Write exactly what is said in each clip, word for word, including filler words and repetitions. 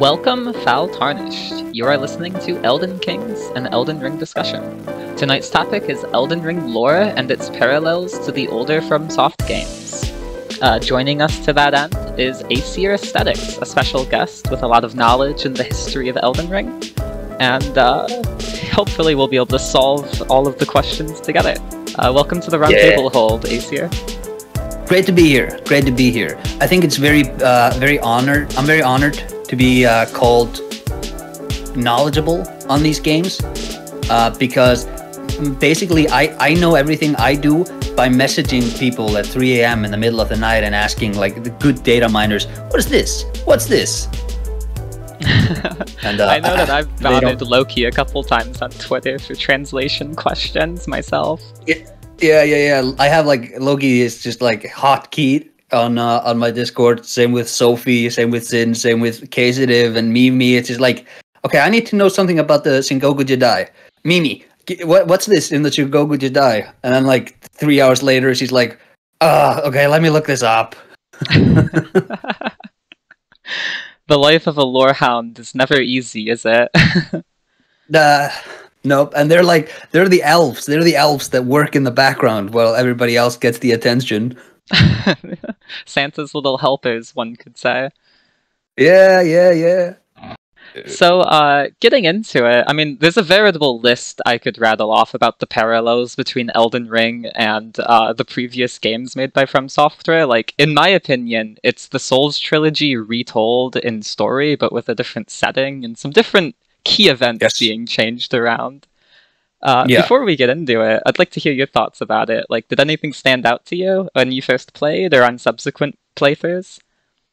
Welcome, Foul Tarnished. You are listening to Elden Kings, an Elden Ring discussion. Tonight's topic is Elden Ring lore and its parallels to the older FromSoft games. Uh, joining us to that end is Aesir Aesthetics, a special guest with a lot of knowledge in the history of Elden Ring, and uh, hopefully we'll be able to solve all of the questions together. Uh, welcome to the Round yeah. Table Hold, Aesir. Great to be here. Great to be here. I think it's very, uh, very honored. I'm very honored to be uh, called knowledgeable on these games uh, because basically I, I know everything I do by messaging people at three A M in the middle of the night and asking like the good data miners, what is this? What's this? and, uh, I know that I've bounded Loki a couple times on Twitter for translation questions myself. It, Yeah, yeah, yeah. I have like Loki is just like hotkeyed on uh, on my Discord. Same with Sophie. Same with Sin. Same with Kazidiv and Mimi. It's just like, okay, I need to know something about the Sengoku Jedi. Mimi, what what's this in the Sengoku Jedi? And then like three hours later, she's like, ah, oh, okay, let me look this up. The life of a lorehound is never easy, is it? Nah. Nope, and they're like, they're the elves. They're the elves that work in the background while everybody else gets the attention. Santa's little helpers, one could say. Yeah, yeah, yeah. So, uh, getting into it, I mean, there's a veritable list I could rattle off about the parallels between Elden Ring and uh, the previous games made by From Software. Like, in my opinion, it's the Souls trilogy retold in story, but with a different setting and some different key events yes. being changed around. Uh, yeah. Before we get into it, I'd like to hear your thoughts about it. Like, did anything stand out to you when you first played or on subsequent playthroughs?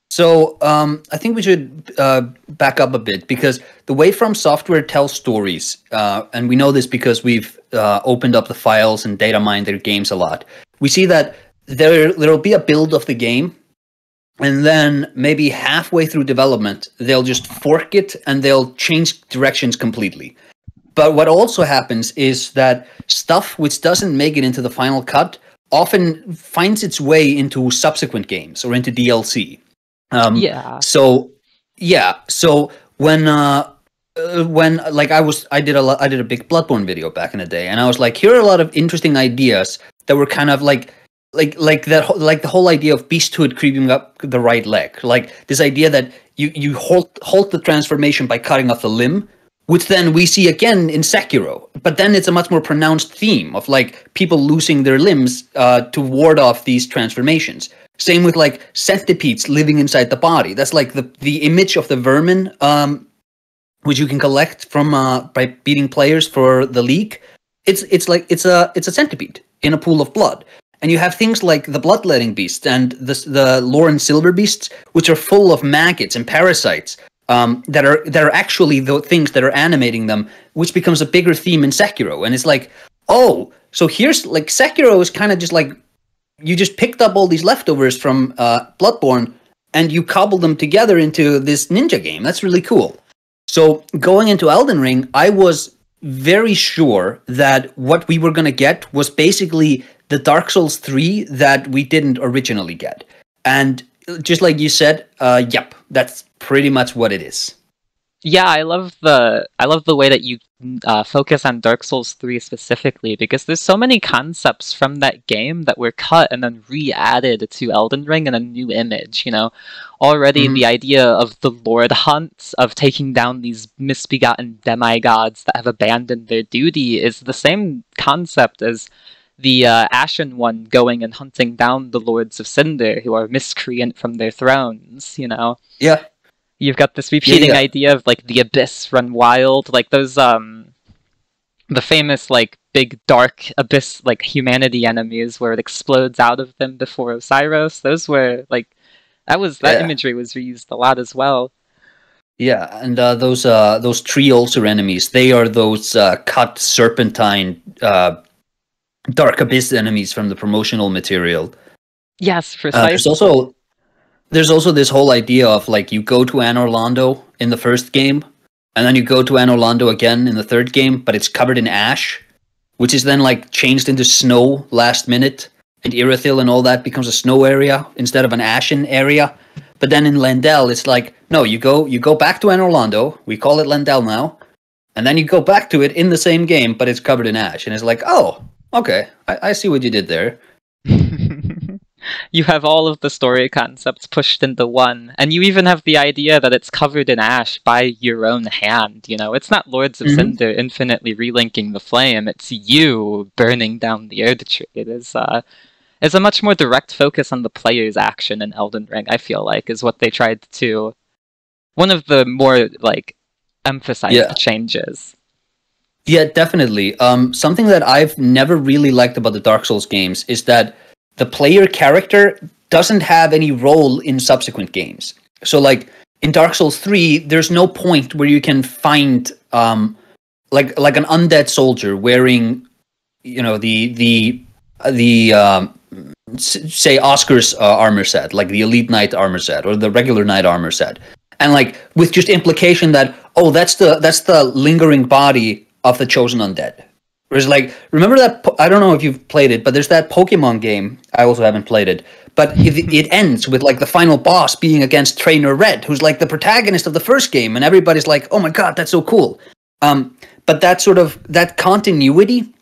So, um, I think we should uh, back up a bit, because the way From Software tells stories, uh, and we know this because we've uh, opened up the files and data mined their games a lot, we see that there there'll be a build of the game, and then maybe halfway through development, they'll just fork it and they'll change directions completely. But what also happens is that stuff which doesn't make it into the final cut often finds its way into subsequent games or into D L C. Um, yeah. So, yeah. So when uh, when like I was, I did a lot, I did a big Bloodborne video back in the day, and I was like, here are a lot of interesting ideas that were kind of like. Like like that like the whole idea of beasthood creeping up the right leg, like this idea that you you halt halt the transformation by cutting off the limb, which then we see again in Sekiro. But then it's a much more pronounced theme of like people losing their limbs uh, to ward off these transformations. Same with like centipedes living inside the body. That's like the the image of the vermin, um, which you can collect from uh, by beating players for the league. It's it's like it's a it's a centipede in a pool of blood. And you have things like the bloodletting beast and the the Loran silver beasts, which are full of maggots and parasites um, that are that are actually the things that are animating them, which becomes a bigger theme in Sekiro. And it's like, oh, so here's like Sekiro is kind of just like you just picked up all these leftovers from uh, Bloodborne and you cobbled them together into this ninja game. That's really cool. So going into Elden Ring, I was very sure that what we were going to get was basically the Dark Souls three that we didn't originally get. And just like you said, uh, yep, that's pretty much what it is. Yeah, I love the I love the way that you uh, focus on Dark Souls three specifically, because there's so many concepts from that game that were cut and then re-added to Elden Ring in a new image, you know? Already mm-hmm. the idea of the Lord Hunt, of taking down these misbegotten demigods that have abandoned their duty, is the same concept as the uh, Ashen One going and hunting down the Lords of Cinder, who are miscreant from their thrones, you know? Yeah. You've got this repeating yeah, yeah. idea of, like, the abyss run wild, like those, um, the famous, like, big dark abyss, like, humanity enemies where it explodes out of them before Osiris. Those were, like, that was, that yeah. imagery was reused a lot as well. Yeah, and uh, those, uh, those tree ulcer enemies, they are those uh, cut serpentine, uh, dark abyss enemies from the promotional material. Yes, precisely. Uh, there's also... There's also this whole idea of, like, you go to Anor Londo in the first game, and then you go to Anor Londo again in the third game, but it's covered in ash, which is then, like, changed into snow last minute, and Irithyll and all that becomes a snow area instead of an ashen area. But then in Leyndell, it's like, no, you go you go back to Anor Londo, we call it Leyndell now, and then you go back to it in the same game, but it's covered in ash. And it's like, oh, okay, I, I see what you did there. You have all of the story concepts pushed into one, and you even have the idea that it's covered in ash by your own hand, you know? It's not Lords of mm-hmm. Cinder infinitely relinking the flame, it's you burning down the Erdtree. It is uh, it's a much more direct focus on the player's action in Elden Ring, I feel like, is what they tried to... One of the more, like, emphasized yeah. changes. Yeah, definitely. Um, something that I've never really liked about the Dark Souls games is that the player character doesn't have any role in subsequent games. So, like, in Dark Souls three, there's no point where you can find, um, like, like an undead soldier wearing, you know, the, the, the um, say, Oscar's uh, armor set, like the Elite Knight armor set, or the regular Knight armor set. And, like, with just implication that, oh, that's the, that's the lingering body of the chosen undead. Whereas, like, remember that, I don't know if you've played it, but there's that Pokemon game, I also haven't played it, but it, it ends with, like, the final boss being against Trainer Red, who's, like, the protagonist of the first game, and everybody's like, oh my god, that's so cool. Um, but that sort of, that continuity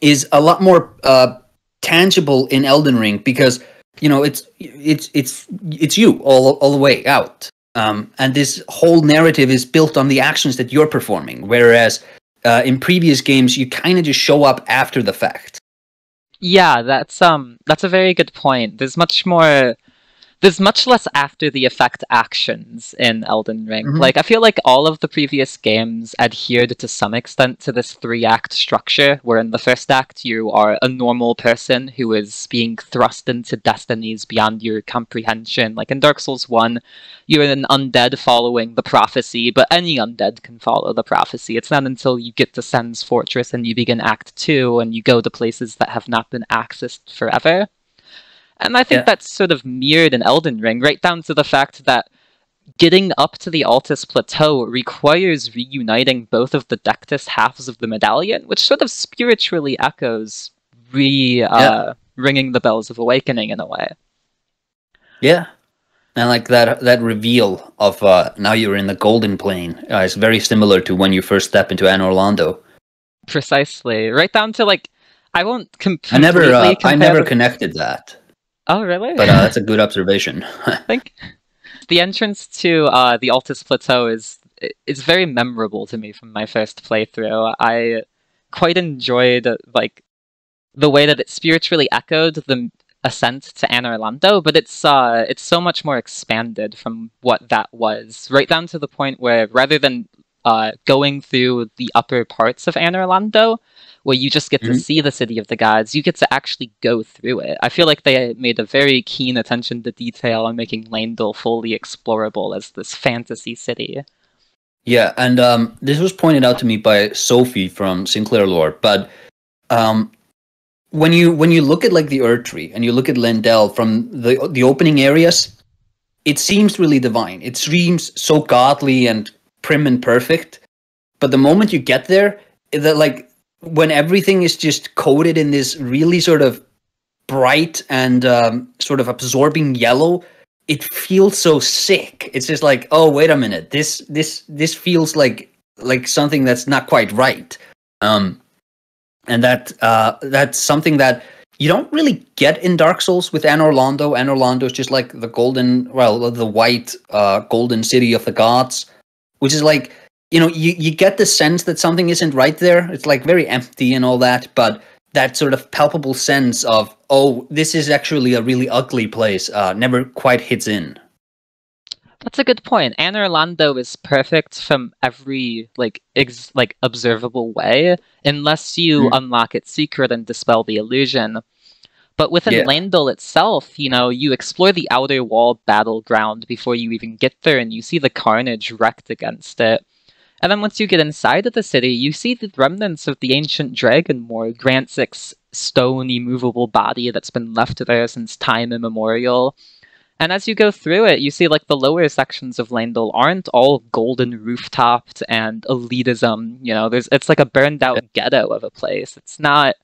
is a lot more uh, tangible in Elden Ring, because, you know, it's it's it's it's you all, all the way out. Um, and this whole narrative is built on the actions that you're performing, whereas... Uh, in previous games, you kind of just show up after the fact. Yeah, that's um, that's a very good point. There's much more, there's much less after the effect actions in Elden Ring. Mm-hmm. Like, I feel like all of the previous games adhered to some extent to this three-act structure, where in the first act you are a normal person who is being thrust into destinies beyond your comprehension. Like in Dark Souls one, you're an undead following the prophecy, but any undead can follow the prophecy. It's not until you get to Sen's Fortress and you begin Act two and you go to places that have not been accessed forever. And I think yeah. that's sort of mirrored in Elden Ring, right down to the fact that getting up to the Altus Plateau requires reuniting both of the Dectus halves of the medallion, which sort of spiritually echoes re uh, yeah. ringing the bells of awakening in a way. Yeah, and like that that reveal of uh, now you're in the Golden Plane uh, is very similar to when you first step into Anor Londo. Precisely, right down to like I won't completely. I never uh, I never connected that. Oh, really? But uh, that's a good observation. I think the entrance to uh, the Altus Plateau is is very memorable to me from my first playthrough. I quite enjoyed like the way that it spiritually echoed the ascent to Anor Londo, but it's uh, it's so much more expanded from what that was, right down to the point where rather than uh, going through the upper parts of Anor Londo, where you just get to mm-hmm. see the City of the Gods, you get to actually go through it. I feel like they made a very keen attention to detail on making Leyndell fully explorable as this fantasy city. Yeah, and um, this was pointed out to me by Sophie from Sinclair Lore, but um, when you when you look at like the Erdtree and you look at Leyndell from the the opening areas, it seems really divine. It seems so godly and prim and perfect, but the moment you get there, that like when everything is just coated in this really sort of bright and um, sort of absorbing yellow, it feels so sick. It's just like, oh, wait a minute, this this this feels like like something that's not quite right, um, and that uh, that's something that you don't really get in Dark Souls with Anor Londo. Anor Londo is just like the golden, well, the white uh, golden city of the gods, which is like. You know, you, you get the sense that something isn't right there. It's like very empty and all that, but that sort of palpable sense of, oh, this is actually a really ugly place, uh, never quite hits in. That's a good point. Anor Londo is perfect from every like ex like observable way, unless you mm. unlock its secret and dispel the illusion. But within yeah. Leyndell itself, you know, you explore the outer wall battleground before you even get there, and you see the carnage wrecked against it. And then once you get inside of the city, you see the remnants of the ancient Dragonmoor, Grantzik's stone, immovable body that's been left there since time immemorial. And as you go through it, you see like the lower sections of Leyndell aren't all golden rooftopped and elitism. You know, there's it's like a burned out ghetto of a place. It's not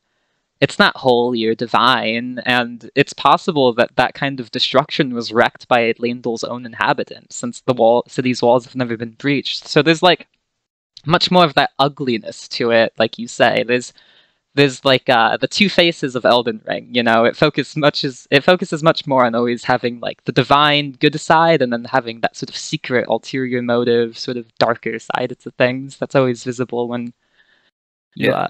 it's not holy or divine, and it's possible that that kind of destruction was wrecked by Leyndell's own inhabitants, since the wall, city's walls have never been breached. So there's, like, much more of that ugliness to it, like you say. There's, there's like, uh, the two faces of Elden Ring, you know? It, focus much as, it focuses much more on always having, like, the divine good side, and then having that sort of secret, ulterior motive, sort of darker side to things. That's always visible when you... Yeah. Uh,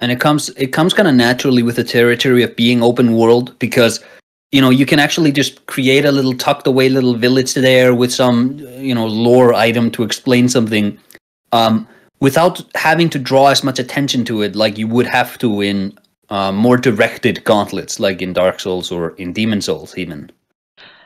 And it comes it comes kind of naturally with the territory of being open world, because, you know, you can actually just create a little tucked away little village there with some, you know, lore item to explain something, um, without having to draw as much attention to it like you would have to in uh, more directed gauntlets, like in Dark Souls or in Demon's Souls even.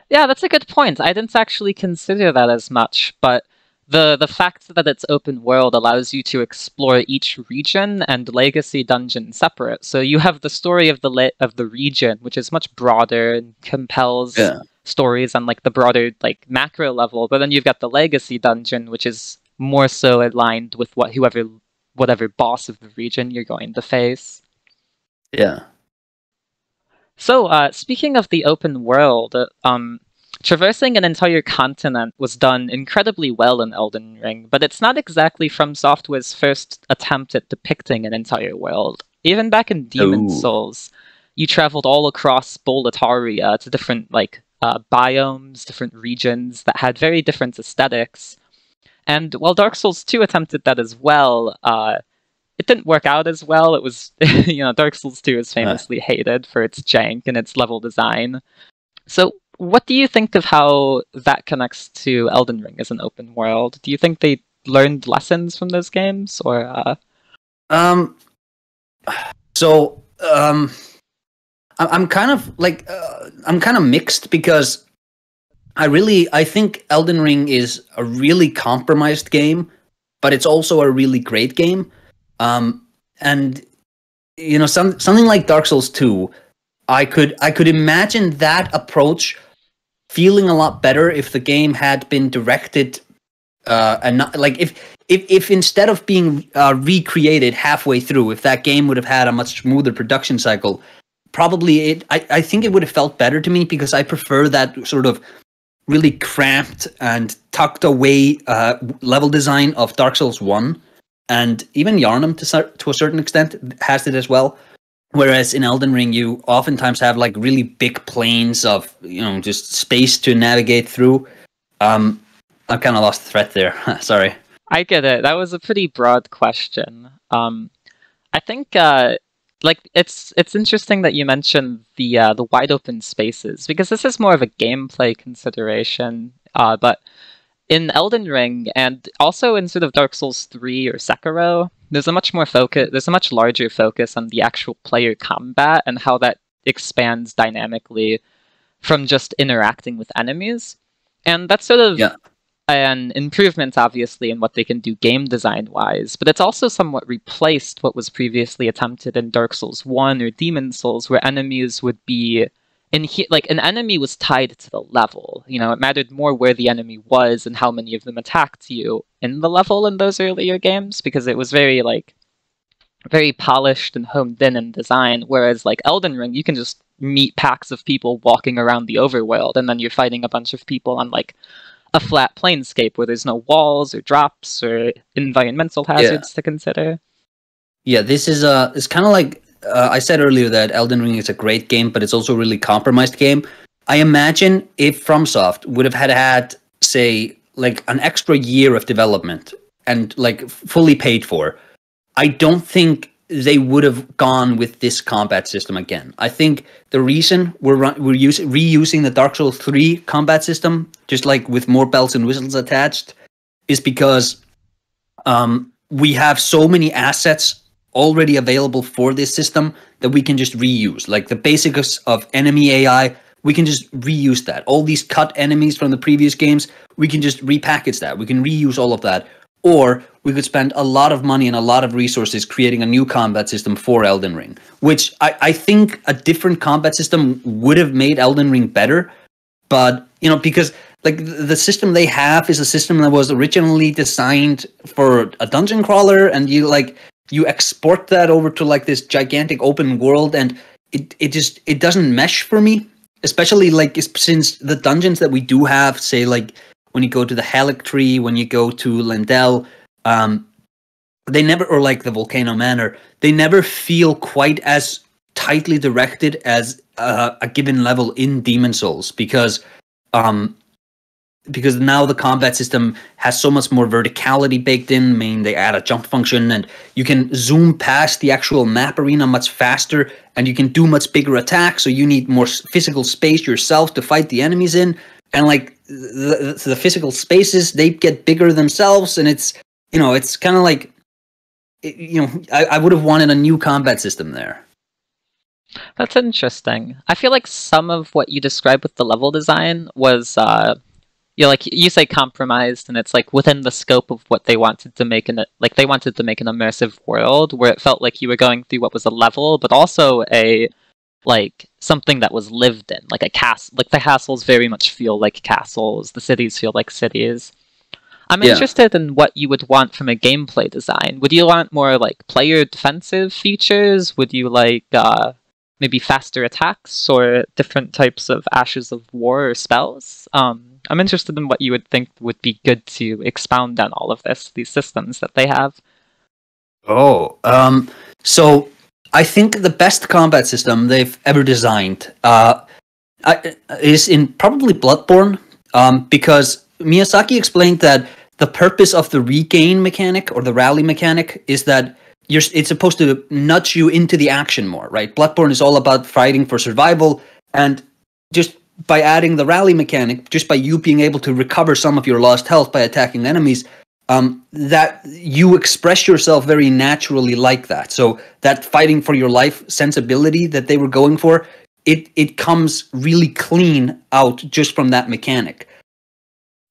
Yeah, that's a good point. I didn't actually consider that as much, but... The, the fact that it's open world allows you to explore each region and legacy dungeon separate. So you have the story of the le of the region, which is much broader and compels yeah. stories on like the broader like macro level. But then you've got the legacy dungeon, which is more so aligned with what whoever whatever boss of the region you're going to face. Yeah. So uh, speaking of the open world, uh, um. traversing an entire continent was done incredibly well in Elden Ring, but it's not exactly FromSoftware's first attempt at depicting an entire world. Even back in Demon's Ooh. Souls, you traveled all across Boletaria to different like uh, biomes, different regions that had very different aesthetics. And while Dark Souls two attempted that as well, uh, it didn't work out as well. It was, you know, Dark Souls two is famously hated for its jank and its level design. So, what do you think of how that connects to Elden Ring as an open world? Do you think they learned lessons from those games, or? Uh... Um. So, um, I'm kind of like uh, I'm kind of mixed, because I really I think Elden Ring is a really compromised game, but it's also a really great game. Um, and you know, some something like Dark Souls two, I could I could imagine that approach feeling a lot better if the game had been directed, uh, and not, like if if if instead of being uh, recreated halfway through, if that game would have had a much smoother production cycle, probably it I, I think it would have felt better to me, because I prefer that sort of really cramped and tucked away uh, level design of Dark Souls one, and even Yharnam to to a certain extent has it as well. Whereas in Elden Ring, you oftentimes have like really big planes of, you know, just space to navigate through. Um, I kind of lost the thread there. Sorry. I get it. That was a pretty broad question. Um, I think uh, like it's it's interesting that you mentioned the uh, the wide open spaces, because this is more of a gameplay consideration. Uh, but in Elden Ring, and also in sort of Dark Souls three or Sekiro, There's a much more focus. There's a much larger focus on the actual player combat and how that expands dynamically from just interacting with enemies, and that's sort of yeah. an improvement, obviously, in what they can do game design-wise. But it's also somewhat replaced what was previously attempted in Dark Souls one or Demon's Souls, where enemies would be in like an enemy was tied to the level. You know, it mattered more where the enemy was and how many of them attacked you in the level in those earlier games, because it was very, like, very polished and honed in in design, whereas, like, Elden Ring, you can just meet packs of people walking around the overworld, and then you're fighting a bunch of people on, like, a flat planescape where there's no walls or drops or environmental hazards yeah. to consider. Yeah, this is, uh, it's kind of like, uh, I said earlier that Elden Ring is a great game, but it's also a really compromised game. I imagine if FromSoft would have had, had say, like an extra year of development and like fully paid for, I don't think they would have gone with this combat system again. I think the reason we're we're using reusing the Dark Souls three combat system, just like with more bells and whistles attached, is because um, we have so many assets already available for this system that we can just reuse. Like the basics of enemy A I, we can just reuse that. All these cut enemies from the previous games, we can just repackage that. We can reuse all of that. Or we could spend a lot of money and a lot of resources creating a new combat system for Elden Ring, which I, I think a different combat system would have made Elden Ring better. But, you know, because like the system they have is a system that was originally designed for a dungeon crawler, and you like you export that over to like this gigantic open world, and it it just it doesn't mesh for me. Especially like since the dungeons that we do have, say like when you go to the Helic Tree, when you go to Leyndell, um, they never, or like the Volcano Manor, they never feel quite as tightly directed as uh, a given level in Demon's Souls, because um, because now the combat system has so much more verticality baked in. I mean, they add a jump function, and you can zoom past the actual map arena much faster, and you can do much bigger attacks, so you need more physical space yourself to fight the enemies in, and like the, the physical spaces, they get bigger themselves, and it's, you know, it's kind of like, you know, I, I would have wanted a new combat system there. That's interesting. I feel like some of what you described with the level design was... Uh... You like you say compromised, and it's like within the scope of what they wanted to make in it. Like they wanted to make an immersive world where it felt like you were going through what was a level, but also a like something that was lived in, like a castle. Like the castles very much feel like castles. The cities feel like cities. I'm yeah. interested in what you would want from a gameplay design. Would you want more like player defensive features? Would you like uh, maybe faster attacks or different types of Ashes of War or spells? Um, I'm interested in what you would think would be good to expound on all of this, these systems that they have. Oh, um, so I think the best combat system they've ever designed uh, is in probably Bloodborne, um, because Miyazaki explained that the purpose of the regain mechanic or the rally mechanic is that you're, it's supposed to nudge you into the action more, right? Bloodborne is all about fighting for survival, and just by adding the rally mechanic, just by you being able to recover some of your lost health by attacking enemies, um, that you express yourself very naturally like that. So that fighting for your life sensibility that they were going for, it it comes really clean out just from that mechanic.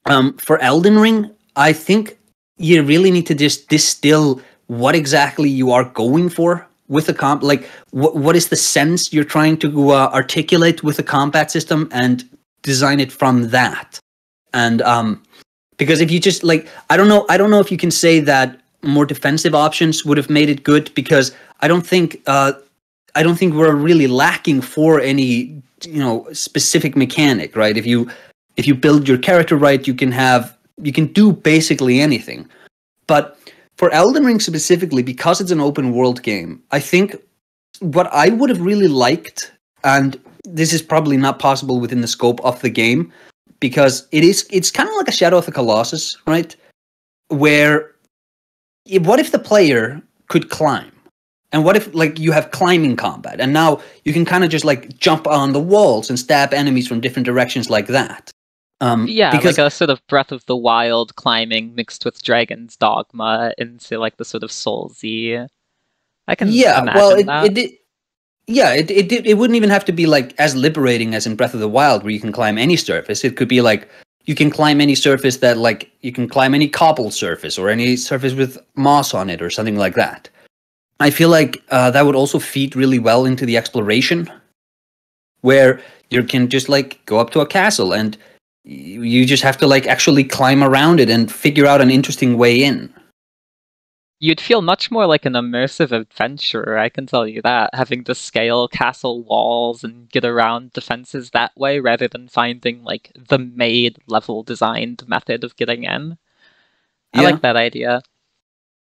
Um, for Elden Ring, I think you really need to just distill what exactly you are going for with a comp, like what what is the sense you're trying to uh, articulate with a combat system, and design it from that. And um, because if you just like, I don't know, I don't know if you can say that more defensive options would have made it good, because I don't think uh, I don't think we're really lacking for any, you know, specific mechanic, right? If you if you build your character right, you can have you can do basically anything, but. For Elden Ring specifically, because it's an open world game, I think what I would have really liked, and this is probably not possible within the scope of the game, because it is, it's kind of like a Shadow of the Colossus, right? Where, what if the player could climb? And what if, like, you have climbing combat, and now you can kind of just, like, jump on the walls and stab enemies from different directions like that? Um, yeah, because... like a sort of Breath of the Wild climbing mixed with Dragon's Dogma into like the sort of Soulsy. I can yeah, imagine well, it, that. It, it, yeah, it it it wouldn't even have to be like as liberating as in Breath of the Wild, where you can climb any surface. It could be like you can climb any surface that like you can climb any cobble surface or any surface with moss on it or something like that. I feel like uh, that would also feed really well into the exploration, where you can just like go up to a castle and. You just have to like actually climb around it and figure out an interesting way in. You'd feel much more like an immersive adventurer, I can tell you that, having to scale castle walls and get around defenses that way, rather than finding like the made level designed method of getting in. I yeah. like that idea.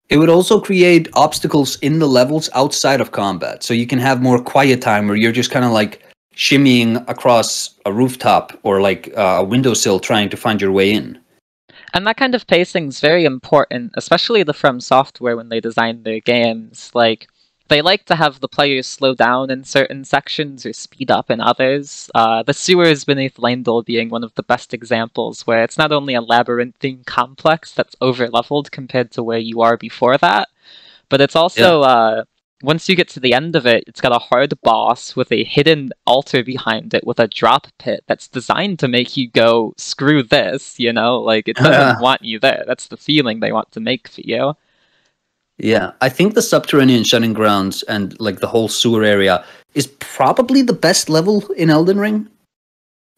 It would also create obstacles in the levels outside of combat, so you can have more quiet time where you're just kind of like shimmying across a rooftop or like uh, a windowsill trying to find your way in. And that kind of pacing is very important, especially the From Software when they design their games. Like, they like to have the players slow down in certain sections or speed up in others. Uh, the sewers beneath Leyndell being one of the best examples, where it's not only a labyrinthine complex that's over-leveled compared to where you are before that, but it's also... Yeah. Uh, Once you get to the end of it, it's got a hard boss with a hidden altar behind it with a drop pit that's designed to make you go, screw this, you know? Like, it doesn't want you there. That's the feeling they want to make for you. Yeah, I think the subterranean shunning grounds and, like, the whole sewer area is probably the best level in Elden Ring.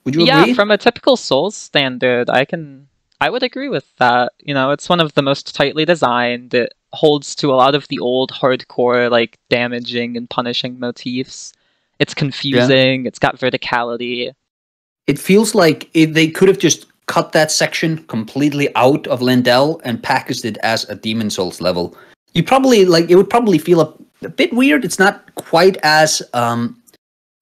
Would you yeah, agree? Yeah, from a typical Souls standard, I can... I would agree with that. You know, it's one of the most tightly designed. It holds to a lot of the old hardcore, like, damaging and punishing motifs. It's confusing, yeah. It's got verticality. It feels like it, they could have just cut that section completely out of Leyndell and packaged it as a Demon's Souls level. You probably, like, it would probably feel a, a bit weird. It's not quite as um,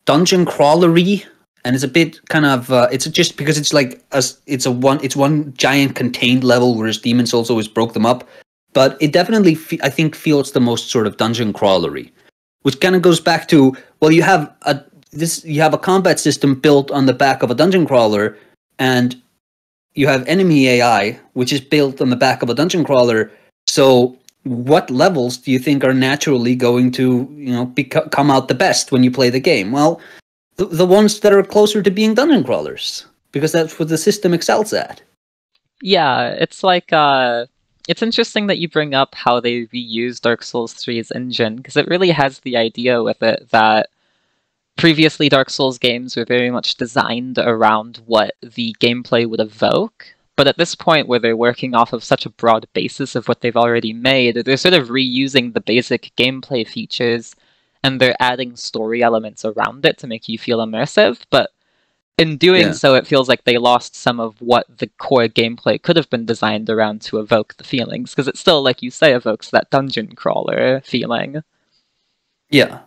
dungeon crawlery, and it's a bit kind of, uh, it's just because it's like, a, it's a one, it's one giant contained level, whereas Demon's Souls always broke them up. But it definitely, fe I think, feels the most sort of dungeon crawlery, which kind of goes back to, well, you have a this, you have a combat system built on the back of a dungeon crawler, and you have enemy A I, which is built on the back of a dungeon crawler. So what levels do you think are naturally going to, you know, come out the best when you play the game? Well, the, the ones that are closer to being dungeon crawlers, because that's what the system excels at. Yeah, it's like, uh, it's interesting that you bring up how they reuse Dark Souls three's engine, because it really has the idea with it that previously Dark Souls games were very much designed around what the gameplay would evoke. But at this point, where they're working off of such a broad basis of what they've already made, they're sort of reusing the basic gameplay features, and they're adding story elements around it to make you feel immersive. But in doing yeah. so, it feels like they lost some of what the core gameplay could have been designed around to evoke the feelings, because it still, like you say, evokes that dungeon crawler feeling. Yeah.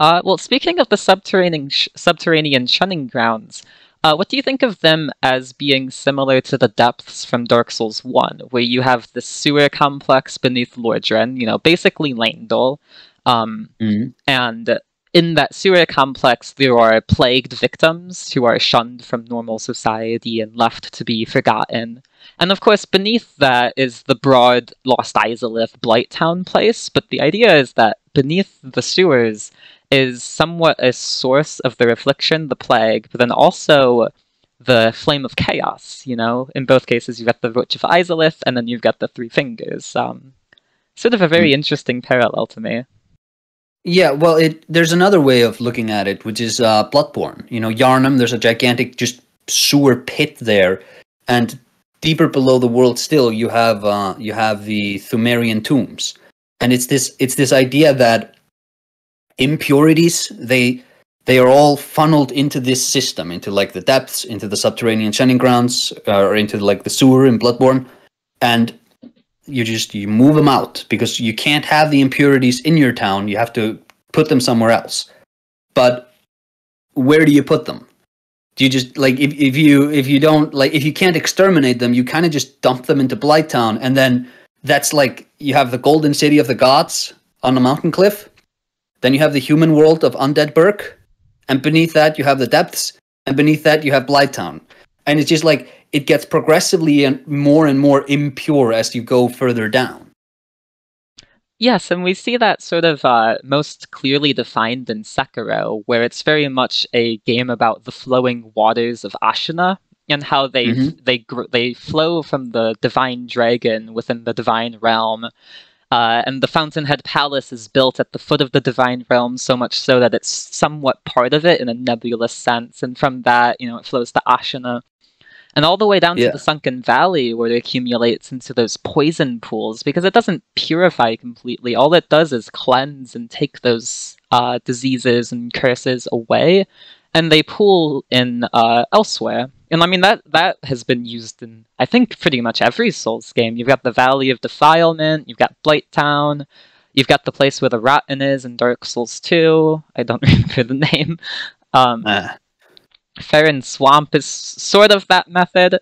Uh, well, speaking of the subterranean, sh subterranean shunning grounds, Uh, what do you think of them as being similar to the depths from Dark Souls one, where you have the sewer complex beneath Lordran, you know, basically Leyndell, um, mm. and in that sewer complex there are plagued victims who are shunned from normal society and left to be forgotten. And of course beneath that is the broad Lost Izalith Blighttown place, but the idea is that beneath the sewers is somewhat a source of their affliction, the plague, but then also the flame of chaos, you know? In both cases, you've got the Roach of Izalith, and then you've got the Three Fingers. Um, sort of a very interesting parallel to me. Yeah, well, it, there's another way of looking at it, which is uh, Bloodborne. You know, Yharnam, there's a gigantic just sewer pit there, and deeper below the world still, you have, uh, you have the Thumerian tombs. And it's this, it's this idea that impurities, they they are all funneled into this system, into like the depths, into the subterranean shunning grounds, uh, or into like the sewer in Bloodborne, and you just you move them out because you can't have the impurities in your town. You have to put them somewhere else. But where do you put them? Do you just like if if you if you don't like if you can't exterminate them, you kind of just dump them into Blighttown, and then that's like you have the Golden City of the Gods on a mountain cliff. Then you have the human world of Undead Burke, and beneath that you have the depths, and beneath that you have Blighttown. And it's just like, it gets progressively and more and more impure as you go further down. Yes, and we see that sort of uh, most clearly defined in Sekiro, where it's very much a game about the flowing waters of Ashina, and how they, mm-hmm. they, they flow from the divine dragon within the divine realm. Uh, and the Fountainhead Palace is built at the foot of the Divine Realm, so much so that it's somewhat part of it in a nebulous sense. And from that, you know, it flows to Ashina. And all the way down yeah. to the Sunken Valley, where it accumulates into those poison pools, because it doesn't purify completely. All it does is cleanse and take those uh, diseases and curses away, and they pool in uh, elsewhere. And I mean, that, that has been used in, I think, pretty much every Souls game. You've got the Valley of Defilement, you've got Blighttown, you've got the place where the Rotten is in Dark Souls two. I don't remember the name. Um, uh. Ferron Swamp is sort of that method.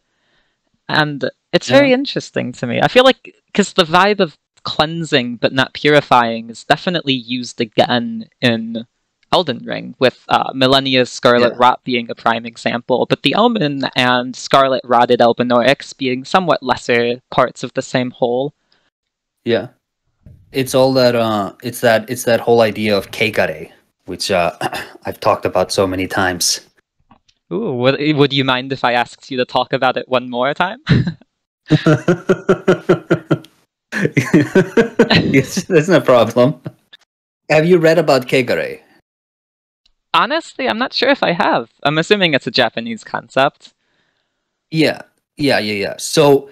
And it's yeah. very interesting to me. I feel like, because the vibe of cleansing but not purifying is definitely used again in Elden Ring, with uh, Millennia's Scarlet yeah. Rot being a prime example, but the Omen and Scarlet Rotted Elbenorix being somewhat lesser parts of the same whole. Yeah, it's all that. Uh, it's that. It's that whole idea of Kegare, which uh, I've talked about so many times. Ooh, would would you mind if I asked you to talk about it one more time? Yes, that's no problem. Have you read about Kegare? Honestly, I'm not sure if I have. I'm assuming it's a Japanese concept. Yeah, yeah, yeah, yeah. So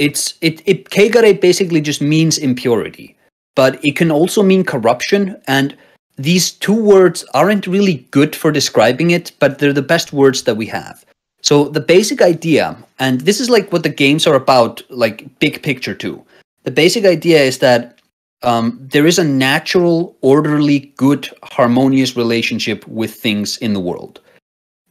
it's it it Kegare basically just means impurity, but it can also mean corruption, and these two words aren't really good for describing it, but they're the best words that we have. So the basic idea, and this is like what the games are about, like big picture too. The basic idea is that um, there is a natural, orderly, good, harmonious relationship with things in the world.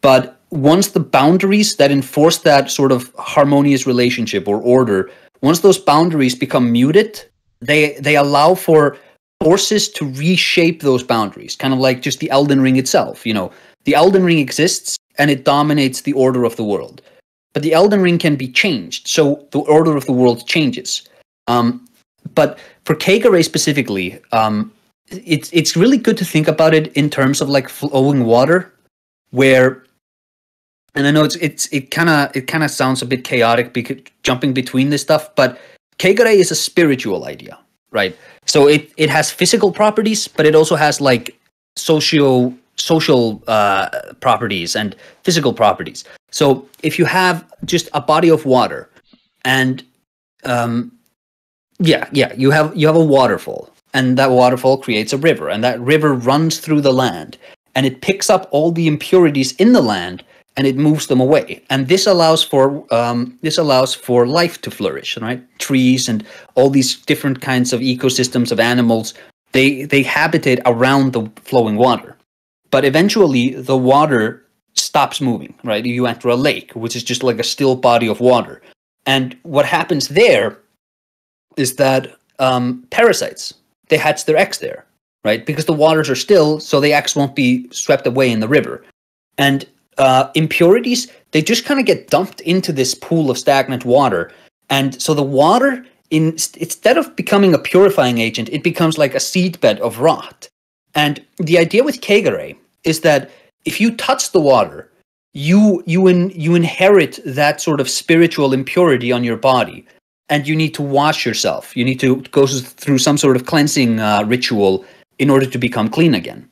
But once the boundaries that enforce that sort of harmonious relationship or order, once those boundaries become muted, they, they allow for forces to reshape those boundaries, kind of like just the Elden Ring itself. You know, the Elden Ring exists and it dominates the order of the world. But the Elden Ring can be changed, so the order of the world changes. Um, but for Kegare specifically, um, it's it's really good to think about it in terms of like flowing water, where, and I know it's it's it kind of it kind of sounds a bit chaotic, because jumping between this stuff, but Kegare is a spiritual idea, right? So it it has physical properties, but it also has like socio social uh, properties and physical properties. So if you have just a body of water, and um. Yeah, yeah, you have you have a waterfall, and that waterfall creates a river, and that river runs through the land, and it picks up all the impurities in the land, and it moves them away. And this allows for um, this allows for life to flourish, right? Trees and all these different kinds of ecosystems of animals, they they habitate around the flowing water. But eventually, the water stops moving, right? You enter a lake, which is just like a still body of water, and what happens there is that um, parasites, they hatch their eggs there, right? Because the waters are still, so the eggs won't be swept away in the river. And uh, impurities, they just kind of get dumped into this pool of stagnant water. And so the water, in, instead of becoming a purifying agent, it becomes like a seedbed of rot. And the idea with Kegare is that if you touch the water, you, you, in, you inherit that sort of spiritual impurity on your body. And you need to wash yourself. You need to go through some sort of cleansing uh, ritual in order to become clean again.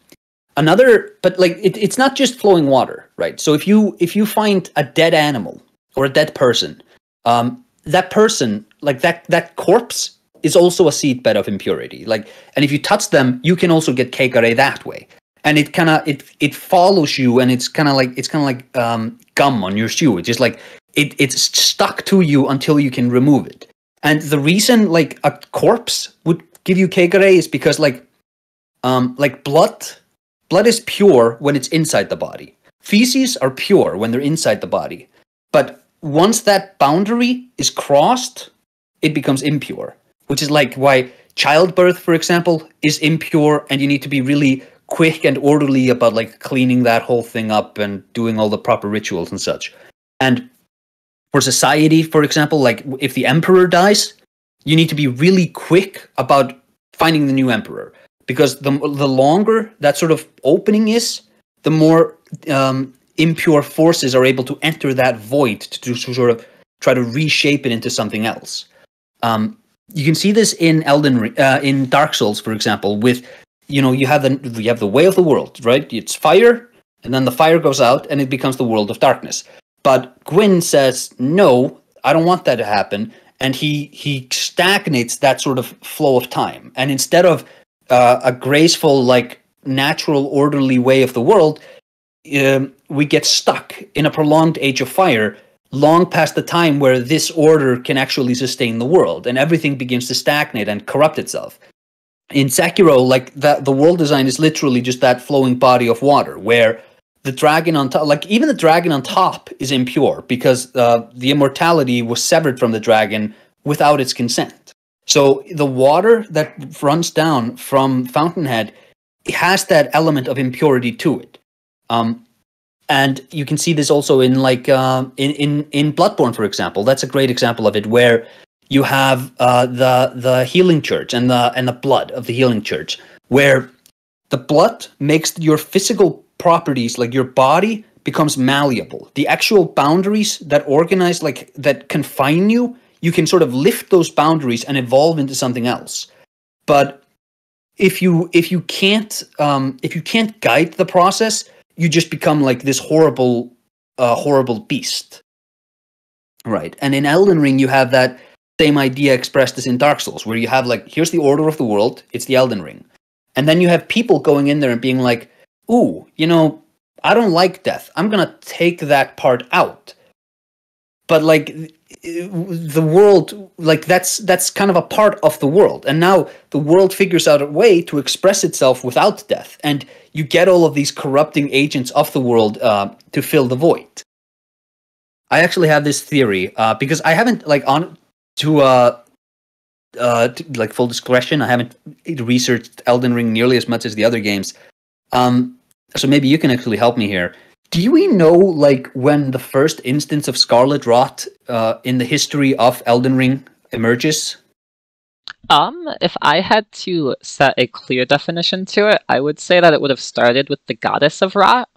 Another, but like it, it's not just flowing water, right? So if you if you find a dead animal or a dead person, um, that person, like that that corpse, is also a seedbed of impurity. Like, and if you touch them, you can also get Kegare that way. And it kind of it it follows you, and it's kind of like it's kind of like um, gum on your shoe. It's just like it it's stuck to you until you can remove it. And the reason, like, a corpse would give you Kegare is because, like, um, like blood, blood is pure when it's inside the body. Feces are pure when they're inside the body. But once that boundary is crossed, it becomes impure, which is, like, why childbirth, for example, is impure, and you need to be really quick and orderly about, like, cleaning that whole thing up and doing all the proper rituals and such. And for society, for example, like if the emperor dies, you need to be really quick about finding the new emperor, because the the longer that sort of opening is, the more um, impure forces are able to enter that void to, to sort of try to reshape it into something else. Um, you can see this in Elden uh, in Dark Souls, for example, with you know you have the you have the way of the world, right? It's fire, and then the fire goes out, and it becomes the world of darkness. But Gwyn says, no, I don't want that to happen. And he, he stagnates that sort of flow of time. And instead of uh, a graceful, like, natural, orderly way of the world, um, we get stuck in a prolonged age of fire long past the time where this order can actually sustain the world. And everything begins to stagnate and corrupt itself. In Sekiro, like, the, the world design is literally just that flowing body of water where the dragon on top, like even the dragon on top is impure because uh, the immortality was severed from the dragon without its consent. So the water that runs down from Fountainhead, it has that element of impurity to it. Um, and you can see this also in like uh, in, in, in Bloodborne, for example. That's a great example of it, where you have uh, the, the Healing Church and the, and the blood of the Healing Church, where the blood makes your physical properties, like your body, becomes malleable. The actual boundaries that organize, like that confine you, you can sort of lift those boundaries and evolve into something else. But if you if you can't um, if you can't guide the process, you just become like this horrible uh, horrible beast, right? And in Elden Ring, you have that same idea expressed as in Dark Souls, where you have like, here's the order of the world, it's the Elden Ring. And then you have people going in there and being like, ooh, you know, I don't like death. I'm going to take that part out. But like the world, like that's that's kind of a part of the world. And now the world figures out a way to express itself without death. And you get all of these corrupting agents of the world uh, to fill the void. I actually have this theory uh, because I haven't like on to, uh, uh, to like full discretion. I haven't researched Elden Ring nearly as much as the other games. Um, so maybe you can actually help me here. Do we know, like, when the first instance of Scarlet Rot uh, in the history of Elden Ring emerges? Um, if I had to set a clear definition to it, I would say that it would have started with the goddess of Rot.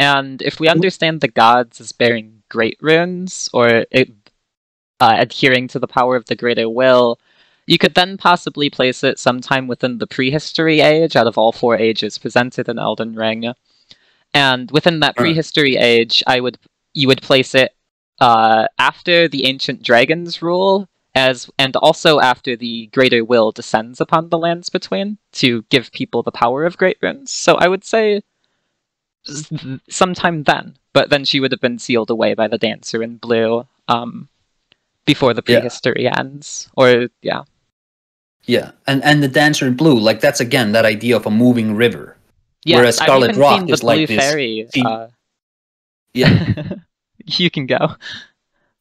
And if we understand the gods as bearing great runes, or it, uh, adhering to the power of the Greater Will, you could then possibly place it sometime within the prehistory age, out of all four ages presented in Elden Ring. And within that prehistory age, I would you would place it uh, after the ancient dragons rule, as and also after the Greater Will descends upon the lands between to give people the power of great runes. So I would say sometime then, but then she would have been sealed away by the Dancer in Blue um, before the prehistory yeah. ends, or yeah, yeah, and and the Dancer in Blue, like that's again that idea of a moving river. Yes, whereas Scarlet Rock is like this. Fairy, uh... Yeah, you can go.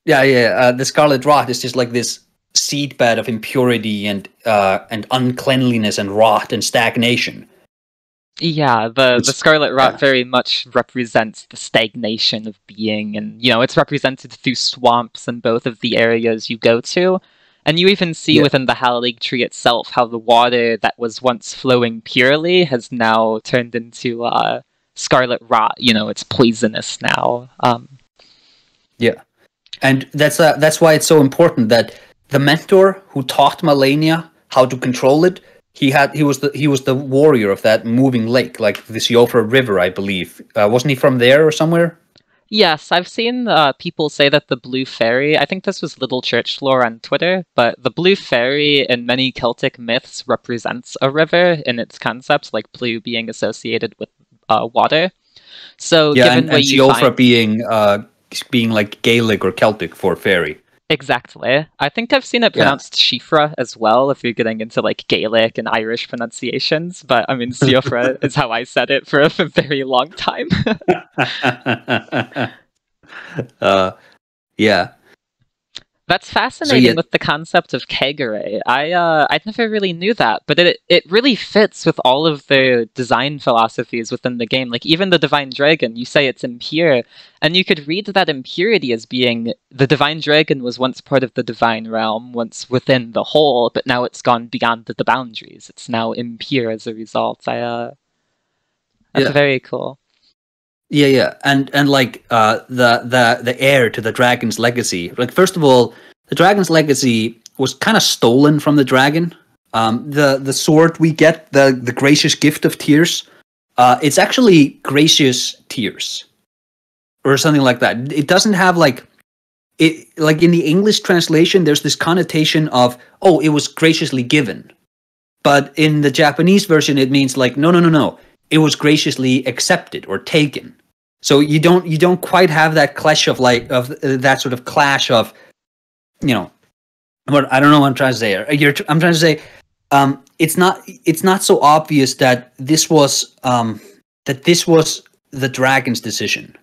Yeah, yeah. Uh, the Scarlet Rot is just like this seedbed of impurity and uh, and uncleanliness and rot and stagnation. Yeah, the it's, the Scarlet Rot yeah. very much represents the stagnation of being, and you know it's represented through swamps in both of the areas you go to. And you even see yeah. within the Hallig tree itself how the water that was once flowing purely has now turned into uh, scarlet rot. You know, it's poisonous now. Um, yeah, and that's uh, that's why it's so important that the mentor who taught Malenia how to control it, he had he was the he was the warrior of that moving lake, like the Siofra River, I believe. Uh, wasn't he from there or somewhere? Yes, I've seen uh, people say that the Blue Fairy, I think this was Little Church Lore on Twitter, but the Blue Fairy in many Celtic myths represents a river in its concepts, like blue being associated with uh, water. So, yeah, given and, where and you Siofra find... being, uh, being like Gaelic or Celtic for fairy. Exactly. I think I've seen it pronounced yeah. Shifra as well, if you're getting into like Gaelic and Irish pronunciations, but I mean Siofra is how I said it for a very long time. uh, yeah. That's fascinating so, yeah. with the concept of Kegare. I uh, I never really knew that, but it it really fits with all of the design philosophies within the game. Like even the Divine Dragon, you say it's impure, and you could read that impurity as being the Divine Dragon was once part of the Divine Realm, once within the whole, but now it's gone beyond the, the boundaries. It's now impure as a result. I uh, that's yeah. very cool. Yeah, yeah, and and like uh, the the the heir to the dragon's legacy. Like, first of all, the dragon's legacy was kind of stolen from the dragon. Um, the the sword we get, the the gracious gift of tears, uh, it's actually gracious tears, or something like that. It doesn't have like it like in the English translation. There's this connotation of oh, it was graciously given, but in the Japanese version, it means like no, no, no, no. It was graciously accepted or taken. So you don't you don't quite have that clash of like of uh, that sort of clash of, you know, what I don't know what I'm trying to say. You're, I'm trying to say um, it's not it's not so obvious that this was um, that this was the dragon's decision.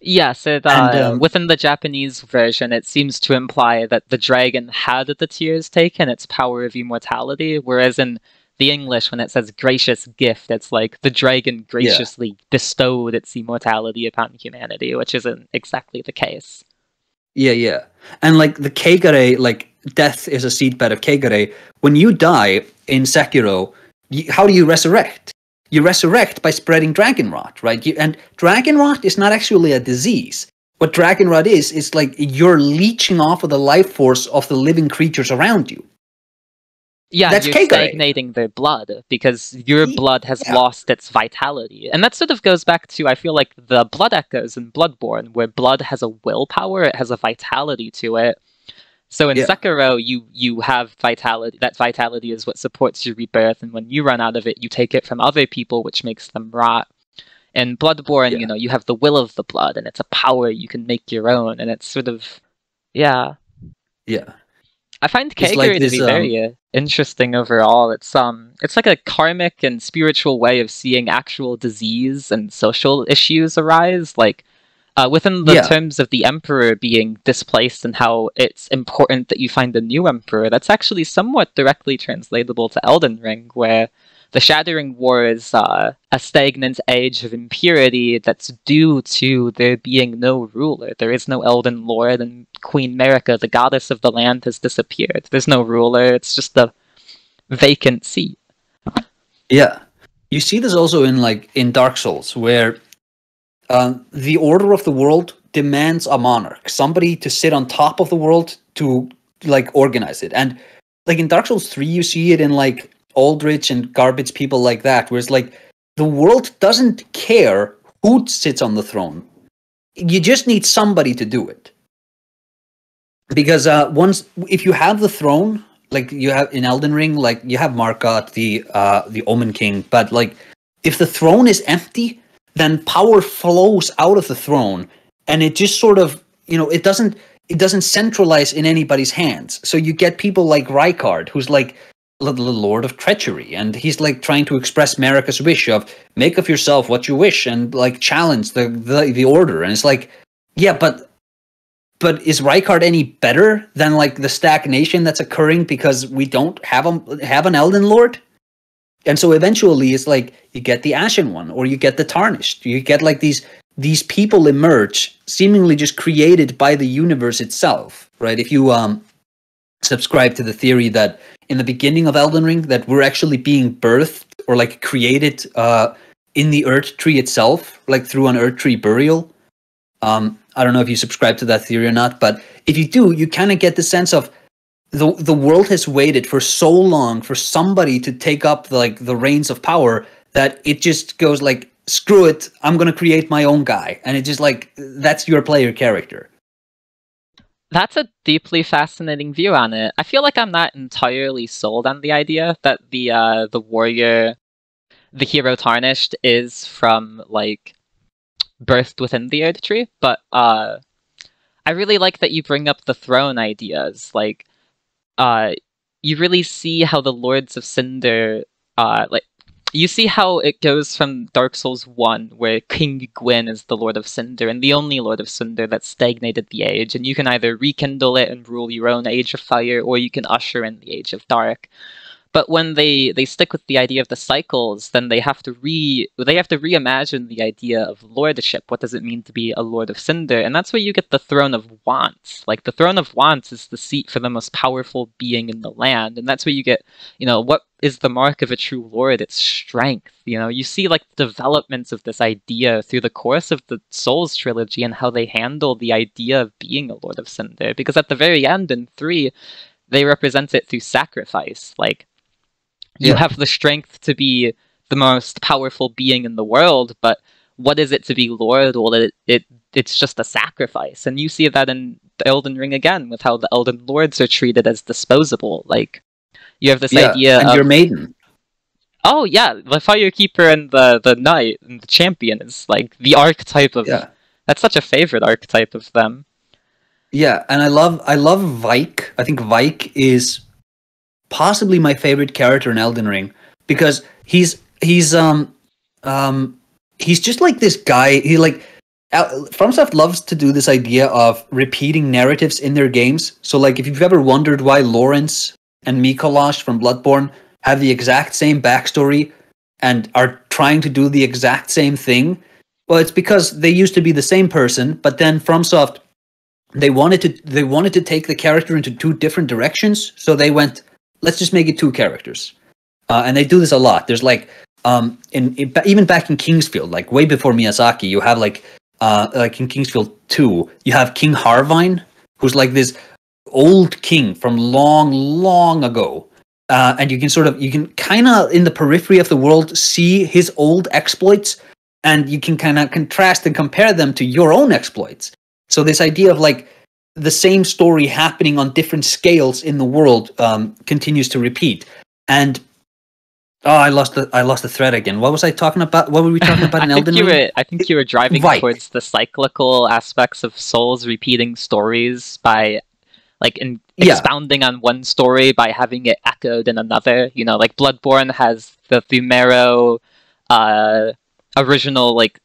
Yes, it, uh, and, um, within the Japanese version, it seems to imply that the dragon had the tears taken, its power of immortality, whereas in the English, when it says gracious gift, it's like the dragon graciously yeah. bestowed its immortality upon humanity, which isn't exactly the case. Yeah, yeah. And like the Kegare, like death is a seedbed of Kegare. When you die in Sekiro, you, how do you resurrect? You resurrect by spreading dragon rot, right? You, and dragon rot is not actually a disease. What dragon rot is, is like you're leeching off of the life force of the living creatures around you. Yeah, that's you're Kegare. Stagnating their blood, because your blood has yeah. lost its vitality. And that sort of goes back to, I feel like, the blood echoes in Bloodborne, where blood has a willpower, it has a vitality to it. So in yeah. Sekiro, you you have vitality. That vitality is what supports your rebirth, and when you run out of it, you take it from other people, which makes them rot. In Bloodborne, yeah. you know, you have the will of the blood, and it's a power you can make your own, and it's sort of, yeah, yeah. I find Kegare like to be um... very interesting overall. It's um, it's like a karmic and spiritual way of seeing actual disease and social issues arise, like. Uh, within the yeah. terms of the Emperor being displaced and how it's important that you find a new Emperor, that's actually somewhat directly translatable to Elden Ring, where the Shattering War is uh, a stagnant age of impurity that's due to there being no ruler. There is no Elden Lord, and Queen Marika, the goddess of the land, has disappeared. There's no ruler, it's just a vacant seat. Yeah. You see this also in, like, in Dark Souls, where... Um, the order of the world demands a monarch, somebody to sit on top of the world to, like, organize it. And, like, in Dark Souls three, you see it in, like, Aldrich and garbage people like that, where it's like, the world doesn't care who sits on the throne. You just need somebody to do it. Because uh, once, if you have the throne, like you have in Elden Ring, like, you have Margott, the, uh, the Omen King, but, like, if the throne is empty... then power flows out of the throne, and it just sort of, you know, it doesn't it doesn't centralize in anybody's hands. So you get people like Rykard, who's like the Lord of Treachery, and he's like trying to express Marika's wish of make of yourself what you wish, and like challenge the the, the order. And it's like, yeah, but but is Rykard any better than like the stagnation that's occurring because we don't have a, have an Elden Lord? And so eventually it's like you get the Ashen One, or you get the Tarnished. You get like these these people emerge, seemingly just created by the universe itself, right? If you um, subscribe to the theory that in the beginning of Elden Ring, that we're actually being birthed or like created uh, in the Erdtree itself, like through an Erdtree burial. Um, I don't know if you subscribe to that theory or not, but if you do, you kind of get the sense of, The the world has waited for so long for somebody to take up the, like the reins of power that it just goes like, screw it, I'm gonna create my own guy, and it's just like, that's your player character. That's a deeply fascinating view on it. I feel like I'm not entirely sold on the idea that the uh, the warrior, the hero Tarnished, is from like birthed within the Erdtree, but uh, I really like that you bring up the throne ideas, like. Uh, you really see how the Lords of Cinder, uh, like, you see how it goes from Dark Souls one, where King Gwyn is the Lord of Cinder, and the only Lord of Cinder that stagnated the age, and you can either rekindle it and rule your own Age of Fire, or you can usher in the Age of Dark. But when they, they stick with the idea of the cycles, then they have to re they have to reimagine the idea of lordship. What does it mean to be a Lord of Cinder? And that's where you get the Throne of Wants. Like, the Throne of Wants is the seat for the most powerful being in the land, and that's where you get, you know, what is the mark of a true lord? It's strength. You know, you see like the developments of this idea through the course of the Souls trilogy and how they handle the idea of being a Lord of Cinder. Because at the very end in three, they represent it through sacrifice. Like, You yeah. have the strength to be the most powerful being in the world, but what is it to be Lord? Well, it, it it's just a sacrifice. And you see that in the Elden Ring again, with how the Elden Lords are treated as disposable. Like, you have this yeah, idea and of... your maiden. Oh, yeah, the Firekeeper and the, the Knight and the Champion is, like, the archetype of... Yeah. That's such a favorite archetype of them. Yeah, and I love, I love Vyke. I think Vyke is... possibly my favorite character in Elden Ring, because he's he's um um he's just like this guy. He like FromSoft loves to do this idea of repeating narratives in their games. So like, if you've ever wondered why Laurence and Mikolash from Bloodborne have the exact same backstory and are trying to do the exact same thing, well, it's because they used to be the same person, but then FromSoft they wanted to they wanted to take the character into two different directions, so they went, let's just make it two characters. Uh, and they do this a lot. There's like, um, in, in even back in Kingsfield, like way before Miyazaki, you have like, uh, like in Kingsfield two, you have King Harvine, who's like this old king from long, long ago. Uh, and you can sort of, you can kind of in the periphery of the world see his old exploits, and you can kind of contrast and compare them to your own exploits. So this idea of like, the same story happening on different scales in the world um, continues to repeat. And oh, I lost the I lost the thread again. What was I talking about? What were we talking about in Elden Ring? Were, I think you were driving Vyke. towards the cyclical aspects of souls repeating stories by, like, in, yeah. expounding on one story by having it echoed in another. You know, like Bloodborne has the Pthumeru, uh original like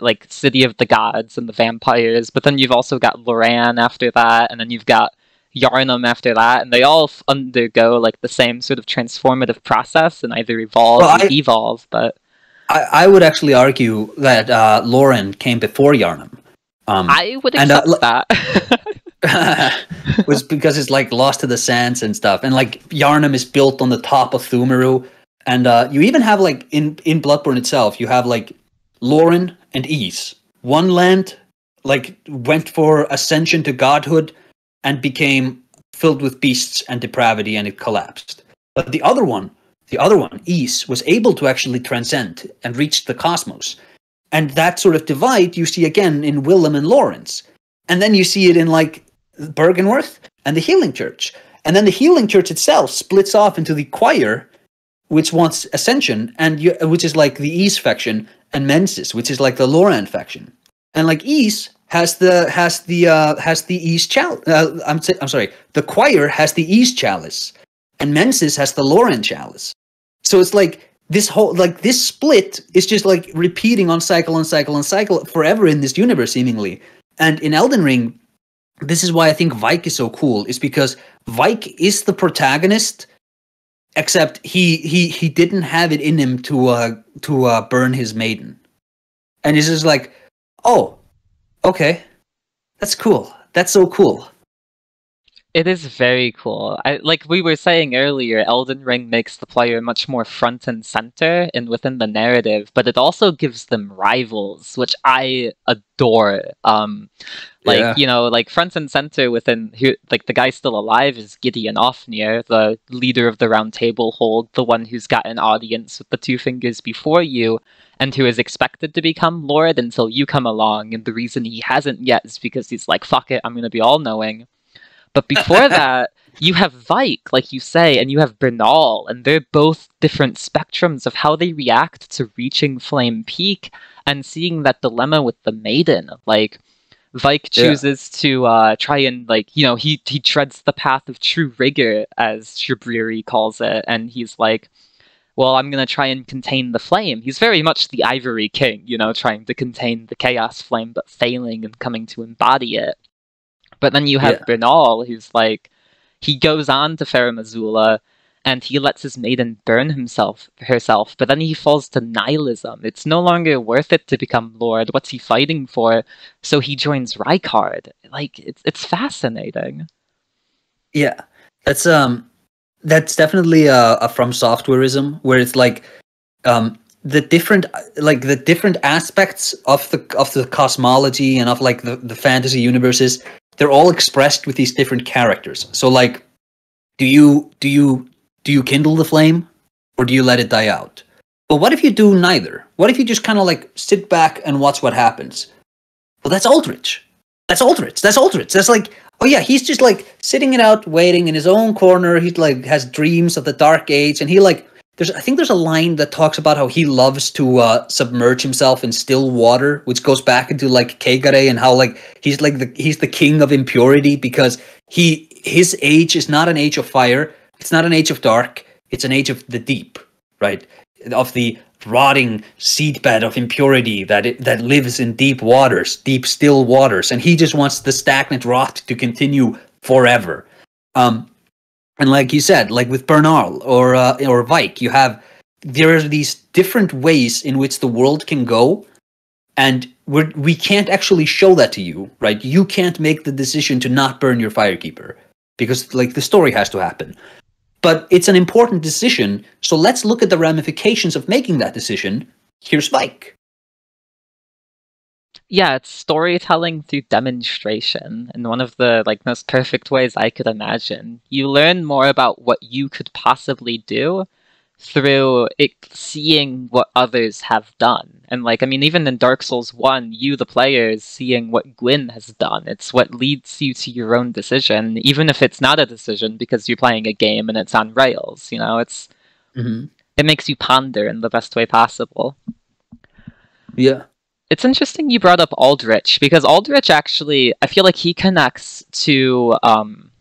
like city of the gods and the vampires, but then you've also got Loran after that, and then you've got Yharnam after that, and they all undergo like the same sort of transformative process and either evolve well, or I, evolve. But I, I would actually argue that uh, Loran came before Yharnam. Um, I would accept and, uh, that. It was because it's like lost to the sands and stuff, and like Yharnam is built on the top of Pthumeru, and uh, you even have like in in Bloodborne itself, you have like Loran and Ys. One land like went for ascension to godhood and became filled with beasts and depravity, and it collapsed. But the other one, the other one, Ys, was able to actually transcend and reach the cosmos. And that sort of divide you see again in Willem and Laurence. And then you see it in like Bergenworth and the Healing Church. And then the Healing Church itself splits off into the choir, which wants ascension, and you, which is like the Ys faction, and Mensis, which is like the Loran faction. And like Ys has the has the uh, has the Ys chalice. Uh, I'm I'm sorry. The choir has the Ys chalice, and Mensis has the Loran chalice. So it's like this whole like this split is just like repeating on cycle on cycle on cycle forever in this universe seemingly. And in Elden Ring, this is why I think Vyke is so cool. Is because Vyke is the protagonist. Except he he he didn't have it in him to uh to uh burn his maiden, and he's just like, oh, okay, that's cool. That's so cool. It is very cool. I, like we were saying earlier, Elden Ring makes the player much more front and center and within the narrative, but it also gives them rivals, which I adore. Um, like, yeah. you know, like front and center within, like the guy still alive is Gideon Ofnir, the leader of the Round Table Hold, the one who's got an audience with the two fingers before you, and who is expected to become Lord until you come along, and the reason he hasn't yet is because he's like, fuck it, I'm gonna be all-knowing. But before that, you have Vyke, like you say, and you have Bernahl, and they're both different spectrums of how they react to reaching Flame Peak and seeing that dilemma with the Maiden. Like, Vyke chooses yeah. to uh, try and, like, you know, he, he treads the path of true rigor, as Jabriri calls it, and he's like, well, I'm going to try and contain the flame. He's very much the Ivory King, you know, trying to contain the Chaos Flame, but failing and coming to embody it. But then you have yeah. Bernahl, who's like, he goes on to Faramazula, and he lets his maiden burn himself, herself, but then he falls to nihilism. It's no longer worth it to become Lord. What's he fighting for? So he joins Rykard. Like, it's it's fascinating. Yeah, that's um, that's definitely a, a From Softwareism, where it's like, um, the different like the different aspects of the of the cosmology and of like the the fantasy universes. They're all expressed with these different characters. So, like, do you do you do you kindle the flame, or do you let it die out? But what if you do neither? What if you just kind of like sit back and watch what happens? Well, that's Aldrich. That's Aldrich. That's Aldrich. That's like, oh yeah, he's just like sitting it out, waiting in his own corner. He like has dreams of the Dark Age, and he like there's I think there's a line that talks about how he loves to uh, submerge himself in still water, which goes back into like Kegare and how like he's like the he's the king of impurity, because he his age is not an age of fire, it's not an age of dark, it's an age of the deep, right? Of the rotting seedbed of impurity that it, that lives in deep waters, deep still waters, and he just wants the stagnant rot to continue forever. Um, And like you said, like with Bernahl or uh, or Vyke, you have there are these different ways in which the world can go, and we're, we can't actually show that to you, right? You can't make the decision to not burn your Firekeeper because like the story has to happen. But it's an important decision, so let's look at the ramifications of making that decision. Here's Vyke. Yeah, it's storytelling through demonstration, in one of the like most perfect ways I could imagine. You learn more about what you could possibly do through it, seeing what others have done. And like, I mean, even in Dark Souls one, you, the player, is seeing what Gwyn has done. It's what leads you to your own decision, even if it's not a decision because you're playing a game and it's on rails, you know, it's, mm-hmm. it makes you ponder in the best way possible. Yeah. It's interesting you brought up Aldrich, because Aldrich actually, I feel like he connects to, um,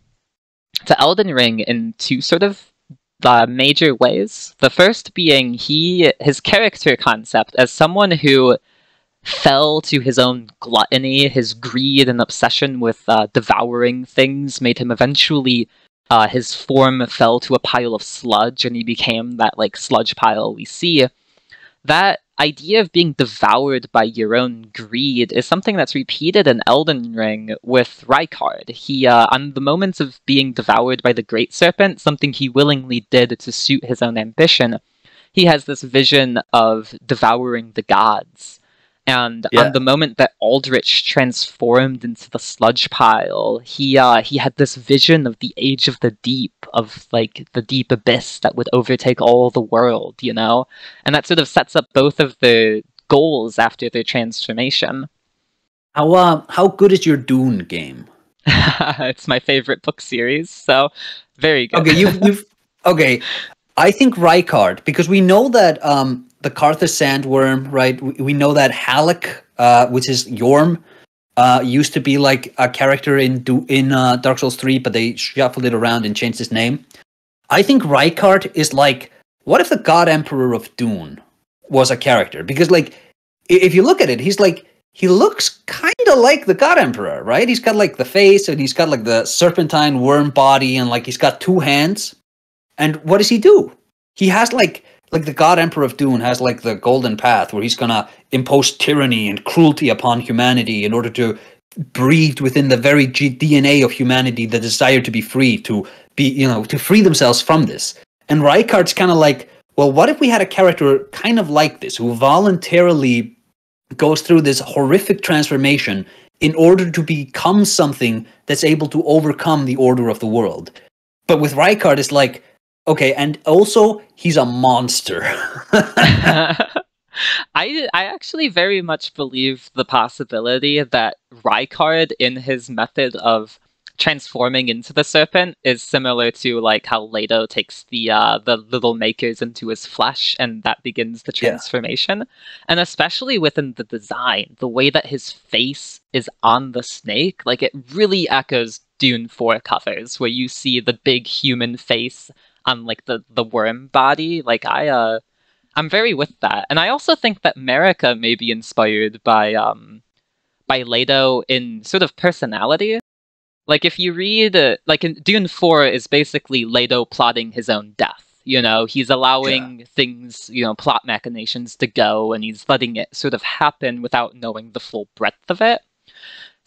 to Elden Ring in two sort of the major ways. The first being he his character concept as someone who fell to his own gluttony, his greed and obsession with uh, devouring things made him eventually, uh, his form fell to a pile of sludge and he became that like sludge pile we see. That idea of being devoured by your own greed is something that's repeated in Elden Ring with Rykard. He, uh, on the moments of being devoured by the Great Serpent, something he willingly did to suit his own ambition, he has this vision of devouring the gods. And yeah. on the moment that Aldrich transformed into the sludge pile, he uh, he had this vision of the age of the deep, of like the deep abyss that would overtake all the world, you know? And that sort of sets up both of their goals after their transformation. How, uh, how good is your Dune game? It's my favorite book series, so very good. Okay, you've, you've, okay. I think Rykard, because we know that... Um, the Karthus sandworm, right? We, we know that Halleck, uh, which is Yorm, uh, used to be like a character in do, in uh, Dark Souls three, but they shuffled it around and changed his name. I think Rykard is like, what if the God Emperor of Dune was a character? Because like, if you look at it, he's like, he looks kind of like the God Emperor, right? He's got like the face and he's got like the serpentine worm body and like he's got two hands. And what does he do? He has like... Like, the God Emperor of Dune has, like, the golden path where he's gonna impose tyranny and cruelty upon humanity in order to breed within the very D N A of humanity the desire to be free, to be, you know, to free themselves from this. And Rykard's kind of like, well, what if we had a character kind of like this, who voluntarily goes through this horrific transformation in order to become something that's able to overcome the order of the world? But with Rykard, it's like, okay, and also, he's a monster. I, I actually very much believe the possibility that Rykard, in his method of transforming into the serpent, is similar to like how Leto takes the, uh, the little makers into his flesh, and that begins the transformation. Yeah. And especially within the design, the way that his face is on the snake, like it really echoes Dune four covers, where you see the big human face on like the the worm body. Like I uh I'm very with that. And I also think that Marika may be inspired by um by Leto in sort of personality. Like if you read uh, like in Dune four is basically Leto plotting his own death. You know, he's allowing yeah. things, you know, plot machinations to go, and he's letting it sort of happen without knowing the full breadth of it.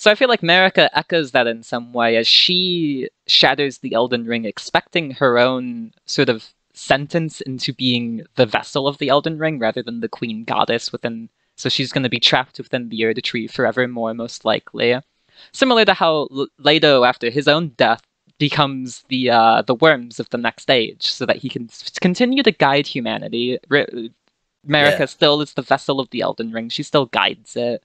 So I feel like Marika echoes that in some way as she shatters the Elden Ring, expecting her own sort of sentence into being the vessel of the Elden Ring rather than the queen goddess within. So she's going to be trapped within the Erdtree forevermore, most likely. Similar to how Leto, after his own death, becomes the uh, the worms of the next age, so that he can continue to guide humanity. R Marika yeah. still is the vessel of the Elden Ring. She still guides it.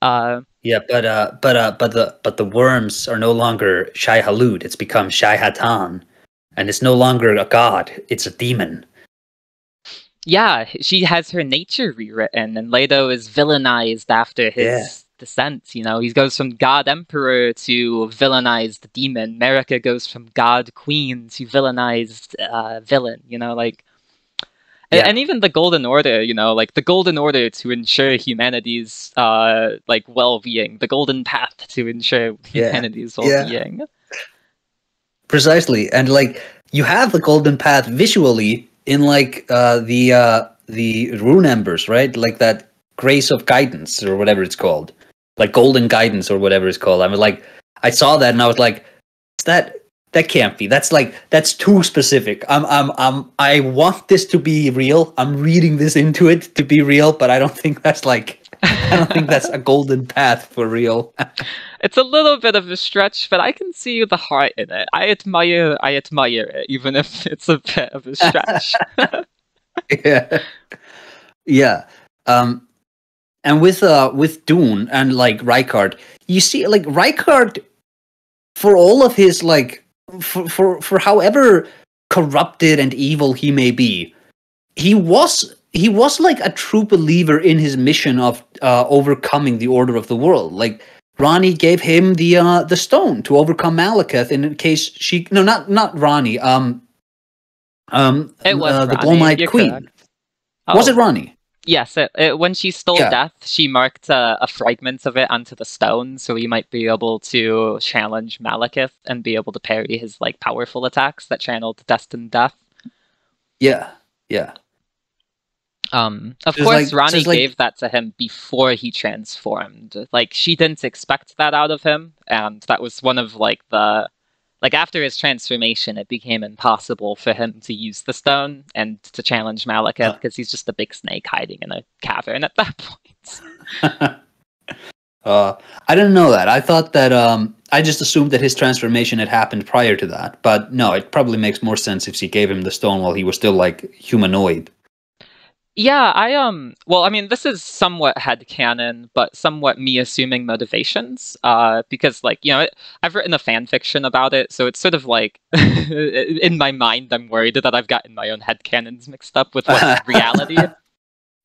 Uh, yeah, but uh, but uh, but the but the worms are no longer Shai Halud. It's become Shai Hatan, and it's no longer a god. It's a demon. Yeah, she has her nature rewritten, and Leto is villainized after his yeah. descent. You know, he goes from god emperor to villainized demon. Marika goes from god queen to villainized uh, villain. You know, like. Yeah. And even the Golden Order, you know, like the Golden Order to ensure humanity's, uh, like, well-being. The Golden Path to ensure humanity's yeah. well-being. Yeah. Precisely. And, like, you have the Golden Path visually in, like, uh, the, uh, the rune embers, right? Like that Grace of Guidance or whatever it's called. Like Golden Guidance or whatever it's called. I mean, like, I saw that and I was like, is that... That can't be. That's like that's too specific. I'm I'm I'm I want this to be real. I'm reading this into it to be real, but I don't think that's like I don't think that's a golden path for real. It's a little bit of a stretch, but I can see the heart in it. I admire I admire it, even if it's a bit of a stretch. Yeah. Yeah. Um and with uh with Dune and like Rykard, you see like Rykard for all of his like For, for for however corrupted and evil he may be, he was he was like a true believer in his mission of uh, overcoming the order of the world. Like Ronnie gave him the uh, the stone to overcome Malekith in case she no not not Ronnie um um it was uh, the Gloamite Queen. Oh. Was it Ronnie? Yes. It, it, when she stole yeah. death, she marked uh, a fragment of it onto the stone, so he might be able to challenge Malekith and be able to parry his like powerful attacks that channeled destined death. Yeah, yeah. Um, of just course, like, Ronnie like... gave that to him before he transformed. Like she didn't expect that out of him, and that was one of like the like after his transformation, it became impossible for him to use the stone and to challenge Malekith because uh. he's just a big snake hiding in a cavern at that point. uh, I didn't know that. I thought that um, I just assumed that his transformation had happened prior to that. But no, it probably makes more sense if she gave him the stone while he was still like humanoid. Yeah, I um. Well, I mean, this is somewhat headcanon, but somewhat me assuming motivations, uh, because like you know, it, I've written a fan fiction about it, so it's sort of like in my mind, I'm worried that I've gotten my own headcanons mixed up with what's reality.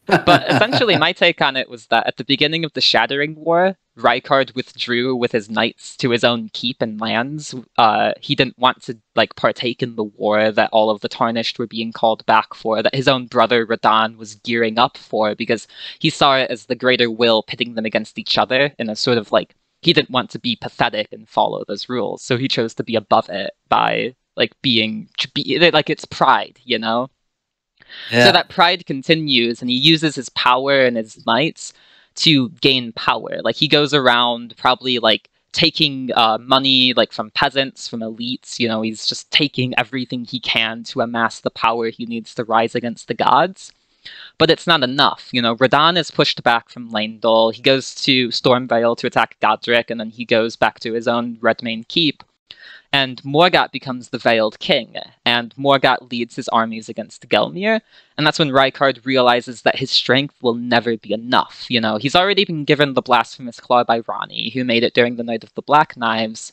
But essentially, my take on it was that at the beginning of the Shattering War, Rykard withdrew with his knights to his own keep and lands. Uh, he didn't want to like partake in the war that all of the Tarnished were being called back for, that his own brother Radahn was gearing up for, because he saw it as the Greater Will pitting them against each other in a sort of like, he didn't want to be pathetic and follow those rules, so he chose to be above it by like being, be, like it's pride, you know? Yeah. So that pride continues, and he uses his power and his mights to gain power. Like, he goes around probably, like, taking uh, money, like, from peasants, from elites. You know, he's just taking everything he can to amass the power he needs to rise against the gods. But it's not enough. You know, Radahn is pushed back from Leyndell. He goes to Stormvale to attack Godric, and then he goes back to his own Redmain Keep. And Morgott becomes the Veiled King, and Morgott leads his armies against Gelmir, and that's when Rykard realizes that his strength will never be enough. You know, he's already been given the Blasphemous Claw by Ronnie, who made it during the Night of the Black Knives,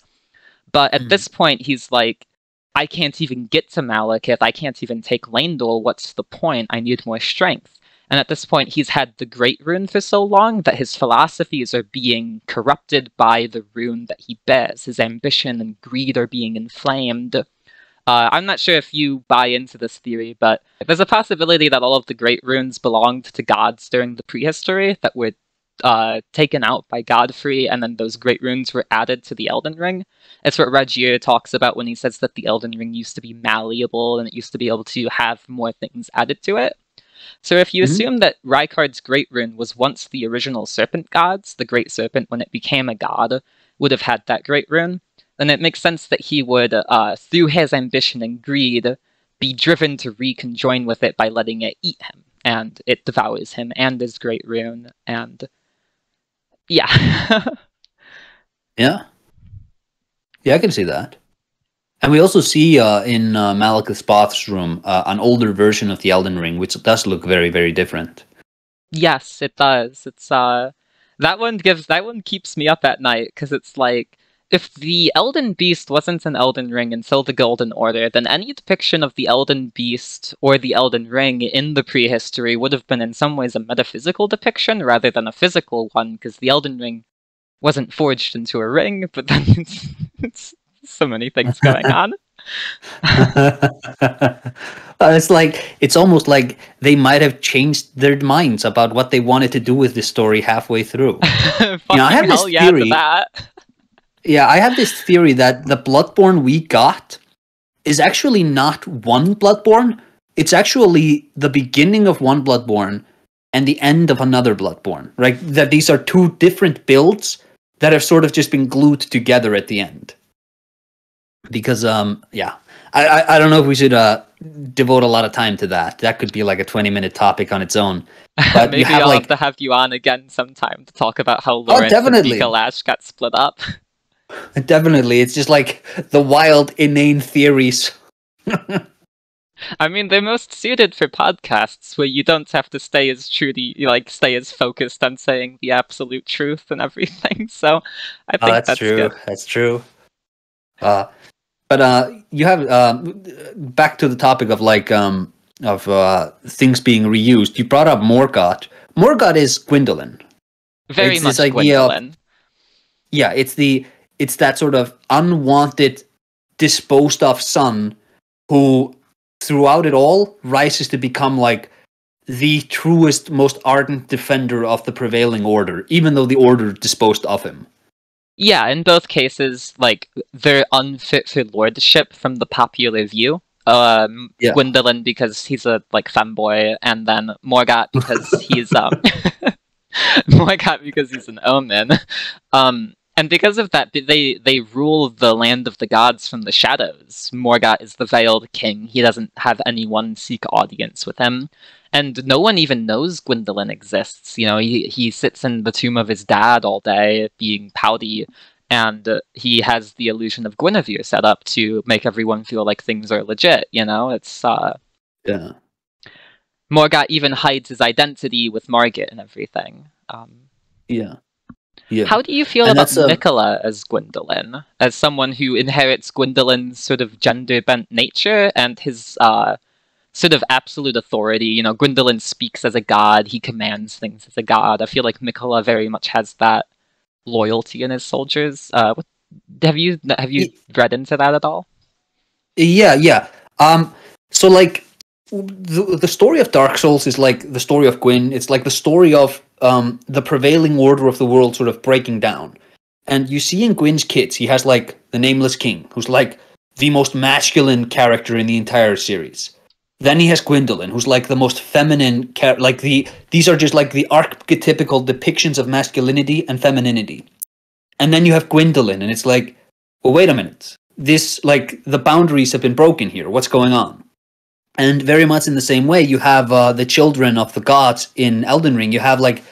but at mm. this point he's like, I can't even get to Malekith, I can't even take Leyndell, what's the point? I need more strength. And at this point, he's had the Great Rune for so long that his philosophies are being corrupted by the rune that he bears. His ambition and greed are being inflamed. Uh, I'm not sure if you buy into this theory, but there's a possibility that all of the Great Runes belonged to gods during the prehistory that were uh, taken out by Godfrey, and then those Great Runes were added to the Elden Ring. It's what Regier talks about when he says that the Elden Ring used to be malleable and it used to be able to have more things added to it. So if you mm-hmm. assume that Rykard's Great Rune was once the original Serpent Gods, the Great Serpent, when it became a god, would have had that Great Rune, then it makes sense that he would, uh, through his ambition and greed, be driven to reconjoin with it by letting it eat him, and it devours him and his Great Rune, and... yeah. Yeah. Yeah, I can see that. And we also see uh, in uh, Malekith's bathroom uh, an older version of the Elden Ring, which does look very, very different. Yes, it does. It's uh, that one gives that one keeps me up at night, because it's like, if the Elden Beast wasn't an Elden Ring until the Golden Order, then any depiction of the Elden Beast or the Elden Ring in the prehistory would have been in some ways a metaphysical depiction rather than a physical one, because the Elden Ring wasn't forged into a ring. But then it's. it's so many things going on. uh, it's like, it's almost like they might have changed their minds about what they wanted to do with this story halfway through. You know, I have this theory. Yeah, yeah, I have this theory that the Bloodborne we got is actually not one Bloodborne. It's actually the beginning of one Bloodborne and the end of another Bloodborne, right? That these are two different builds that have sort of just been glued together at the end. because um yeah I, I I don't know if we should uh devote a lot of time to that. That could be like a twenty minute topic on its own. But maybe you have, I'll like... have to have you on again sometime to talk about how Laurence oh, and Bikalash got split up. Definitely. It's just like the wild inane theories. I mean, they're most suited for podcasts where you don't have to stay as truly, like, stay as focused on saying the absolute truth and everything. So I think oh, that's, that's true. Good. That's true. Uh, but uh, you have uh, back to the topic of like um, of uh, things being reused. You brought up Morgott. Morgott is Gwyndolin. Very it's much this idea Gwyndolin. Of, yeah, it's the it's that sort of unwanted, disposed of son who. Throughout it all, rises to become like the truest, most ardent defender of the prevailing order, even though the order disposed of him. Yeah, in both cases, like, they're unfit for lordship from the popular view. Um, yeah. Gwyndolin because he's a, like, femboy, and then Morgott because he's, um... Morgott because he's an omen. Um... And because of that, they, they rule the land of the gods from the shadows. Morgott is the veiled king. He doesn't have anyone seek audience with him. And no one even knows Gwyndolin exists. You know, he, he sits in the tomb of his dad all day, being pouty, and uh, he has the illusion of Guinevere set up to make everyone feel like things are legit, you know? It's, uh... yeah. Morgott even hides his identity with Margit and everything. Um, yeah. Yeah. How do you feel and about a... Nicola as Gwyndolin, as someone who inherits Gwendolin's sort of gender-bent nature and his uh, sort of absolute authority? You know, Gwyndolin speaks as a god, he commands things as a god. I feel like Nicola very much has that loyalty in his soldiers. Uh, what, have you have you yeah. read into that at all? Yeah, yeah. Um, so, like, the, the story of Dark Souls is like the story of Gwyn. It's like the story of... Um, the prevailing order of the world sort of breaking down. And you see in Gwyn's kids, he has, like, the Nameless King, who's, like, the most masculine character in the entire series. Then he has Gwyndolin, who's, like, the most feminine character. Like, the these are just, like, the archetypical depictions of masculinity and femininity. And then you have Gwyndolin, and it's like, well, wait a minute. This, like, the boundaries have been broken here. What's going on? And very much in the same way, you have uh, the children of the gods in Elden Ring. You have, like,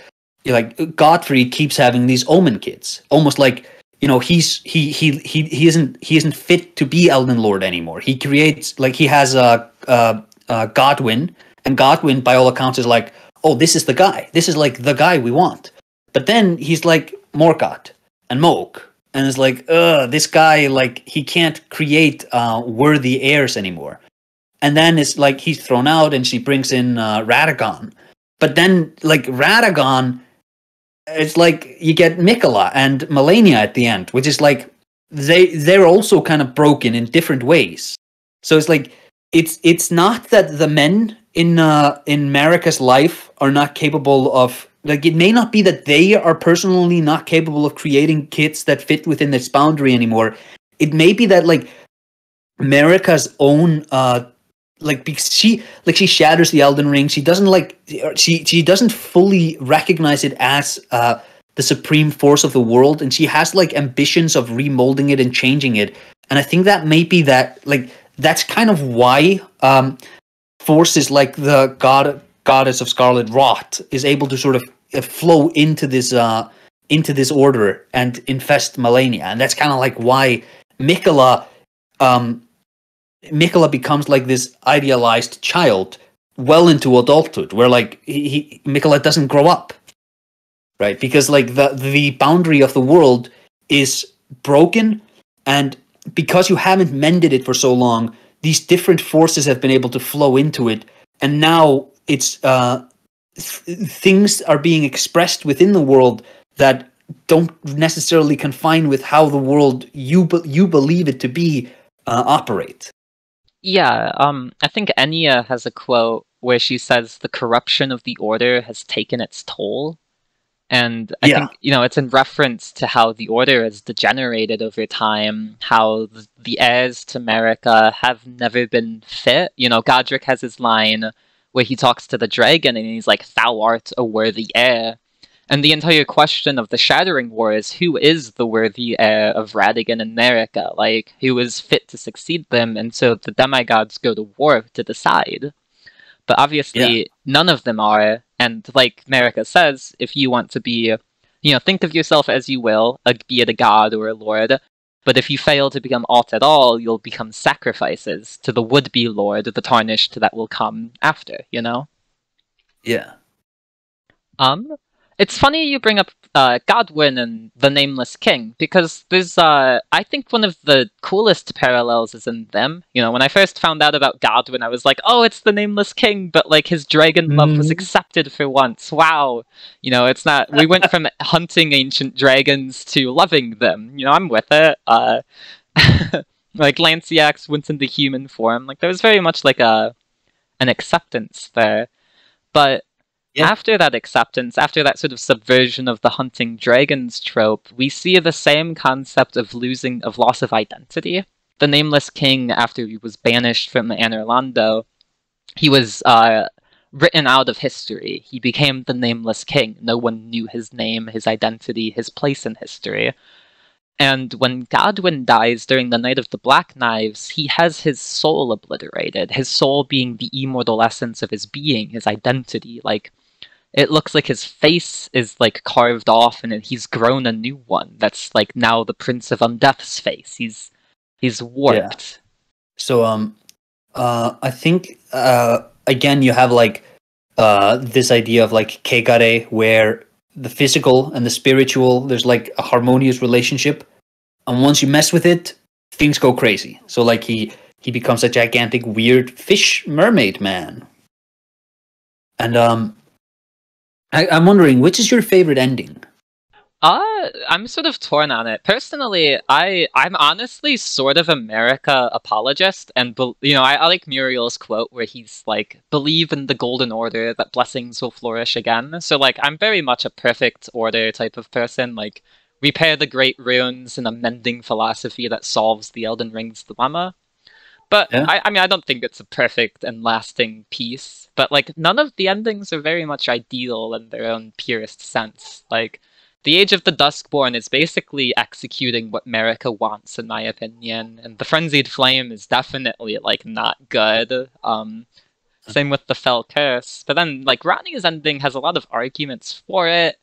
like Godfrey keeps having these omen kids, almost like, you know, he's he he he he isn't he isn't fit to be Elden Lord anymore. He creates, like, he has a uh, uh, uh, Godwyn, and Godwyn, by all accounts, is like, oh, this is the guy. This is like the guy we want. But then he's like Morgott and Moog, and it's like, ugh, this guy, like, he can't create uh, worthy heirs anymore. And then it's like he's thrown out, and she brings in uh, Radagon. But then, like, Radagon, it's like you get Mikola and Melania at the end, which is like they they're also kind of broken in different ways. So it's like it's it's not that the men in uh, in Marika's life are not capable of, like, it may not be that they are personally not capable of creating kids that fit within this boundary anymore. It may be that, like, Marika's own uh. Like she, like she shatters the Elden Ring. She doesn't like she. She doesn't fully recognize it as uh, the supreme force of the world, and she has, like, ambitions of remolding it and changing it. And I think that may be that. Like, that's kind of why um, forces like the god goddess of Scarlet Rot is able to sort of flow into this uh, into this order and infest Melania. And that's kind of like why Mikola. Um, Mikola becomes like this idealized child well into adulthood, where, like, he, he Mikola doesn't grow up, right? Because, like, the the boundary of the world is broken, and because you haven't mended it for so long, these different forces have been able to flow into it, and now it's uh, th things are being expressed within the world that don't necessarily confine with how the world you be you believe it to be uh, operate. Yeah, um, I think Enya has a quote where she says the corruption of the Order has taken its toll. And I yeah. think, you know, it's in reference to how the Order has degenerated over time, how the heirs to Marika have never been fit. You know, Godric has his line where he talks to the dragon and he's like, "Thou art a worthy heir." And the entire question of the Shattering War is, who is the worthy heir of Radagon and Marika? Like, who is fit to succeed them? And so the demigods go to war to decide. But obviously, yeah. none of them are. And like Marika says, if you want to be, you know, think of yourself as you will, a, be it a god or a lord. But if you fail to become aught at all, you'll become sacrifices to the would-be lord, the tarnished that will come after, you know? Yeah. Um... It's funny you bring up uh, Godwyn and the Nameless King, because there's, uh, I think one of the coolest parallels is in them. You know, when I first found out about Godwyn, I was like, oh, it's the Nameless King, but, like, his dragon love mm. was accepted for once. Wow. You know, it's not, we went from hunting ancient dragons to loving them. You know, I'm with it. Uh, like, Lanciax went into human form. Like, there was very much, like, a, an acceptance there. But yeah. After that acceptance, after that sort of subversion of the hunting dragons trope, we see the same concept of losing, of loss of identity. The Nameless King, after he was banished from Anor Londo, he was uh, written out of history. He became the Nameless King. No one knew his name, his identity, his place in history. And when Godwyn dies during the Night of the Black Knives, he has his soul obliterated, his soul being the immortal essence of his being, his identity. Like, it looks like his face is, like, carved off, and he's grown a new one. That's, like, now the Prince of Undeath's face. He's he's warped. Yeah. So, um, uh, I think, uh, again, you have, like, uh, this idea of, like, Kegare, where the physical and the spiritual, there's, like, a harmonious relationship. And once you mess with it, things go crazy. So, like, he, he becomes a gigantic, weird fish mermaid man. And, um... I, I'm wondering, which is your favorite ending? Uh, I'm sort of torn on it. Personally, I, I'm honestly sort of a Marika apologist, and, be, you know, I, I like Muriel's quote where he's like, believe in the golden order that blessings will flourish again. So, like, I'm very much a perfect order type of person, like, repair the great runes and a mending philosophy that solves the Elden Ring's dilemma. But, yeah. I, I mean, I don't think it's a perfect and lasting piece. But, like, none of the endings are very much ideal in their own purest sense. Like, The Age of the Duskborn is basically executing what Marika wants, in my opinion. And The Frenzied Flame is definitely, like, not good. Um, same with The Fell Curse. But then, like, Ronnie's ending has a lot of arguments for it.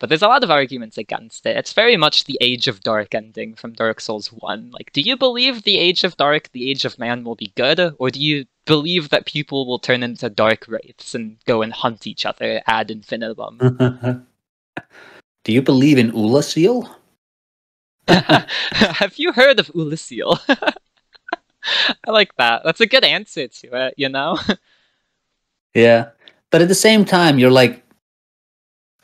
But there's a lot of arguments against it. It's very much the Age of Dark ending from Dark Souls one. Like, do you believe the Age of Dark, the Age of Man, will be good? Or do you believe that people will turn into dark wraiths and go and hunt each other ad infinitum? Do you believe in Ulasiel? Have you heard of Ulasiel? I like that. That's a good answer to it, you know? Yeah. But at the same time, you're like,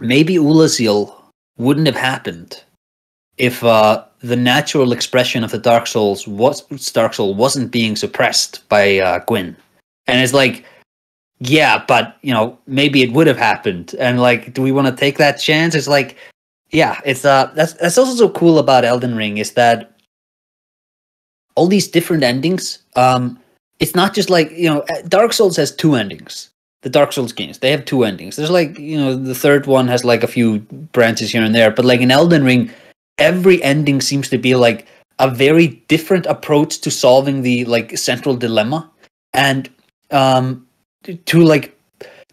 maybe Ulasiel wouldn't have happened if uh, the natural expression of the Dark Souls was Dark Soul wasn't being suppressed by uh, Gwyn. And it's like, yeah, but you know, maybe it would have happened. And like, do we want to take that chance? It's like, yeah, it's uh, that's that's also so cool about Elden Ring is that all these different endings. Um, it's not just like you know, Dark Souls has two endings. The Dark Souls games, they have two endings. There's like, you know, the third one has like a few branches here and there. But like in Elden Ring, every ending seems to be like a very different approach to solving the like central dilemma. And um, to like,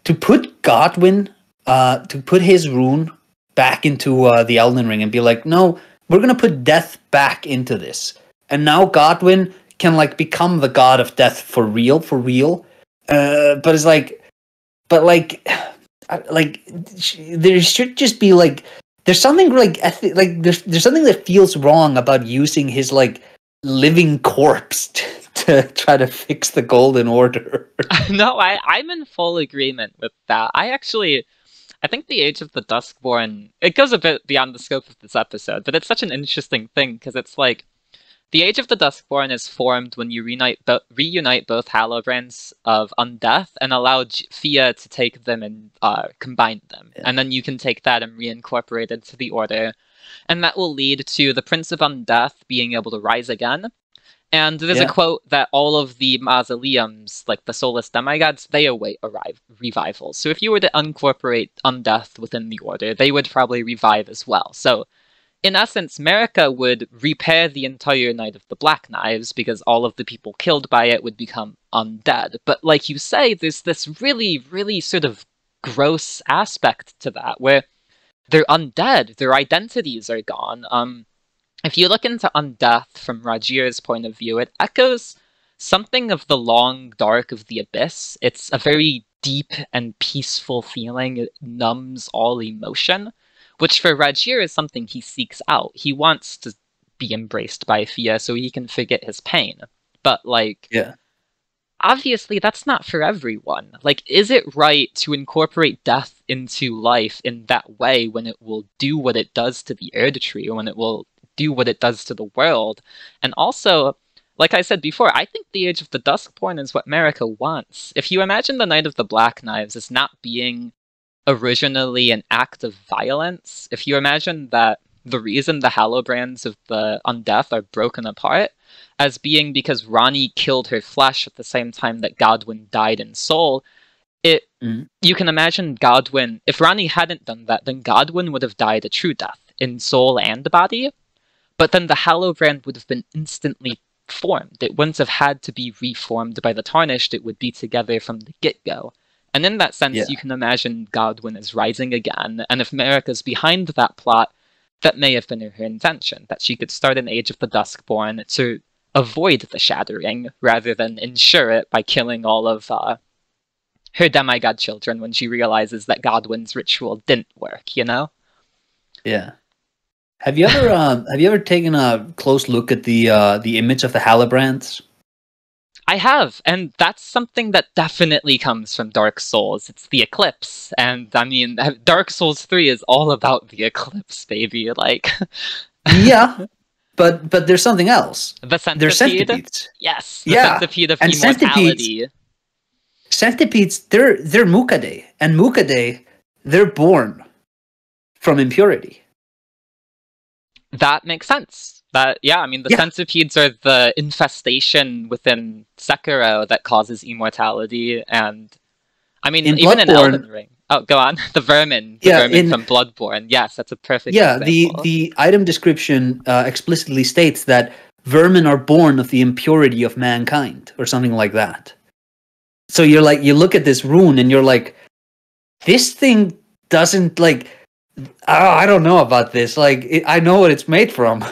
to put Godwyn, uh, to put his rune back into uh, the Elden Ring and be like, no, we're going to put death back into this. And now Godwyn can like become the god of death for real, for real. Uh, but it's like, But like, like there should just be like there's something like like there's there's something that feels wrong about using his like living corpse to, to try to fix the golden order. No, I I'm in full agreement with that. I actually I think the Age of the Duskborn, it goes a bit beyond the scope of this episode, but it's such an interesting thing because it's like. The Age of the Duskborn is formed when you reunite, bo reunite both Halobrands of Undeath and allow G Fia to take them and uh, combine them. Yeah. And then you can take that and reincorporate it to the Order. And that will lead to the Prince of Undeath being able to rise again. And there's yeah. a quote that all of the mausoleums, like the soulless demigods, they await a revival. So if you were to incorporate undeath within the order, they would probably revive as well. So in essence, Marika would repair the entire Night of the Black Knives because all of the people killed by it would become undead. But like you say, there's this really, really sort of gross aspect to that where they're undead, their identities are gone. Um, if you look into undeath from Rajir's point of view, it echoes something of the long dark of the abyss. It's a very deep and peaceful feeling. It numbs all emotion, which for Rajir is something he seeks out. He wants to be embraced by Fia so he can forget his pain. But, like, yeah. obviously that's not for everyone. Like, is it right to incorporate death into life in that way when it will do what it does to the Erdtree, when it will do what it does to the world? And also, like I said before, I think the Age of the Duskborn is what Marika wants. If you imagine the Night of the Black Knives as not being originally an act of violence, if you imagine that the reason the Hallowbrands of the Undeath are broken apart as being because Rani killed her flesh at the same time that Godwyn died in soul, it mm. you can imagine Godwyn, if Rani hadn't done that, then Godwyn would have died a true death in soul and body, but then the Hallowbrand would have been instantly formed. It wouldn't have had to be reformed by the Tarnished, it would be together from the get-go. And in that sense, yeah. you can imagine Godwyn is rising again, and if Marika's behind that plot, that may have been her intention, that she could start an Age of the Duskborn to avoid the shattering, rather than ensure it by killing all of uh, her demigod children when she realizes that Godwyn's ritual didn't work, you know? Yeah. Have you ever um, have you ever taken a close look at the uh, the image of the Hallowbrands? I have, and that's something that definitely comes from Dark Souls. It's the eclipse, and I mean, Dark Souls three is all about the eclipse, baby. Like, yeah, but but there's something else. The centipede. There's centipedes. Yes, the yeah. centipede of and immortality. Centipedes, centipedes, they're they're Mukade, and Mukade, they're born from impurity. That makes sense. That, yeah, I mean, the yeah. centipedes are the infestation within Sekiro that causes immortality, and, I mean, in even Bloodborne, in Elden Ring. Oh, go on. The vermin. The yeah, vermin in, from Bloodborne. Yes, that's a perfect yeah, example. The, the item description uh, explicitly states that vermin are born of the impurity of mankind, or something like that. So you're like, you look at this rune, and you're like, this thing doesn't, like, oh, I don't know about this. Like, it, I know what it's made from.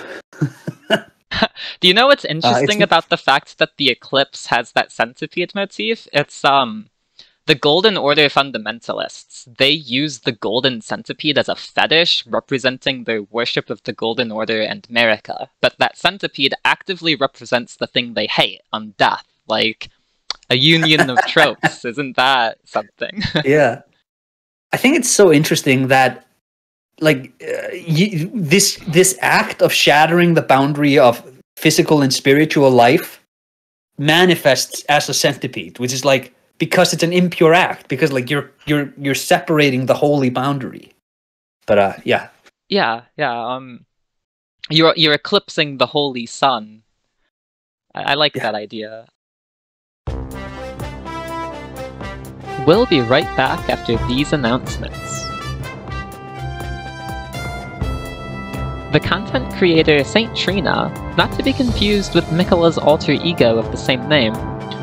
Do you know what's interesting uh, about the fact that the eclipse has that centipede motif? It's um, the Golden Order fundamentalists. They use the golden centipede as a fetish, representing their worship of the Golden Order and Marika. But that centipede actively represents the thing they hate, undeath. Like, a union of tropes. Isn't that something? Yeah. I think it's so interesting that like uh, you, this this act of shattering the boundary of physical and spiritual life manifests as a centipede, which is like, because it's an impure act, because like you're you're you're separating the holy boundary. But uh yeah yeah yeah um you're you're eclipsing the holy sun. I, I like yeah. that idea. We'll be right back after these announcements. The content creator Saint Trina, not to be confused with Mikola's alter ego of the same name,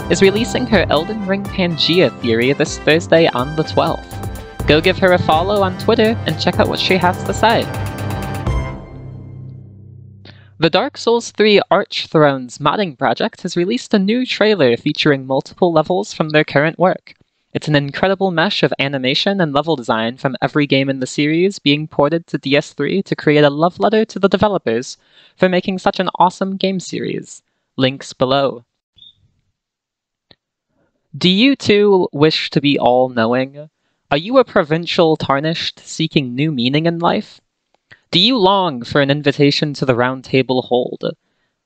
is releasing her Elden Ring Pangea theory this Thursday on the twelfth. Go give her a follow on Twitter and check out what she has to say. The Dark Souls three Archthrones modding project has released a new trailer featuring multiple levels from their current work. It's an incredible mesh of animation and level design from every game in the series being ported to D S three to create a love letter to the developers for making such an awesome game series. Links below. Do you too wish to be all-knowing? Are you a provincial tarnished seeking new meaning in life? Do you long for an invitation to the Round Table Hold?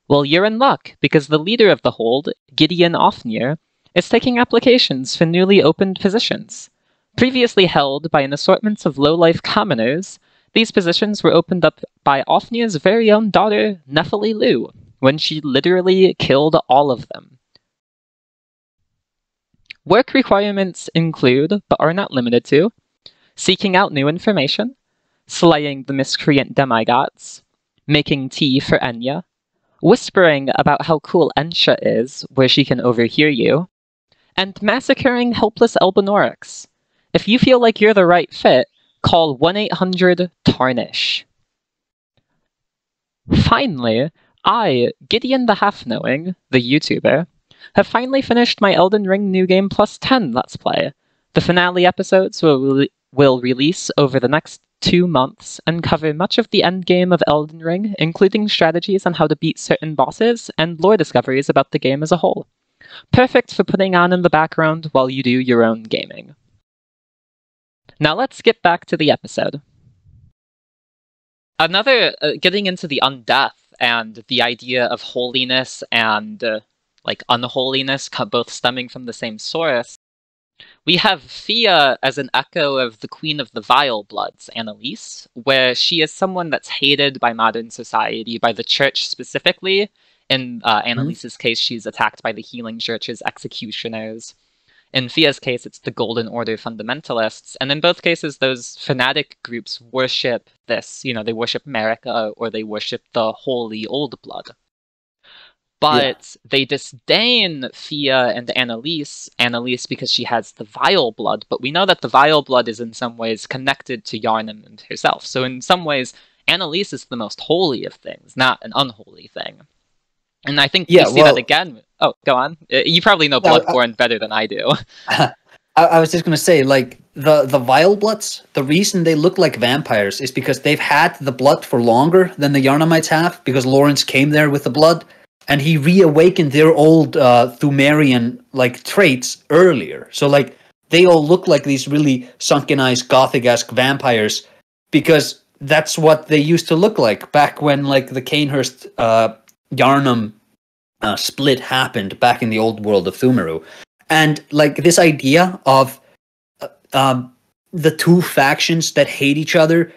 Well, you're in luck, because the leader of the Hold, Gideon Ofnir, it's taking applications for newly opened positions. Previously held by an assortment of low-life commoners, these positions were opened up by Ofnir's very own daughter, Nephili Lu, when she literally killed all of them. Work requirements include, but are not limited to, seeking out new information, slaying the miscreant demigods, making tea for Enya, whispering about how cool Ensha is, where she can overhear you, and massacring helpless Elbenorics. If you feel like you're the right fit, call one eight hundred tarnish. Finally, I, Gideon the Half-Knowing, the YouTuber, have finally finished my Elden Ring New Game Plus ten Let's Play. The finale episodes will, re will release over the next two months and cover much of the endgame of Elden Ring, including strategies on how to beat certain bosses and lore discoveries about the game as a whole. Perfect for putting on in the background while you do your own gaming. Now let's get back to the episode. Another, uh, getting into the undeath and the idea of holiness and uh, like unholiness, both stemming from the same source, we have Fia as an echo of the Queen of the Vile Bloods, Annalise, where she is someone that's hated by modern society, by the church specifically. In uh, Annalise's mm-hmm. case, she's attacked by the Healing Church's executioners. In Fia's case, it's the Golden Order fundamentalists, and in both cases, those fanatic groups worship this. You know, they worship Marika, or they worship the Holy Old Blood. But yeah. they disdain Fia and Annalise, Annalise because she has the Vile Blood, but we know that the Vile Blood is in some ways connected to Yharnam and herself. So in some ways, Annalise is the most holy of things, not an unholy thing. And I think yeah, you see well, that again. Oh, go on. You probably know Bloodborne no, I, better than I do. I, I was just going to say, like, the, the Vile Bloods, the reason they look like vampires is because they've had the blood for longer than the Yharnamites have, because Laurence came there with the blood, and he reawakened their old uh, Pthumerian, like, traits earlier. So, like, they all look like these really sunken-eyed, gothic-esque vampires, because that's what they used to look like back when, like, the Cainhurst... Uh, Yharnam uh, split happened back in the old world of Pthumeru. And like this idea of uh, um, the two factions that hate each other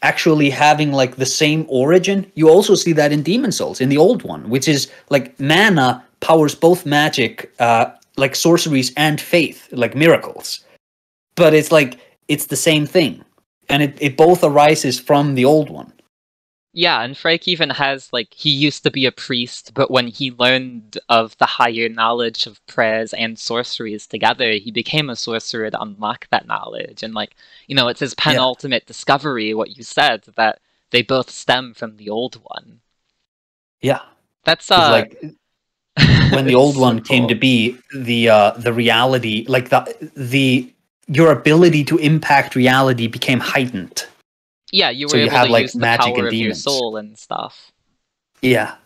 actually having like the same origin, you also see that in Demon's Souls, in the old one, which is like mana powers both magic, uh, like sorceries and faith, like miracles. But it's like, it's the same thing. And it, it both arises from the old one. Yeah, and Freyk even has, like, he used to be a priest, but when he learned of the higher knowledge of prayers and sorceries together, he became a sorcerer to unlock that knowledge. And, like, you know, it's his penultimate yeah. discovery, what you said, that they both stem from the old one. Yeah. That's, uh... like, when the old so one cool. came to be, the, uh, the reality, like, the, the, your ability to impact reality became heightened. Yeah, you were so able you have, to like, use the magic power and of your soul and stuff. Yeah.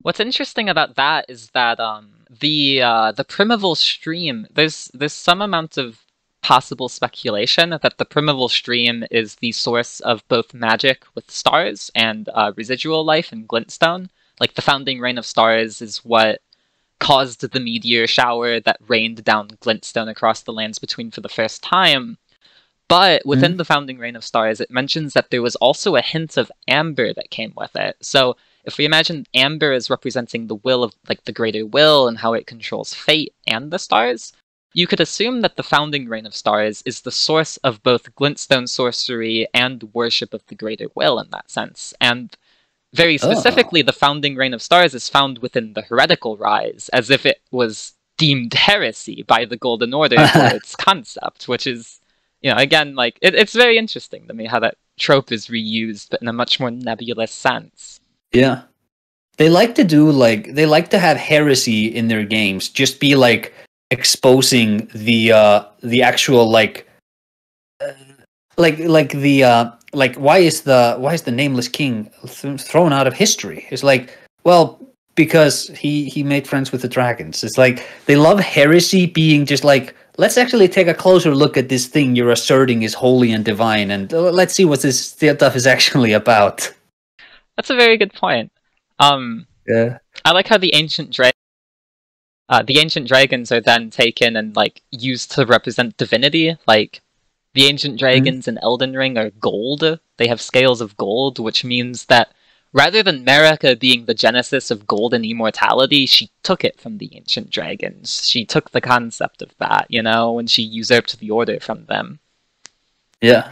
What's interesting about that is that um, the uh, the primeval stream. There's there's some amount of possible speculation that the primeval stream is the source of both magic with stars and uh, residual life in Glintstone. Like the founding rain of stars is what caused the meteor shower that rained down Glintstone across the Lands Between for the first time. But within mm-hmm. the founding reign of stars, it mentions that there was also a hint of amber that came with it. So if we imagine amber as representing the will of, like, the greater will and how it controls fate and the stars, you could assume that the founding reign of stars is the source of both glintstone sorcery and worship of the greater will in that sense. And very specifically, oh. the founding reign of stars is found within the heretical rise, as if it was deemed heresy by the Golden Order for its concept, which is... You know, again, like, it, it's very interesting to me how that trope is reused, but in a much more nebulous sense. Yeah. They like to do, like, they like to have heresy in their games. Just be, like, exposing the, uh, the actual, like, uh, like, like the, uh, like, why is the, why is the Nameless King th thrown out of history? It's like, well, because he, he made friends with the dragons. It's like, they love heresy being just, like, let's actually take a closer look at this thing you're asserting is holy and divine, and let's see what this stuff is actually about. That's a very good point. Um, yeah. I like how the ancient dra uh, the ancient dragons are then taken and like used to represent divinity. Like the ancient dragons mm-hmm. in Elden Ring are gold. They have scales of gold, which means that Rather than Marika being the genesis of golden immortality, she took it from the ancient dragons. She took the concept of that, you know, and she usurped the order from them. Yeah.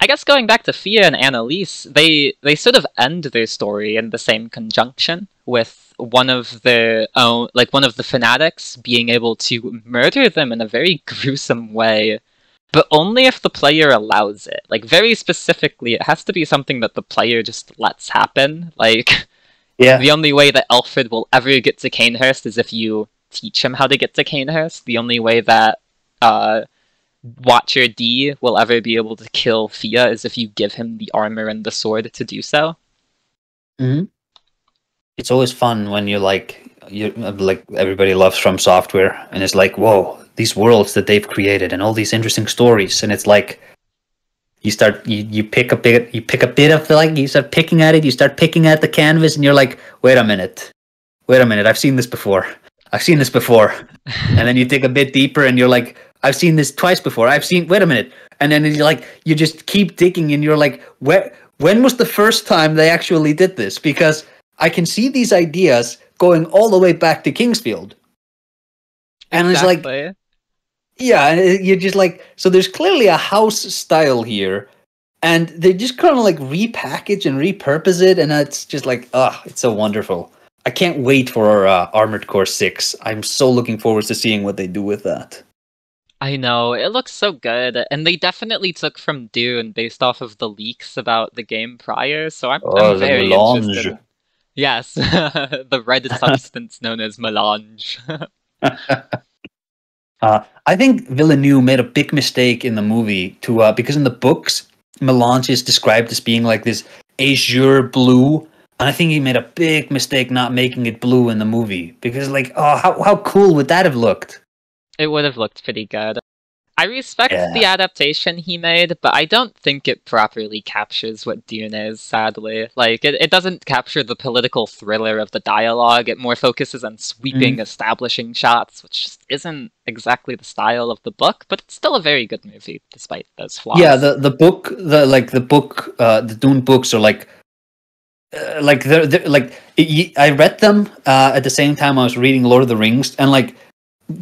I guess going back to Fia and Annalise, they, they sort of end their story in the same conjunction, with one of their own, like one of the fanatics being able to murder them in a very gruesome way, but only if the player allows it. Like, very specifically, it has to be something that the player just lets happen. Like, yeah. The only way that Alfred will ever get to Cainhurst is if you teach him how to get to Cainhurst. The only way that uh, Watcher D will ever be able to kill Fia is if you give him the armor and the sword to do so. Mm-hmm. It's always fun when you're like, you like everybody loves From Software, and it's like, whoa, these worlds that they've created and all these interesting stories, and it's like you start you, you pick a bit you pick a bit of the, like you start picking at it, you start picking at the canvas, and you're like, wait a minute, wait a minute, I've seen this before, I've seen this before, and then you dig a bit deeper, and you're like, I've seen this twice before, I've seen, wait a minute, and then you like you just keep digging, and you're like, where when was the first time they actually did this? Because I can see these ideas going all the way back to Kingsfield. And exactly. It's like, yeah, you're just like, so there's clearly a house style here, and they just kind of like repackage and repurpose it, and it's just like, ah, oh, it's so wonderful. I can't wait for uh, Armored Core six. I'm so looking forward to seeing what they do with that. I know, it looks so good, and they definitely took from Dune based off of the leaks about the game prior, so I'm, oh, I'm very melange. Interested. Yes, the red substance known as melange. uh, I think Villeneuve made a big mistake in the movie, to uh, because in the books, melange is described as being like this azure blue, and I think he made a big mistake not making it blue in the movie, because like, oh, how, how cool would that have looked? It would have looked pretty good. I respect yeah. the adaptation he made, but I don't think it properly captures what Dune is, sadly. Like, it, it doesn't capture the political thriller of the dialogue, it more focuses on sweeping, mm. establishing shots, which just isn't exactly the style of the book, but it's still a very good movie, despite those flaws. Yeah, the, the book, the like, the book, uh, the Dune books are like, uh, like, they're, they're, like it, I read them uh, at the same time I was reading Lord of the Rings, and like,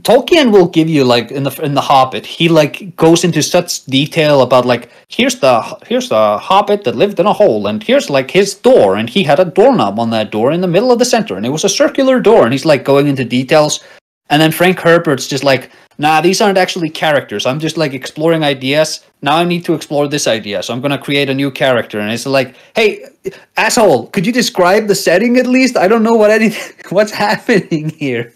Tolkien will give you, like, in the in the Hobbit, he like goes into such detail about like, here's the here's the Hobbit that lived in a hole, and here's like his door, and he had a doorknob on that door in the middle of the center, and it was a circular door, and he's like going into details, and then Frank Herbert's just like, nah, these aren't actually characters, I'm just like exploring ideas, now I need to explore this idea, so I'm gonna create a new character, and it's like, hey, asshole, could you describe the setting at least? I don't know what anything what's happening here.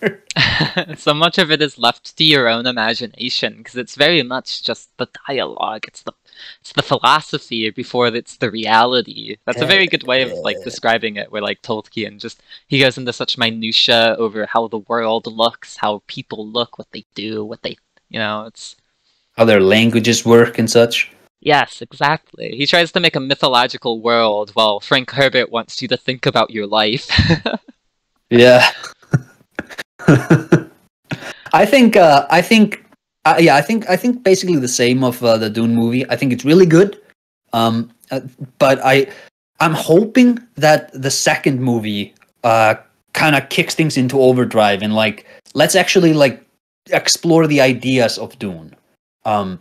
So much of it is left to your own imagination, because it's very much just the dialogue, it's the it's the philosophy before it's the reality. That's a very good way of like describing it, where like Tolkien just he goes into such minutia over how the world looks, how people look, what they do, what they, you know, it's how their languages work and such. Yes, exactly. He tries to make a mythological world while Frank Herbert wants you to think about your life. Yeah. I think uh, I think uh, yeah I think I think basically the same of uh, the Dune movie. I think it's really good, um, uh, but I I'm hoping that the second movie uh, kind of kicks things into overdrive and like let's actually like explore the ideas of Dune, um,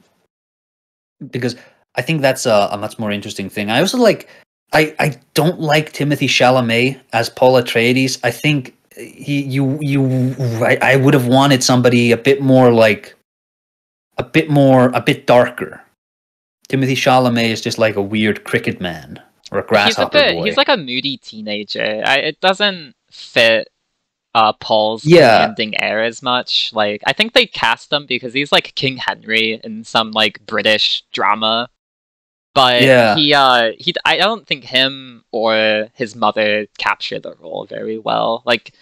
because I think that's a, a much more interesting thing. I also like I I don't like Timothée Chalamet as Paul Atreides. I think. He, you, you. I, I would have wanted somebody a bit more like, a bit more, a bit darker. Timothée Chalamet is just like a weird cricket man or a grasshopper he's a bit, boy. He's like a moody teenager. I, it doesn't fit uh, Paul's yeah. commanding air as much. Like, I think they cast him because he's like King Henry in some like British drama. But yeah. he, uh, he, I don't think him or his mother capture the role very well. Like,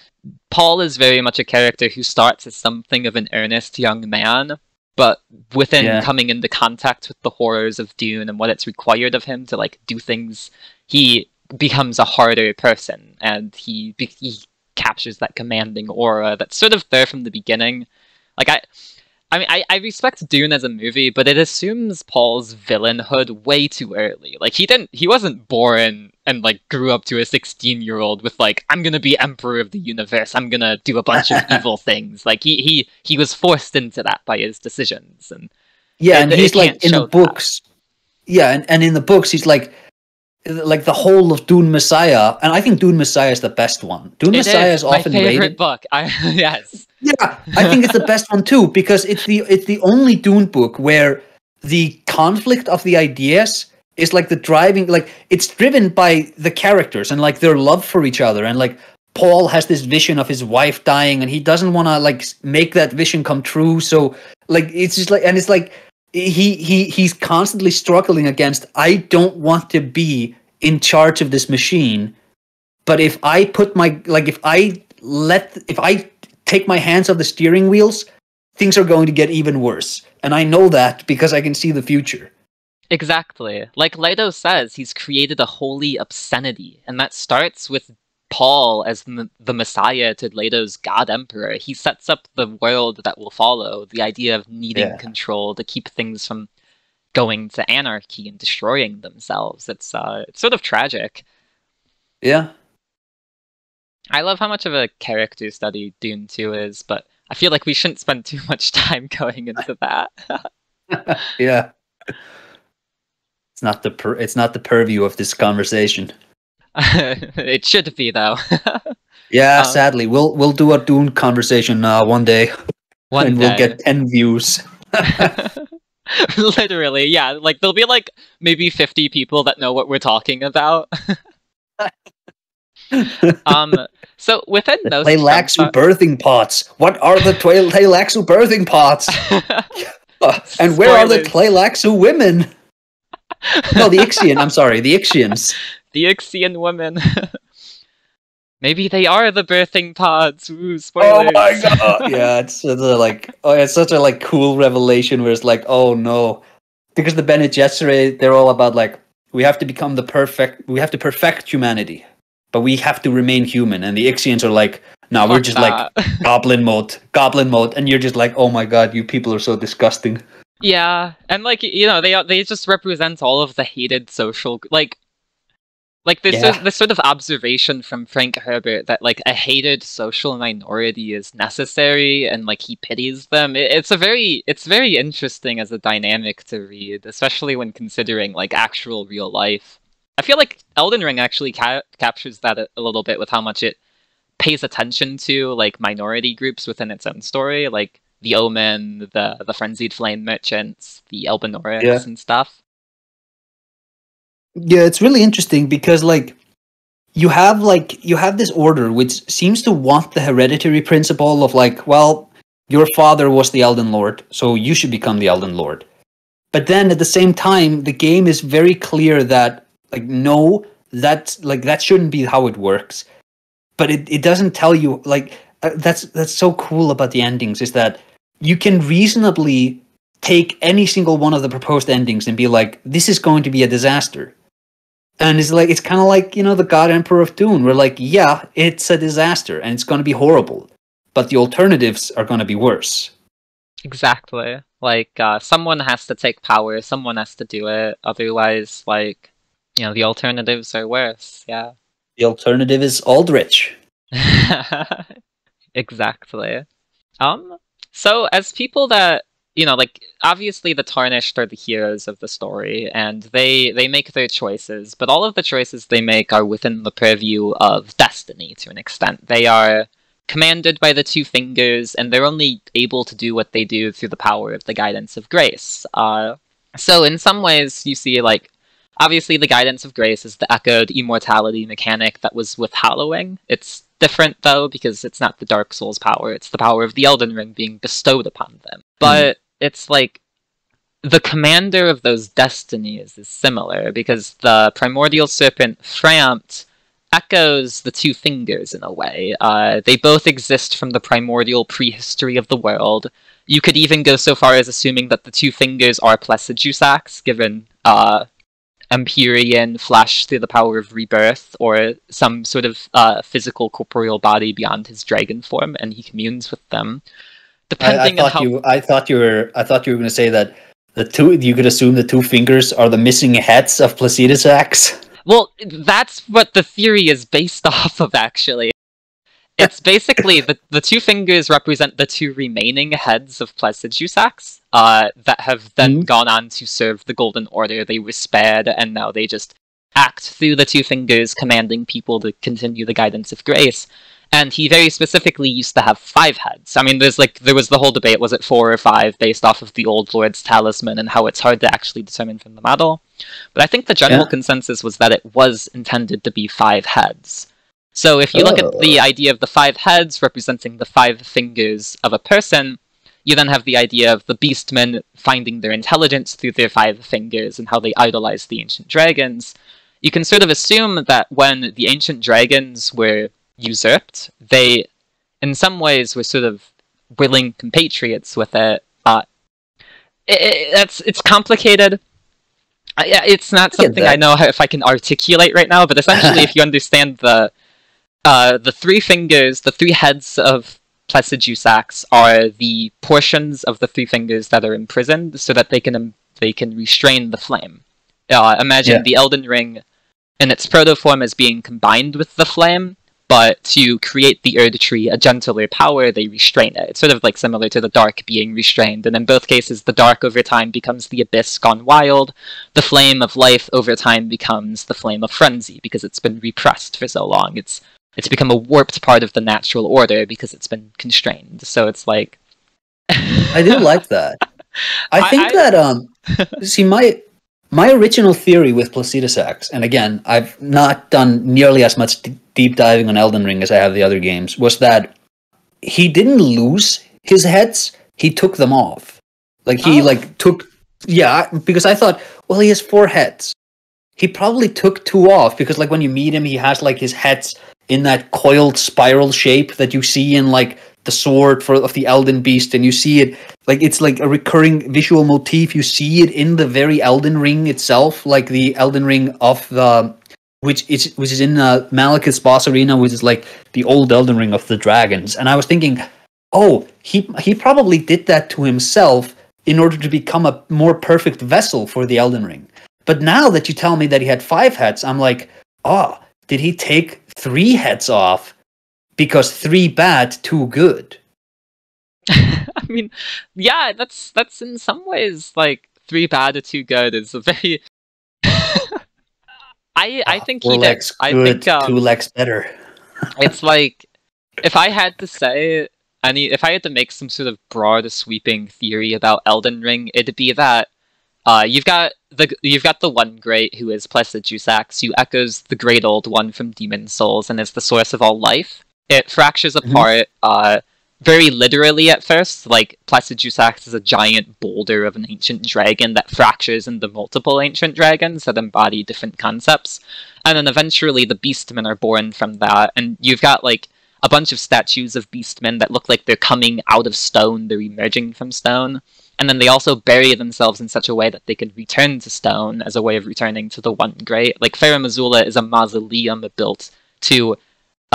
Paul is very much a character who starts as something of an earnest young man, but within yeah. coming into contact with the horrors of Dune and what it's required of him to, like, do things, he becomes a harder person, and he, he captures that commanding aura that's sort of there from the beginning. Like, I... I mean, I, I respect Dune as a movie, but it assumes Paul's villainhood way too early. Like, he didn't, he wasn't born and, like, grew up to a sixteen-year-old with, like, I'm gonna be emperor of the universe, I'm gonna do a bunch of evil things. Like, he, he, he was forced into that by his decisions. And yeah, and, and he's, like, in the books... That. Yeah, and, and in the books, he's, like... like the whole of Dune Messiah, and I think Dune Messiah is the best one. Dune it Messiah is, is often my favorite rated. Book. I, yes, yeah, I think it's the best one too because it's the it's the only Dune book where the conflict of the ideas is like the driving, like it's driven by the characters and like their love for each other. And like Paul has this vision of his wife dying, and he doesn't want to like make that vision come true. So like it's just like, and it's like. He he he's constantly struggling against, I don't want to be in charge of this machine, but if I put my like if I let if I take my hands off the steering wheels, things are going to get even worse, and I know that because I can see the future. Exactly, like Londo says, he's created a holy obscenity, and that starts with Paul as the Messiah to Lodo's God Emperor. He sets up the world that will follow, the idea of needing yeah. control to keep things from going to anarchy and destroying themselves. It's uh, it's sort of tragic. Yeah. I love how much of a character study Dune two is, but I feel like we shouldn't spend too much time going into that. Yeah. It's not the pur it's not the purview of this conversation. It should be, though. Yeah, um, sadly, we'll we'll do a Dune conversation uh, one day, one and day. We'll get ten views. Literally, yeah. Like there'll be like maybe fifty people that know what we're talking about. um. So within those Twilaxu birthing pots. What are the Twilaxu birthing pots? uh, and where are the Twilaxu women? No, the Ixion. I'm sorry, the Ixions. The Ixion women. Maybe they are the birthing pods. Ooh, spoilers. Oh my god! Yeah, it's such a, like, oh, it's such a like cool revelation where it's like, oh no, because the Bene Gesserit, they're all about like we have to become the perfect, we have to perfect humanity, but we have to remain human. And the Ixions are like, no, nah, we're just that. like goblin mode, goblin mode, and you're just like, oh my god, you people are so disgusting. Yeah, and like you know, they they just represent all of the hated social like. Like, there's yeah. this sort of observation from Frank Herbert that, like, a hated social minority is necessary, and, like, he pities them. It, it's a very, it's very interesting as a dynamic to read, especially when considering, like, actual real life. I feel like Elden Ring actually ca captures that a, a little bit with how much it pays attention to, like, minority groups within its own story, like the Omen, the, the Frenzied Flame Merchants, the Elbenorans yeah. and stuff. Yeah, it's really interesting because like you have like you have this order which seems to want the hereditary principle of like, well, your father was the Elden Lord, so you should become the Elden Lord. But then at the same time, the game is very clear that like no, that's like that shouldn't be how it works. But it it doesn't tell you like uh, that's that's so cool about the endings is that you can reasonably take any single one of the proposed endings and be like, this is going to be a disaster. And it's like, it's kind of like, you know, the God Emperor of Dune. We're like, yeah, it's a disaster and it's going to be horrible, but the alternatives are going to be worse. Exactly. Like, uh, someone has to take power. Someone has to do it. Otherwise, like, you know, the alternatives are worse. Yeah. The alternative is Aldrich. Exactly. Um, so as people that, you know, like, obviously the Tarnished are the heroes of the story, and they, they make their choices, but all of the choices they make are within the purview of destiny, to an extent. They are commanded by the Two Fingers, and they're only able to do what they do through the power of the Guidance of Grace. Uh, so in some ways, you see, like, obviously the Guidance of Grace is the echoed immortality mechanic that was with Hallowing. It's different, though, because it's not the Dark Souls power, it's the power of the Elden Ring being bestowed upon them. But... Mm. It's like the commander of those destinies is similar because the primordial serpent Frampt echoes the Two Fingers in a way. Uh, they both exist from the primordial prehistory of the world. You could even go so far as assuming that the Two Fingers are Placidusax, given uh, Empyrean flesh through the power of rebirth, or some sort of uh, physical corporeal body beyond his dragon form, and he communes with them. Depending I, I thought on how you, I thought you were I thought you were going to say that the two you could assume the two fingers are the missing heads of Placidusax. Well, that's what the theory is based off of, actually. It's basically the, the two fingers represent the two remaining heads of Placidusax uh, that have then mm-hmm. gone on to serve the Golden Order. They were spared, and now they just act through the two fingers, commanding people to continue the guidance of grace. And he very specifically used to have five heads. I mean, there's like there was the whole debate, was it four or five, based off of the Old Lord's Talisman, and how it's hard to actually determine from the model. But I think the general yeah. consensus was that it was intended to be five heads. So if you oh. look at the idea of the five heads representing the five fingers of a person, you then have the idea of the beastmen finding their intelligence through their five fingers and how they idolize the ancient dragons. You can sort of assume that when the ancient dragons were usurped, they in some ways were sort of willing compatriots with it, but it, it, that's it's complicated. It's not something I know how, if I can articulate right now, but essentially if you understand the uh, the three fingers, the three heads of Placidusax are the portions of the three fingers that are imprisoned so that they can um, they can restrain the flame. Uh, imagine yeah. the Elden Ring in its protoform as being combined with the flame, but to create the Erdtree, a gentler power, they restrain it. It's sort of like similar to the dark being restrained, and in both cases, the dark over time becomes the abyss gone wild. The flame of life over time becomes the flame of frenzy, because it's been repressed for so long. It's it's become a warped part of the natural order, because it's been constrained. So it's like... I do like that. I think I, I... that, um... see, my... My original theory with Placidusax, and again, I've not done nearly as much deep diving on Elden Ring as I have the other games, was that he didn't lose his heads, he took them off. Like, he, oh. like, took... Yeah, because I thought, well, he has four heads. He probably took two off, because, like, when you meet him, he has, like, his heads in that coiled spiral shape that you see in, like, the sword for, of the Elden Beast, and you see it, like, it's like a recurring visual motif. You see it in the very Elden Ring itself, like the Elden Ring of the, which is, which is in uh, Malekith's boss arena, which is like the old Elden Ring of the dragons. And I was thinking, oh, he, he probably did that to himself in order to become a more perfect vessel for the Elden Ring. But now that you tell me that he had five heads, I'm like, ah, oh, did he take three heads off? Because three bad, two good. I mean, yeah, that's that's in some ways like three bad or two good is a very. I I think uh, he did. I think um, two legs better. It's like if I had to say any, if I had to make some sort of broad sweeping theory about Elden Ring, it'd be that uh, you've got the you've got the one great who is Placidusax, who echoes the great old one from Demon's Souls and is the source of all life. It fractures apart mm-hmm. uh, very literally at first, like Placidusax is a giant boulder of an ancient dragon that fractures into multiple ancient dragons that embody different concepts, and then eventually the beastmen are born from that, and you've got like a bunch of statues of beastmen that look like they're coming out of stone, they're emerging from stone, and then they also bury themselves in such a way that they can return to stone as a way of returning to the One Great. Like Fera Mazula is a mausoleum built to...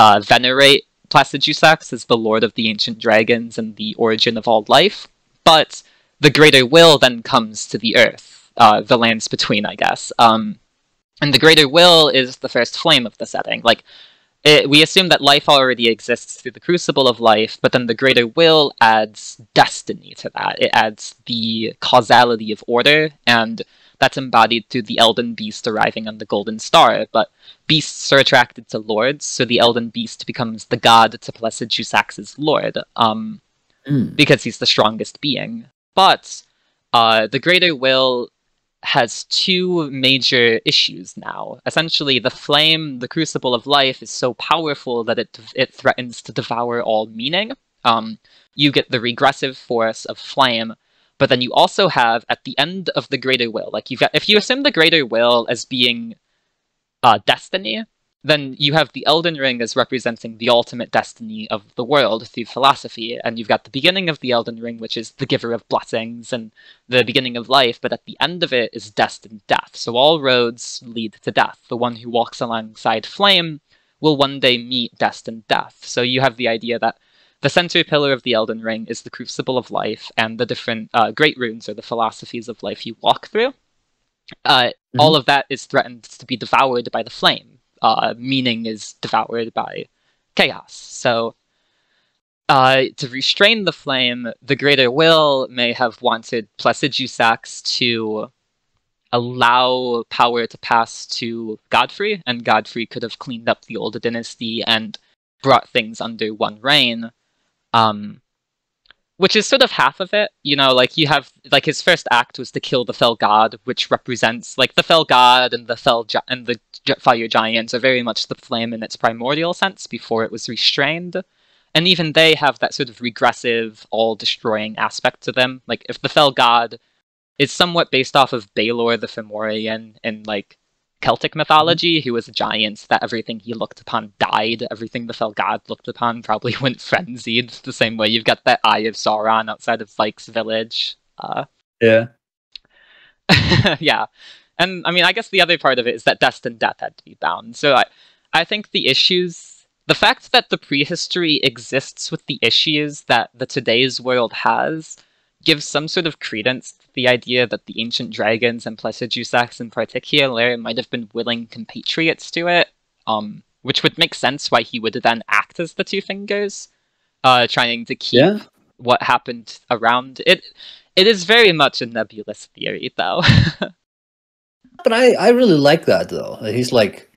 Uh, venerate Placidusax as the lord of the ancient dragons and the origin of all life, but the Greater Will then comes to the earth, uh, the lands between, I guess. Um, and the Greater Will is the first flame of the setting. Like, it, we assume that life already exists through the crucible of life, but then the Greater Will adds destiny to that. It adds the causality of order, and that's embodied through the Elden Beast arriving on the Golden Star, but beasts are attracted to lords, so the Elden Beast becomes the god to Placidusax's lord, um, mm. because he's the strongest being. But uh, the Greater Will has two major issues now. Essentially, the flame, the crucible of life, is so powerful that it, it threatens to devour all meaning. Um, you get the regressive force of flame, but then you also have, at the end of the Greater Will, like you've got, if you assume the Greater Will as being uh, destiny, then you have the Elden Ring as representing the ultimate destiny of the world through philosophy, and you've got the beginning of the Elden Ring, which is the giver of blessings and the beginning of life, but at the end of it is destined death. So all roads lead to death. The one who walks alongside flame will one day meet destined death. So you have the idea that The central pillar of the Elden Ring is the Crucible of Life, and the different uh, great runes, or the philosophies of life you walk through. Uh, mm-hmm. All of that is threatened to be devoured by the flame. Uh, meaning is devoured by chaos. So, uh, to restrain the flame, the Greater Will may have wanted Placidusax to allow power to pass to Godfrey, and Godfrey could have cleaned up the old dynasty and brought things under one reign, um, which is sort of half of it. You know, like, you have, like, his first act was to kill the Fell God, which represents, like, the Fell God and the Fell Gi and the Fire Giants are very much the flame in its primordial sense before it was restrained, and even they have that sort of regressive, all-destroying aspect to them. Like, if the Fell God is somewhat based off of Baelor the Fomorian in, like, Celtic mythology, who was a giant that everything he looked upon died, everything the Fell God looked upon probably went frenzied, the same way you've got that Eye of Sauron outside of Vyke's village. Uh, yeah. Yeah. And, I mean, I guess the other part of it is that dust and death had to be bound. So I, I think the issues... The fact that the prehistory exists with the issues that the today's world has gives some sort of credence to the idea that the ancient dragons, and Placidusax in particular, might have been willing compatriots to it, um, which would make sense why he would then act as the Two Fingers, uh, trying to keep yeah. what happened around. It It is very much a nebulous theory, though. But I, I really like that, though. He's like,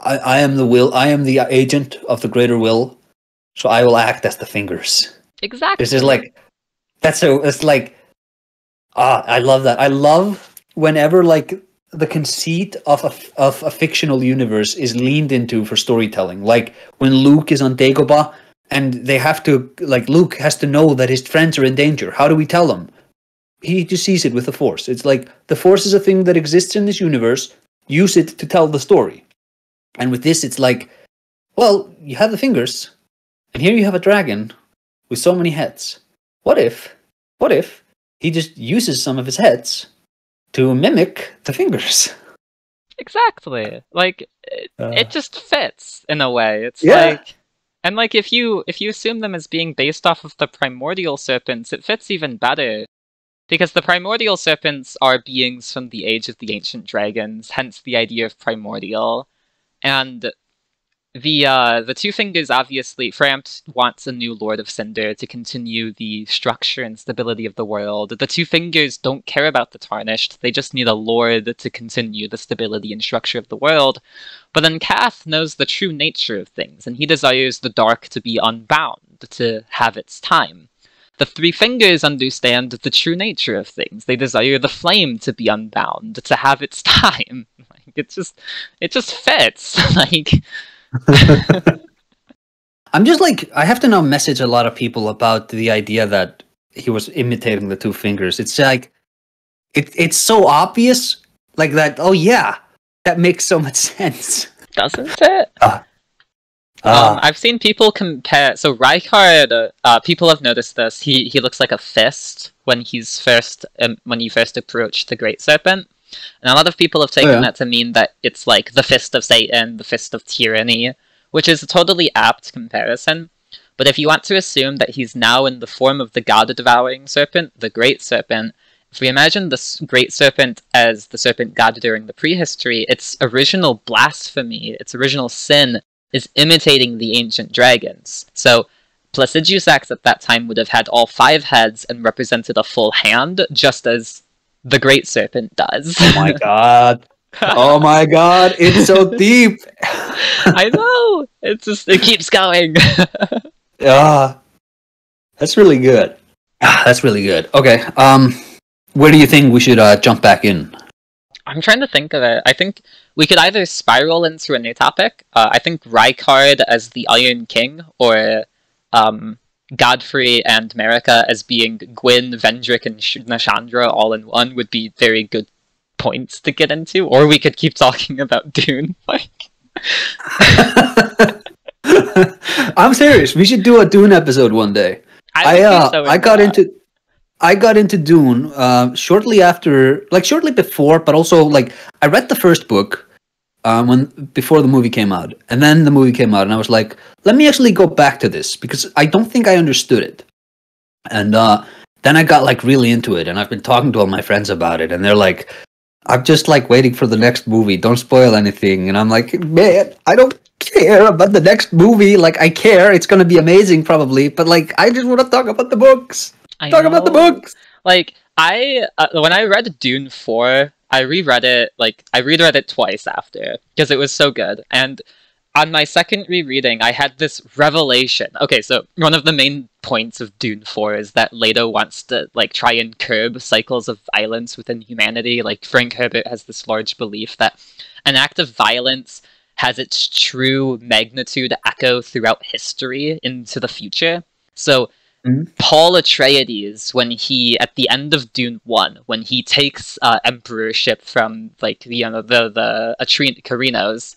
I, I am the will, I am the agent of the Greater Will, so I will act as the fingers. Exactly. This is like... That's so, it's like, ah, I love that. I love whenever, like, the conceit of a, of a fictional universe is leaned into for storytelling. Like, when Luke is on Dagobah, and they have to, like, Luke has to know that his friends are in danger. How do we tell them? He just sees it with the Force. It's like, the Force is a thing that exists in this universe. Use it to tell the story. And with this, it's like, well, you have the fingers, and here you have a dragon with so many heads. What if, what if he just uses some of his heads to mimic the fingers? Exactly. Like, it, uh, it just fits in a way. It's yeah. like, and like, if you, if you assume them as being based off of the primordial serpents, it fits even better. Because the primordial serpents are beings from the age of the ancient dragons, hence the idea of primordial. And The uh, the Two Fingers, obviously, Frampt wants a new Lord of Cinder to continue the structure and stability of the world. The Two Fingers don't care about the Tarnished, they just need a Lord to continue the stability and structure of the world. But then Cath knows the true nature of things, and he desires the Dark to be unbound, to have its time. The Three Fingers understand the true nature of things, they desire the Flame to be unbound, to have its time. Like, it just, it just fits, like... I'm just like, I have to now message a lot of people about the idea that he was imitating the Two Fingers. It's like, it, it's so obvious, like that, oh yeah, that makes so much sense. Doesn't it? Uh, uh, um, I've seen people compare, so Rykard, uh, uh, people have noticed this, he, he looks like a fist when he's first, um, when you first approach the Great Serpent. And a lot of people have taken oh, yeah. that to mean that it's like the fist of Satan, the fist of tyranny, which is a totally apt comparison. But if you want to assume that he's now in the form of the god-devouring serpent, the Great Serpent, if we imagine the Great Serpent as the serpent god during the prehistory, its original blasphemy, its original sin, is imitating the ancient dragons. So Placidusax at that time would have had all five heads and represented a full hand, just as the Great Serpent does. Oh my god. Oh my god, it's so deep. I know. It's just, it keeps going. Ah, that's really good. Ah, that's really good. Okay, um, where do you think we should uh, jump back in? I'm trying to think of it. I think we could either spiral into a new topic. Uh, I think Rykard as the Iron King, or um... Godfrey and Marika as being Gwyn, Vendrick, and Nashandra all in one would be very good points to get into. Or we could keep talking about Dune. Like, I'm serious. We should do a Dune episode one day. I I, uh, so I got that. into I got into Dune uh, shortly after, like shortly before, but also like I read the first book, um, when before the movie came out. And then the movie came out and I was like, let me actually go back to this because I don't think I understood it. And uh, then I got like really into it and I've been talking to all my friends about it and they're like, I'm just like waiting for the next movie. Don't spoil anything. And I'm like, man, I don't care about the next movie. Like, I care. It's going to be amazing probably. But like, I just want to talk about the books. I talk know. about the books. Like, I, uh, when I read Dune four, I reread it, like, I reread it twice after, because it was so good. And on my second rereading, I had this revelation. Okay, so one of the main points of Dune four is that Leto wants to, like, try and curb cycles of violence within humanity. Like, Frank Herbert has this large belief that an act of violence has its true magnitude echo throughout history into the future. So Mm-hmm. Paul Atreides, when he, at the end of Dune one, when he takes uh, emperorship from, like, you know, the, the Atre- Carinos,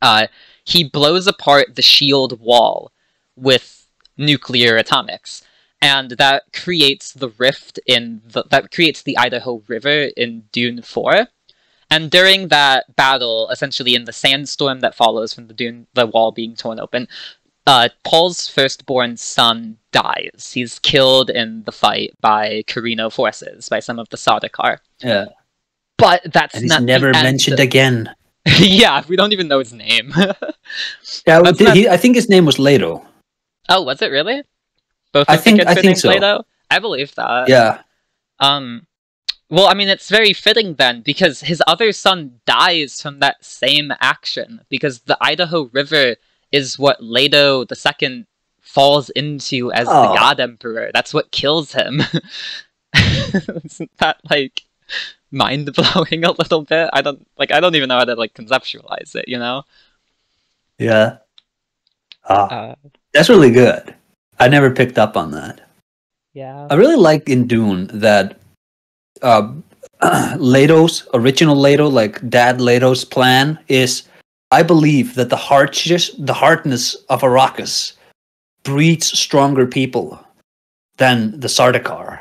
uh, he blows apart the shield wall with nuclear atomics. And that creates the rift in, the, that creates the Idaho River in Dune four. And during that battle, essentially in the sandstorm that follows from the Dune, the wall being torn open, Uh, Paul's firstborn son dies. He's killed in the fight by Carino forces, by some of the Sardaukar. Yeah. But that's and he's not never mentioned of... again. Yeah, we don't even know his name. Yeah, well, not... he, I think his name was Leto. Oh, was it really? Both I think, I think so. Leto? I believe that. Yeah. Um. Well, I mean, it's very fitting then, because his other son dies from that same action, because the Idaho River is what Leto the Second falls into as oh. the God Emperor. That's what kills him. Isn't that like mind blowing a little bit? I don't like. I don't even know how to like conceptualize it. You know? Yeah. Ah, uh, that's really good. I never picked up on that. Yeah. I really like in Dune that uh, Leto's original Leto, like Dad Leto's plan is, I believe that the hardness, the hardness of Arrakis breeds stronger people than the Sardaukar.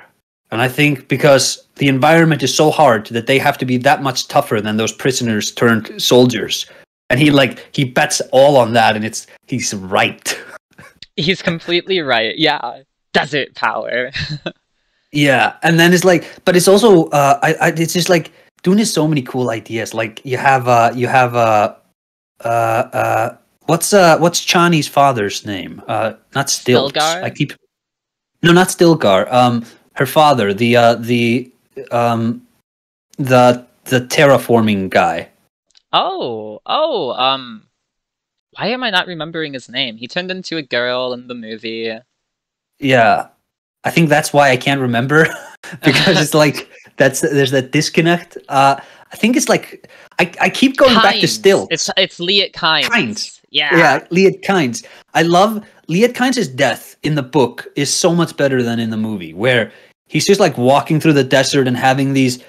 And I think because the environment is so hard that they have to be that much tougher than those prisoners turned soldiers. And he like he bets all on that, and it's he's right. He's completely right. Yeah, desert power. Yeah, and then it's like, but it's also uh, I, I it's just like Dune has so many cool ideas. Like you have uh, you have. Uh, Uh, uh, what's uh, what's Chani's father's name? Uh, not Stilgar. I keep no, not Stilgar. Um, her father, the uh, the um, the the terraforming guy. Oh, oh, um, why am I not remembering his name? He turned into a girl in the movie. Yeah, I think that's why I can't remember because it's like that's there's that disconnect. Uh. I think it's like I, I keep going Kynes. back to Still. It's it's Liet Kynes. Kynes. Yeah. Yeah, Liet Kynes. I love Liet Kynes' death in the book is so much better than in the movie, where he's just like walking through the desert and having these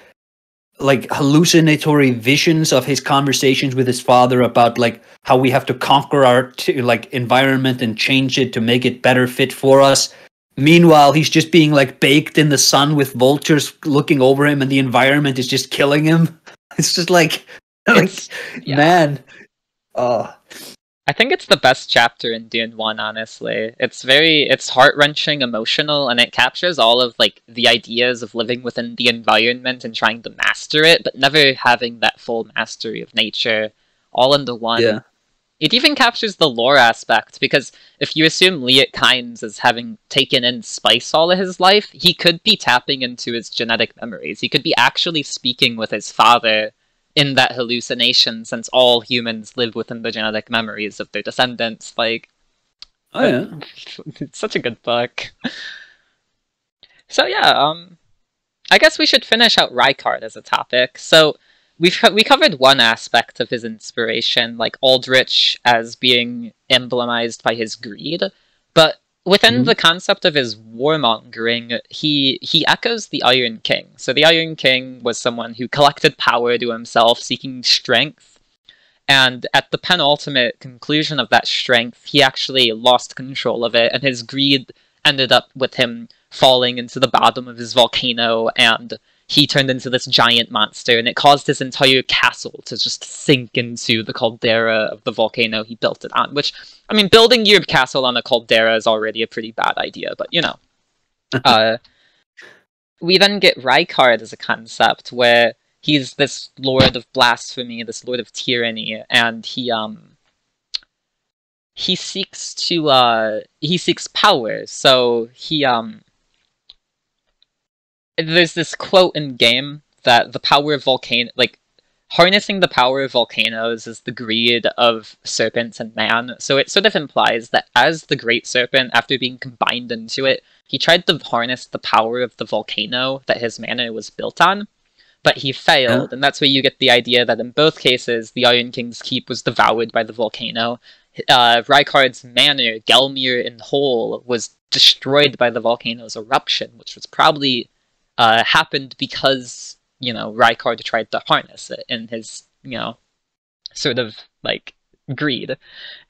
like hallucinatory visions of his conversations with his father about like how we have to conquer our t like environment and change it to make it better fit for us. Meanwhile, he's just being like baked in the sun with vultures looking over him and the environment is just killing him. It's just like, like it's, yeah. man. Oh. I think it's the best chapter in Dune one, honestly. It's very, it's heart-wrenching, emotional, and it captures all of, like, the ideas of living within the environment and trying to master it, but never having that full mastery of nature, all into one. Yeah. It even captures the lore aspect, because if you assume Liet Kynes is having taken in spice all of his life, he could be tapping into his genetic memories. He could be actually speaking with his father in that hallucination, since all humans live within the genetic memories of their descendants. Like, oh yeah, it's such a good book. So yeah, um, I guess we should finish out Rykard as a topic. So. We've co we covered one aspect of his inspiration, like Aldrich as being emblemized by his greed, but within mm-hmm. the concept of his warmongering, he, he echoes the Iron King. So the Iron King was someone who collected power to himself, seeking strength, and at the penultimate conclusion of that strength, he actually lost control of it, and his greed ended up with him falling into the bottom of his volcano and he turned into this giant monster, and it caused his entire castle to just sink into the caldera of the volcano he built it on. Which, I mean, building your castle on a caldera is already a pretty bad idea, but you know. uh, we then get Rykard as a concept, where he's this lord of blasphemy, this lord of tyranny, and he um he seeks to uh he seeks power. So he um there's this quote in game that the power of volcano, like harnessing the power of volcanoes, is the greed of serpents and man. So it sort of implies that as the great serpent, after being combined into it, he tried to harness the power of the volcano that his manor was built on. But he failed, and that's where you get the idea that in both cases, the Iron King's keep was devoured by the volcano. Uh, Rykard's manor, Gelmir in Hole, was destroyed by the volcano's eruption, which was probably uh, happened because, you know, Rykard tried to harness it in his, you know, sort of, like, greed.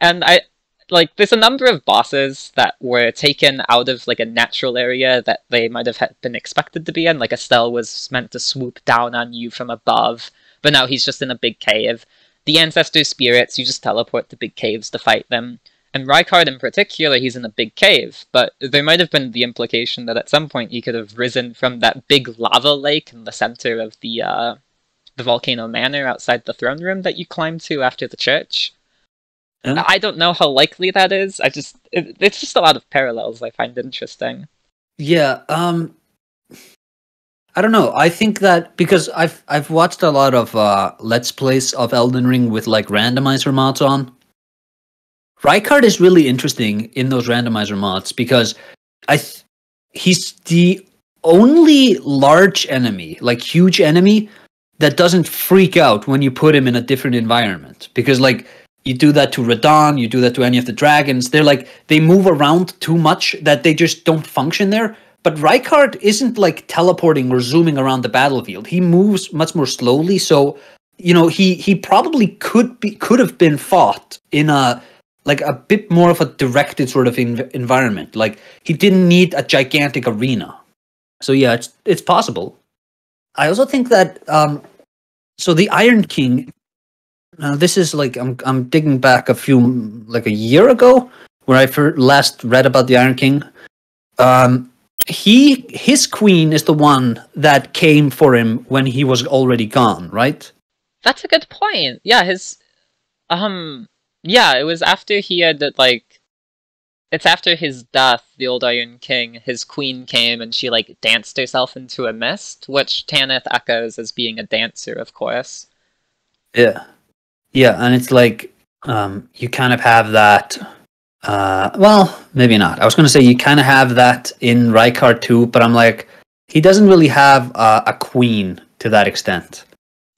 And I... Like, there's a number of bosses that were taken out of, like, a natural area that they might have been expected to be in. Like, Estelle was meant to swoop down on you from above, but now he's just in a big cave. The Ancestor Spirits, you just teleport to big caves to fight them. And Rykard in particular, he's in a big cave, but there might have been the implication that at some point he could have risen from that big lava lake in the center of the, uh, the Volcano Manor outside the throne room that you climbed to after the church. Oh. I don't know how likely that is. I just it, it's just a lot of parallels I find interesting. Yeah, um I don't know. I think that because I've I've watched a lot of uh Let's Plays of Elden Ring with like randomizer mods on. Rykard is really interesting in those randomizer mods because I th he's the only large enemy, like huge enemy that doesn't freak out when you put him in a different environment, because like you do that to Radahn, you do that to any of the dragons. They're like, they move around too much that they just don't function there. But Rykard isn't like teleporting or zooming around the battlefield. He moves much more slowly. So, you know, he, he probably could be, could have been fought in a, like a bit more of a directed sort of in, environment. Like he didn't need a gigantic arena. So yeah, it's, it's possible. I also think that, um, so the Iron King, now this is like I'm I'm digging back a few like a year ago where I first last read about the Iron King. Um, he his queen is the one that came for him when he was already gone, right? That's a good point. Yeah, his um yeah, it was after he had like it's after his death, the old Iron King, his queen came and she like danced herself into a mist, which Tanith echoes as being a dancer, of course. Yeah. Yeah, and it's like, um, you kind of have that, uh, well, maybe not. I was going to say you kind of have that in Rykard too, but I'm like, he doesn't really have uh, a queen to that extent.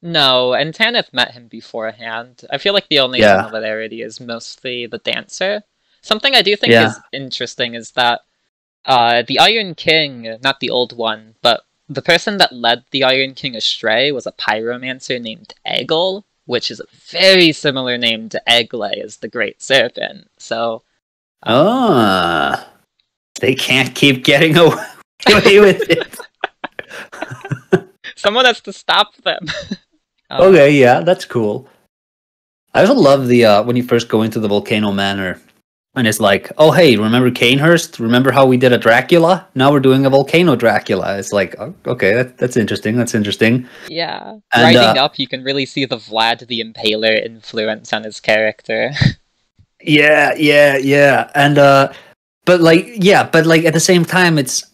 No, and Tanith met him beforehand. I feel like the only yeah. similarity is mostly the dancer. Something I do think yeah. is interesting is that uh, the Iron King, not the old one, but the person that led the Iron King astray was a pyromancer named Egil, which is a very similar name to Egle as the Great Serpent. So, ah, um, oh, they can't keep getting away with it. Someone has to stop them. um, okay, yeah, that's cool. I also love the uh, when you first go into the Volcano Manor, and it's like, oh hey, remember Cainhurst? Remember how we did a Dracula? Now we're doing a Volcano Dracula. It's like, oh, okay, that, that's interesting, that's interesting. Yeah, and, Riding uh, up, you can really see the Vlad the Impaler influence on his character. yeah, yeah, yeah. And, uh, but like, yeah, but like at the same time, it's,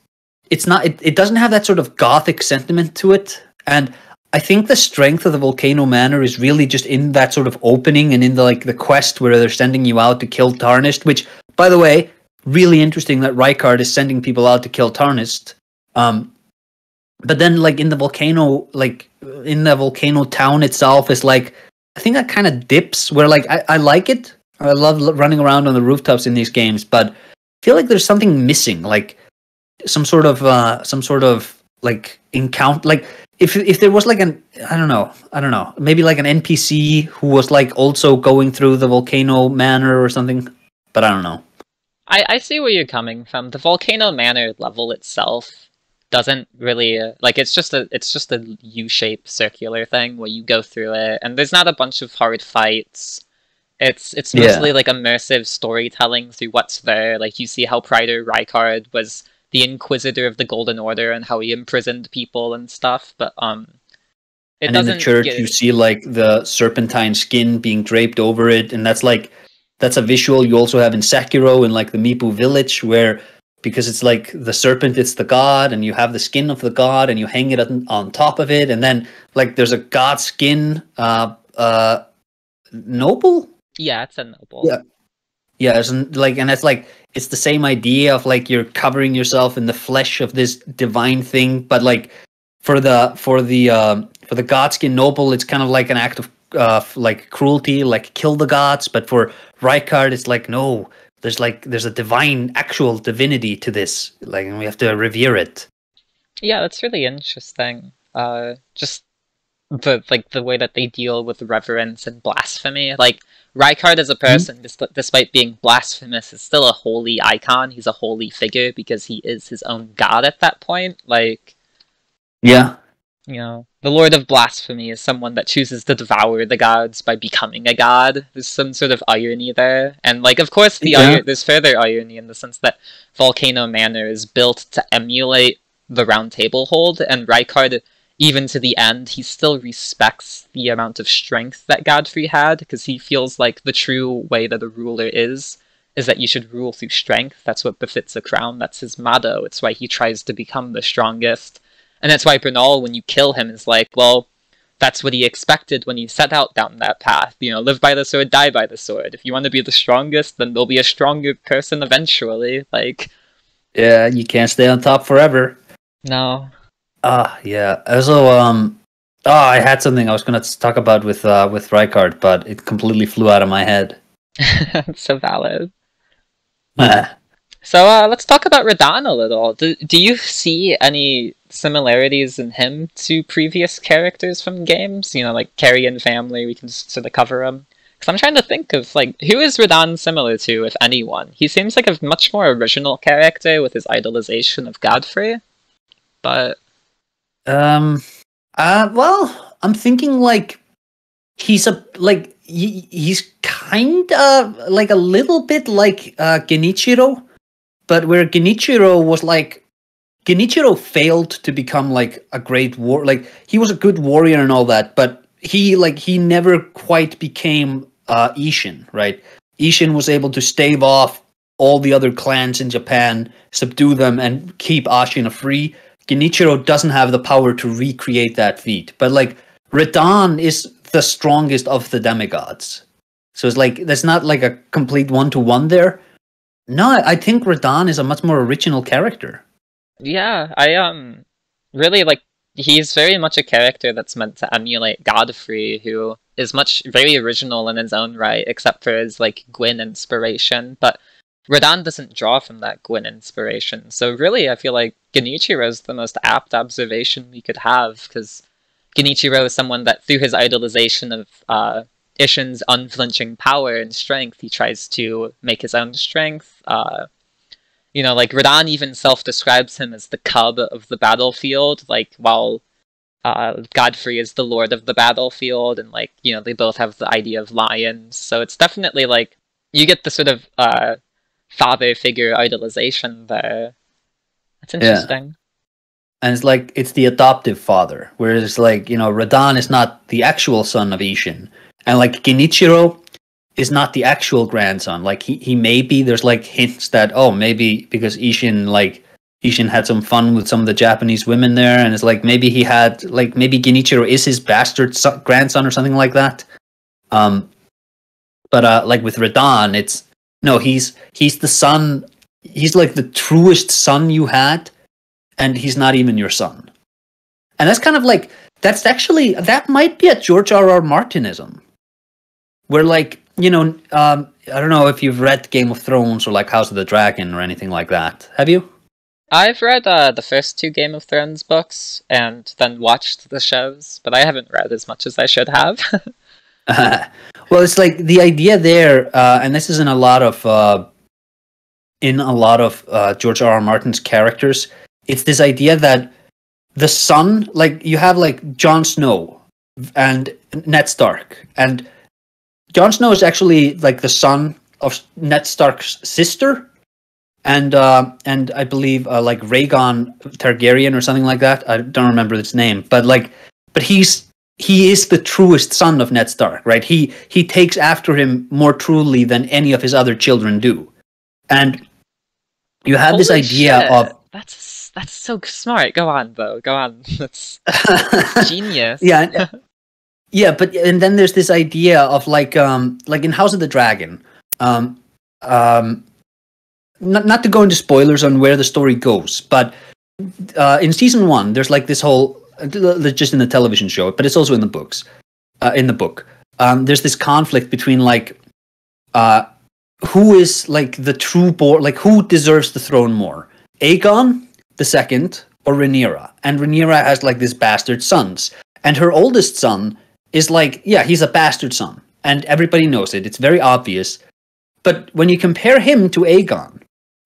it's not, it, it doesn't have that sort of gothic sentiment to it. And I think the strength of the Volcano Manor is really just in that sort of opening and in the like the quest where they're sending you out to kill Tarnished, which, by the way, really interesting that Rykard is sending people out to kill Tarnished. Um, but then, like, in the volcano, like, in the volcano town itself is, like, I think that kind of dips where, like, I, I like it. I love running around on the rooftops in these games, but I feel like there's something missing, like, some sort of, uh, some sort of, like, encounter, like... If if there was like an I don't know I don't know maybe like an N P C who was like also going through the Volcano Manor or something, but I don't know. I I see where you're coming from. The Volcano Manor level itself doesn't really uh, like it's just a it's just a U-shaped circular thing where you go through it, and there's not a bunch of hard fights. It's it's mostly yeah. like immersive storytelling through what's there. Like you see how Praetor Rykard was the Inquisitor of the Golden Order and how he imprisoned people and stuff, but um. It and in the church, get... you see like the serpentine skin being draped over it, and that's like that's a visual you also have in Sekiro in like the Mipu village, where because it's like the serpent, it's the god, and you have the skin of the god, and you hang it on, on top of it, and then like there's a god skin uh uh noble. Yeah, it's a noble. Yeah, yeah, it's like and it's like it's the same idea of like you're covering yourself in the flesh of this divine thing, but like. For the for the um, for the godskin noble, it's kind of like an act of uh, like cruelty, like kill the gods. But for Rykard, it's like no, there's like there's a divine, actual divinity to this, like, and we have to revere it. Yeah, that's really interesting. Uh, just the like the way that they deal with reverence and blasphemy. Like Rykard as a person, mm-hmm. dis despite being blasphemous, is still a holy icon. He's a holy figure because he is his own god at that point. Like. Yeah. You know, the Lord of Blasphemy is someone that chooses to devour the gods by becoming a god. There's some sort of irony there. And, like, of course, the yeah. ir there's further irony in the sense that Volcano Manor is built to emulate the Round Table Hold, and Rykard, even to the end, he still respects the amount of strength that Godfrey had, because he feels like the true way that a ruler is, is that you should rule through strength. That's what befits a crown. That's his motto. It's why he tries to become the strongest. And that's why Bernahl, when you kill him, is like, well, that's what he expected when he set out down that path. You know, live by the sword, die by the sword. If you want to be the strongest, then there'll be a stronger person eventually. Like, yeah, you can't stay on top forever. No. Ah, uh, yeah. Also, um, oh, I had something I was going to talk about with uh, with Rykard, but it completely flew out of my head. So valid. So uh, let's talk about Radahn a little. Do, do you see any similarities in him to previous characters from games? You know, like Carrie and family, we can just sort of cover him. Because I'm trying to think of, like, who is Radahn similar to, if anyone? He seems like a much more original character with his idolization of Godfrey. But... Um... Uh, well, I'm thinking, like, he's a, like, he, he's kind of, like, a little bit like uh, Genichiro. But where Genichiro was like, Genichiro failed to become like a great war, like he was a good warrior and all that, but he like he never quite became uh, Ishin, right? Ishin was able to stave off all the other clans in Japan, subdue them, and keep Ashina free. Genichiro doesn't have the power to recreate that feat, but like Radahn is the strongest of the demigods, so it's like there's not like a complete one-to-one there. No, I think Radahn is a much more original character. Yeah, I, um, really, like, he's very much a character that's meant to emulate Godfrey, who is much, very original in his own right, except for his, like, Gwyn inspiration, but Radahn doesn't draw from that Gwyn inspiration, so really, I feel like Genichiro's the most apt observation we could have, because Genichiro is someone that, through his idolization of, uh, Ishin's unflinching power and strength, he tries to make his own strength. Uh, you know, like, Radahn even self-describes him as the cub of the battlefield, like, while uh, Godfrey is the lord of the battlefield, and, like, you know, they both have the idea of lions, so it's definitely, like, you get the sort of uh, father figure idolization there. That's interesting. Yeah. And it's, like, it's the adoptive father, whereas, like, you know, Radahn is not the actual son of Ishin. And, like, Genichiro is not the actual grandson. Like, he, he may be, there's, like, hints that, oh, maybe because Ishin, like, Ishin had some fun with some of the Japanese women there, and it's, like, maybe he had, like, maybe Genichiro is his bastard so grandson or something like that. Um, but, uh, like, with Radahn, it's, no, he's, he's the son, he's, like, the truest son you had, and he's not even your son. And that's kind of, like, that's actually, that might be a George R R Martinism. Where, like, you know, um, I don't know if you've read Game of Thrones or, like, House of the Dragon or anything like that. Have you? I've read uh, the first two Game of Thrones books and then watched the shows, but I haven't read as much as I should have. uh, well, it's like the idea there, uh, and this is in a lot of, uh, in a lot of uh, George R R Martin's characters, it's this idea that the sun, like you have like Jon Snow and Ned Stark, and Jon Snow is actually like the son of Ned Stark's sister, and uh, and I believe uh, like Rhaegon Targaryen or something like that. I don't remember its name, but like, but he's he is the truest son of Ned Stark, right? He he takes after him more truly than any of his other children do, and you have Holy this idea shit. of that's that's so smart. Go on though, go on. That's genius. Yeah. And, yeah, but and then there's this idea of like um like in House of the Dragon, um um not not to go into spoilers on where the story goes, but uh in season one there's like this whole just in the television show, but it's also in the books. Uh in the book. Um there's this conflict between like uh who is like the true born, like who deserves the throne more? Aegon the Second or Rhaenyra? And Rhaenyra has like this bastard sons. And her oldest son is like, yeah, he's a bastard son. And everybody knows it. It's very obvious. But when you compare him to Aegon,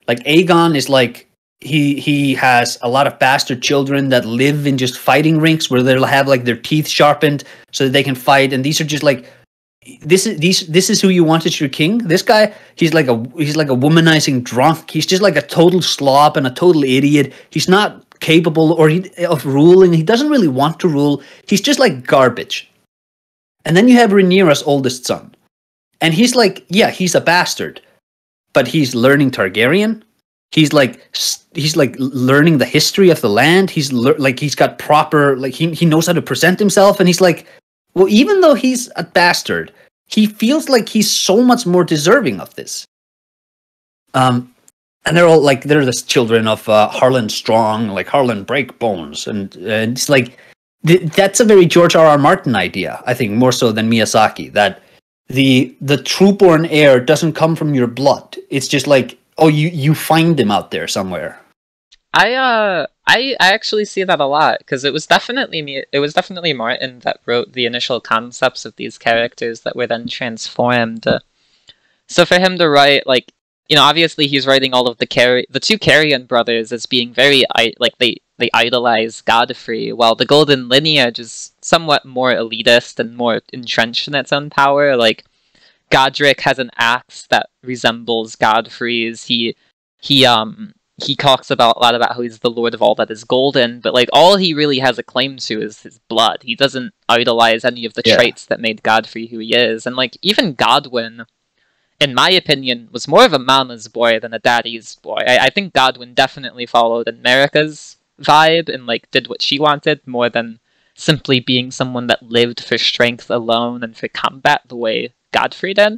like Aegon is like, he he has a lot of bastard children that live in just fighting rinks where they'll have like their teeth sharpened so that they can fight. And these are just like, this is these this is who you want as your king? This guy, he's like a he's like a womanizing drunk. He's just like a total slob and a total idiot. He's not capable or he, of ruling. He doesn't really want to rule. He's just like garbage. And then you have Rhaenyra's oldest son. And he's like, yeah, he's a bastard. But he's learning Targaryen. He's like he's like learning the history of the land. He's like he's got proper like he he knows how to present himself, and he's like, well, even though he's a bastard, he feels like he's so much more deserving of this. Um, and they're all like, they're the children of uh, Harlan Strong, like Harlan Breakbones. And, and it's like, th that's a very George R R. Martin idea, I think, more so than Miyazaki, that the the true-born heir doesn't come from your blood. It's just like, oh, you, you find him out there somewhere. I uh I, I actually see that a lot, because it was definitely me it was definitely Martin that wrote the initial concepts of these characters that were then transformed. So for him to write, like, you know, obviously he's writing all of the Carry the two Carrion brothers as being very like they they idolize Godfrey, while the Golden Lineage is somewhat more elitist and more entrenched in its own power. Like Godric has an axe that resembles Godfrey's. He he um He talks about a lot about how he's the lord of all that is golden, but like all he really has a claim to is his blood. He doesn't idolize any of the yeah. traits that made Godfrey who he is. And like even Godwyn, in my opinion, was more of a mama's boy than a daddy's boy. I, I think Godwyn definitely followed in Marika's vibe and like did what she wanted more than simply being someone that lived for strength alone and for combat the way Godfrey did.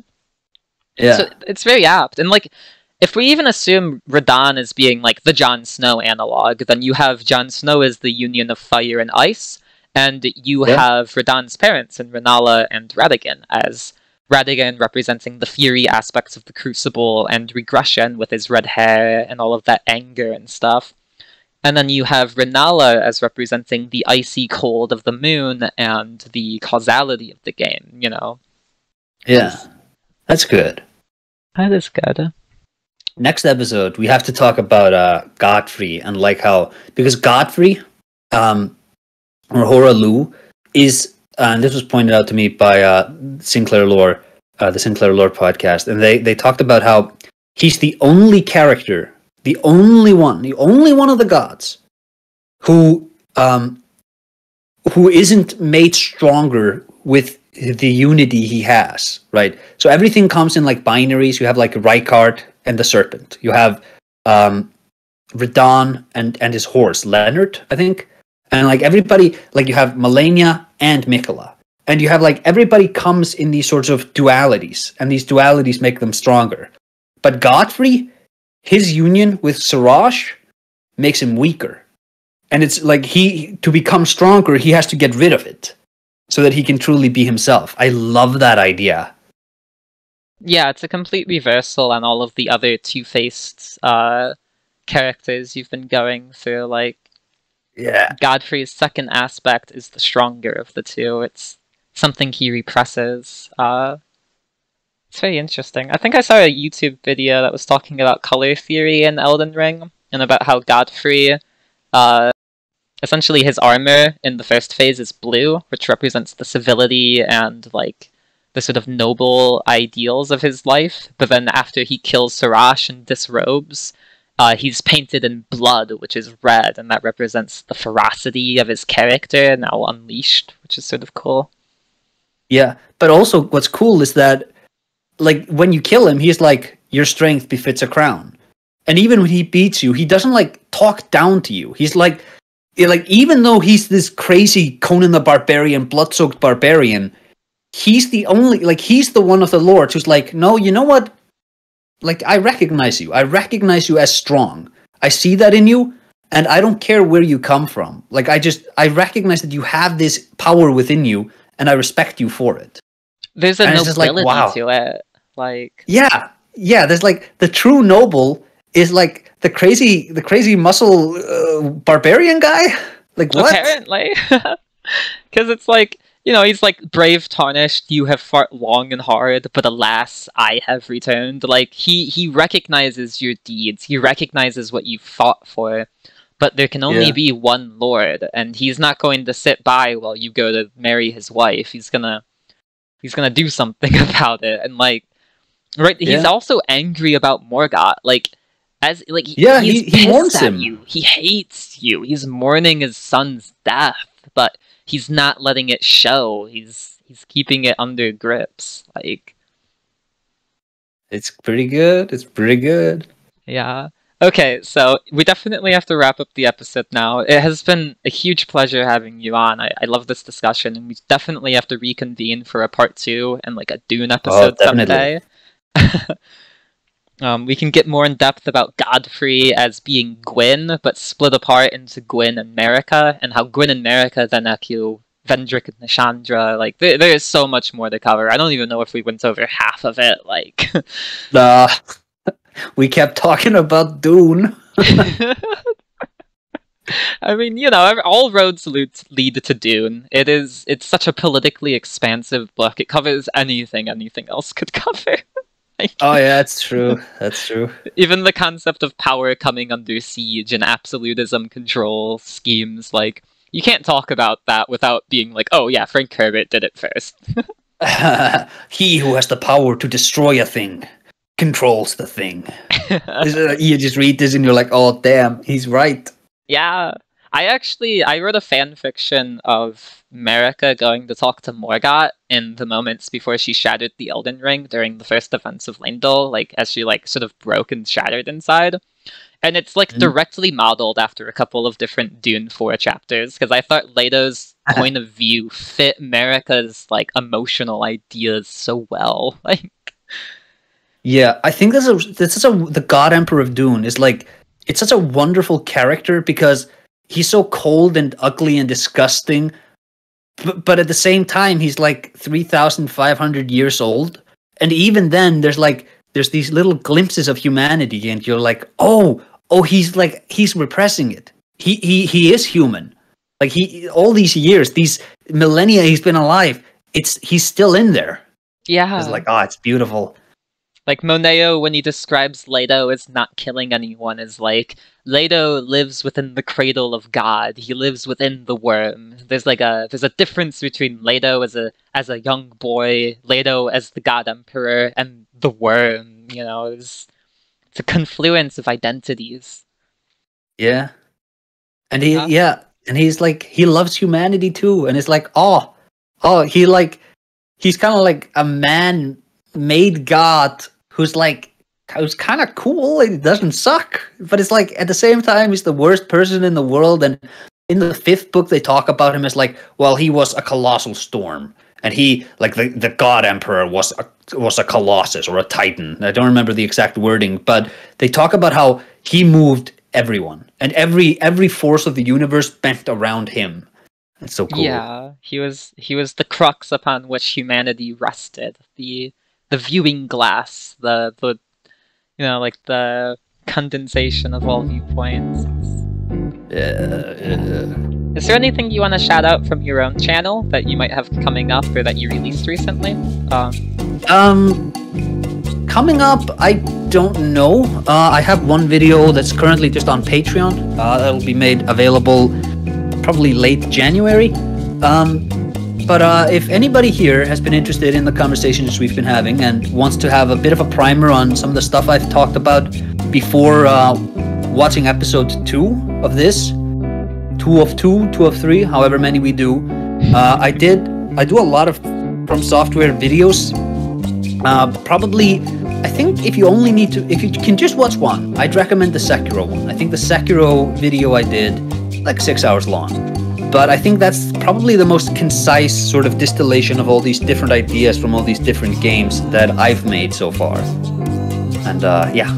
Yeah, so it's very apt. And like, if we even assume Radahn as being, like, the Jon Snow analog, then you have Jon Snow as the union of fire and ice, and you yeah. have Radahn's parents in Rennala and Radagon, as Radagon representing the fury aspects of the Crucible and regression with his red hair and all of that anger and stuff. And then you have Rennala as representing the icy cold of the moon and the causality of the game, you know? Yeah, that's good. That is good. Next episode, we have to talk about uh, Godfrey and like how, because Godfrey, um, or Horaloo, is, uh, and this was pointed out to me by uh, Sinclair Lore, uh, the Sinclair Lore podcast, and they, they talked about how he's the only character, the only one, the only one of the gods who, um, who isn't made stronger with the unity he has, right? So everything comes in like binaries. You have like Rykard and the serpent. You have um, Radahn and, and his horse, Leonard, I think. And like everybody, like you have Melania and Mikola. And you have like everybody comes in these sorts of dualities, and these dualities make them stronger. But Godfrey, his union with Siraj makes him weaker. And it's like he, to become stronger, he has to get rid of it so that he can truly be himself. I love that idea. Yeah, it's a complete reversal on all of the other two-faced uh, characters you've been going through. Like, yeah, Godfrey's second aspect is the stronger of the two. It's something he represses. Uh, it's very interesting. I think I saw a YouTube video that was talking about color theory in Elden Ring, and about how Godfrey Uh, essentially, his armor in the first phase is blue, which represents the civility and, like, the sort of noble ideals of his life. But then after he kills Sirach and disrobes, uh, he's painted in blood, which is red, and that represents the ferocity of his character, now unleashed, which is sort of cool. Yeah, but also what's cool is that, like, when you kill him, he's like, your strength befits a crown. And even when he beats you, he doesn't, like, talk down to you. He's like, like even though he's this crazy Conan the Barbarian, blood-soaked barbarian, he's the only, like, he's the one of the lords who's like, no, you know what? Like, I recognize you. I recognize you as strong. I see that in you, and I don't care where you come from. Like, I just, I recognize that you have this power within you, and I respect you for it. There's a and nobility like, wow. to it. Like, yeah, yeah, there's, like, the true noble is, like, the crazy, the crazy muscle uh, barbarian guy? Like, what? Apparently. Because it's, like, you know, he's, like, brave, tarnished, you have fought long and hard, but alas, I have returned. Like, he, he recognizes your deeds, he recognizes what you've fought for, but there can only yeah. be one lord, and he's not going to sit by while you go to marry his wife. He's gonna, he's gonna do something about it, and, like, right, yeah. he's also angry about Morgott, like, As like he, yeah, he's he, he mourns him. You. He hates you. He's mourning his son's death, but he's not letting it show. He's he's keeping it under grips. Like, it's pretty good. It's pretty good. Yeah. Okay. So we definitely have to wrap up the episode now. It has been a huge pleasure having you on. I, I love this discussion, and we definitely have to reconvene for a part two and like a Dune episode oh, someday. Um, we can get more in depth about Godfrey as being Gwyn, but split apart into Gwyn and Marika, and how Gwyn and Marika then echo Vendrick and Nishandra. Like, there, there is so much more to cover. I don't even know if we went over half of it. Like, uh, we kept talking about Dune. I mean, you know, all roads lead to Dune. It is, it's such a politically expansive book. It covers anything anything else could cover. Oh yeah, that's true. That's true. Even the concept of power coming under siege and absolutism control schemes, like, you can't talk about that without being like, oh yeah, Frank Herbert did it first. He who has the power to destroy a thing controls the thing. You just read this and you're like, oh damn, he's right. Yeah. I actually, I wrote a fanfiction of Marika going to talk to Morgott in the moments before she shattered the Elden Ring during the first defense of Leyndell, like, as she, like, sort of broke and shattered inside. And it's, like, mm-hmm. directly modeled after a couple of different Dune four chapters, because I thought Leydo's point of view fit Marika's, like, emotional ideas so well. Like, yeah, I think this is, this is a, the God Emperor of Dune is, like, it's such a wonderful character because he's so cold and ugly and disgusting, but, but at the same time, he's like three thousand five hundred years old. And even then, there's like, there's these little glimpses of humanity, and you're like, oh, oh, he's like, he's repressing it. He, he, he is human. Like, he, all these years, these millennia he's been alive, it's, he's still in there. Yeah. It's like, oh, it's beautiful. Like, Moneo, when he describes Leydo as not killing anyone, is like, Leydo lives within the cradle of God. He lives within the worm. There's like a there's a difference between Leydo as a as a young boy, Leydo as the God Emperor, and the worm. You know, it's it's a confluence of identities. Yeah, and he yeah, yeah. and he's like, he loves humanity too, and it's like, oh, oh, he like he's kind of like a man made God who's like, who's kind of cool, it doesn't suck, but it's like, at the same time, he's the worst person in the world. And in the fifth book, they talk about him as like, well, he was a colossal storm, and he, like, the, the God Emperor was a, was a colossus or a titan. I don't remember the exact wording, but they talk about how he moved everyone, and every every force of the universe bent around him. It's so cool. Yeah, he was he was the crux upon which humanity rested, the the viewing glass, the, the, you know, like, the condensation of all viewpoints. Yeah, yeah. Is there anything you want to shout out from your own channel that you might have coming up or that you released recently? Um, um Coming up, I don't know. Uh, I have one video that's currently just on Patreon. Uh, that'll be made available probably late January. Um, but uh, if anybody here has been interested in the conversations we've been having and wants to have a bit of a primer on some of the stuff I've talked about before uh, watching episode two of this, two of two, two of three, however many we do, uh, I did. I do a lot of From Software videos. Uh, probably, I think if you only need to, if you can just watch one, I'd recommend the Sekiro one. I think the Sekiro video I did, like six hours long. But I think that's probably the most concise sort of distillation of all these different ideas from all these different games that I've made so far. And uh, yeah.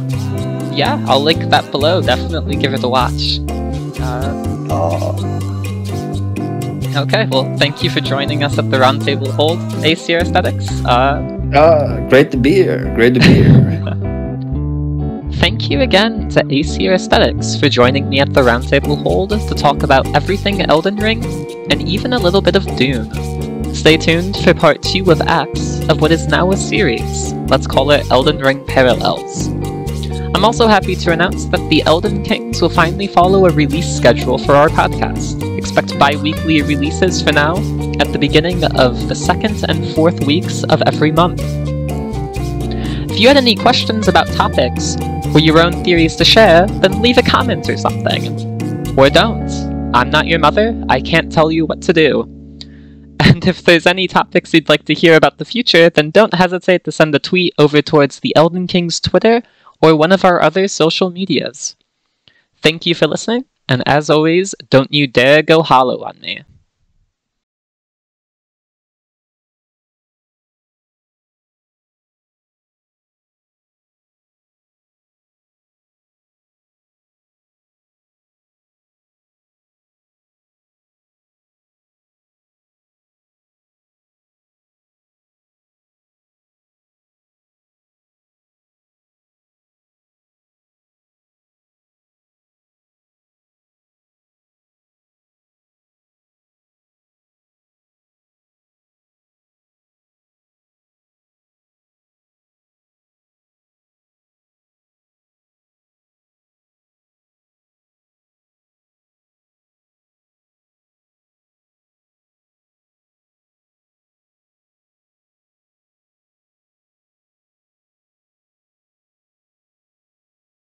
Yeah, I'll link that below. Definitely give it a watch. Uh, oh. Okay, well, thank you for joining us at the Roundtable Hall, A C R Aesthetics. Uh, Uh, great to be here. Great to be here. Thank you again to A C R Aesthetics for joining me at the Roundtable Hold to talk about everything Elden Ring and even a little bit of Doom. Stay tuned for part two with X of what is now a series. Let's call it Elden Ring Parallels. I'm also happy to announce that the Elden Kings will finally follow a release schedule for our podcast. Expect bi-weekly releases for now, at the beginning of the second and fourth weeks of every month. If you had any questions about topics, or your own theories to share, then leave a comment or something. Or don't. I'm not your mother, I can't tell you what to do. And if there's any topics you'd like to hear about the future, then don't hesitate to send a tweet over towards the Elden King's Twitter, or one of our other social medias. Thank you for listening, and as always, don't you dare go hollow on me.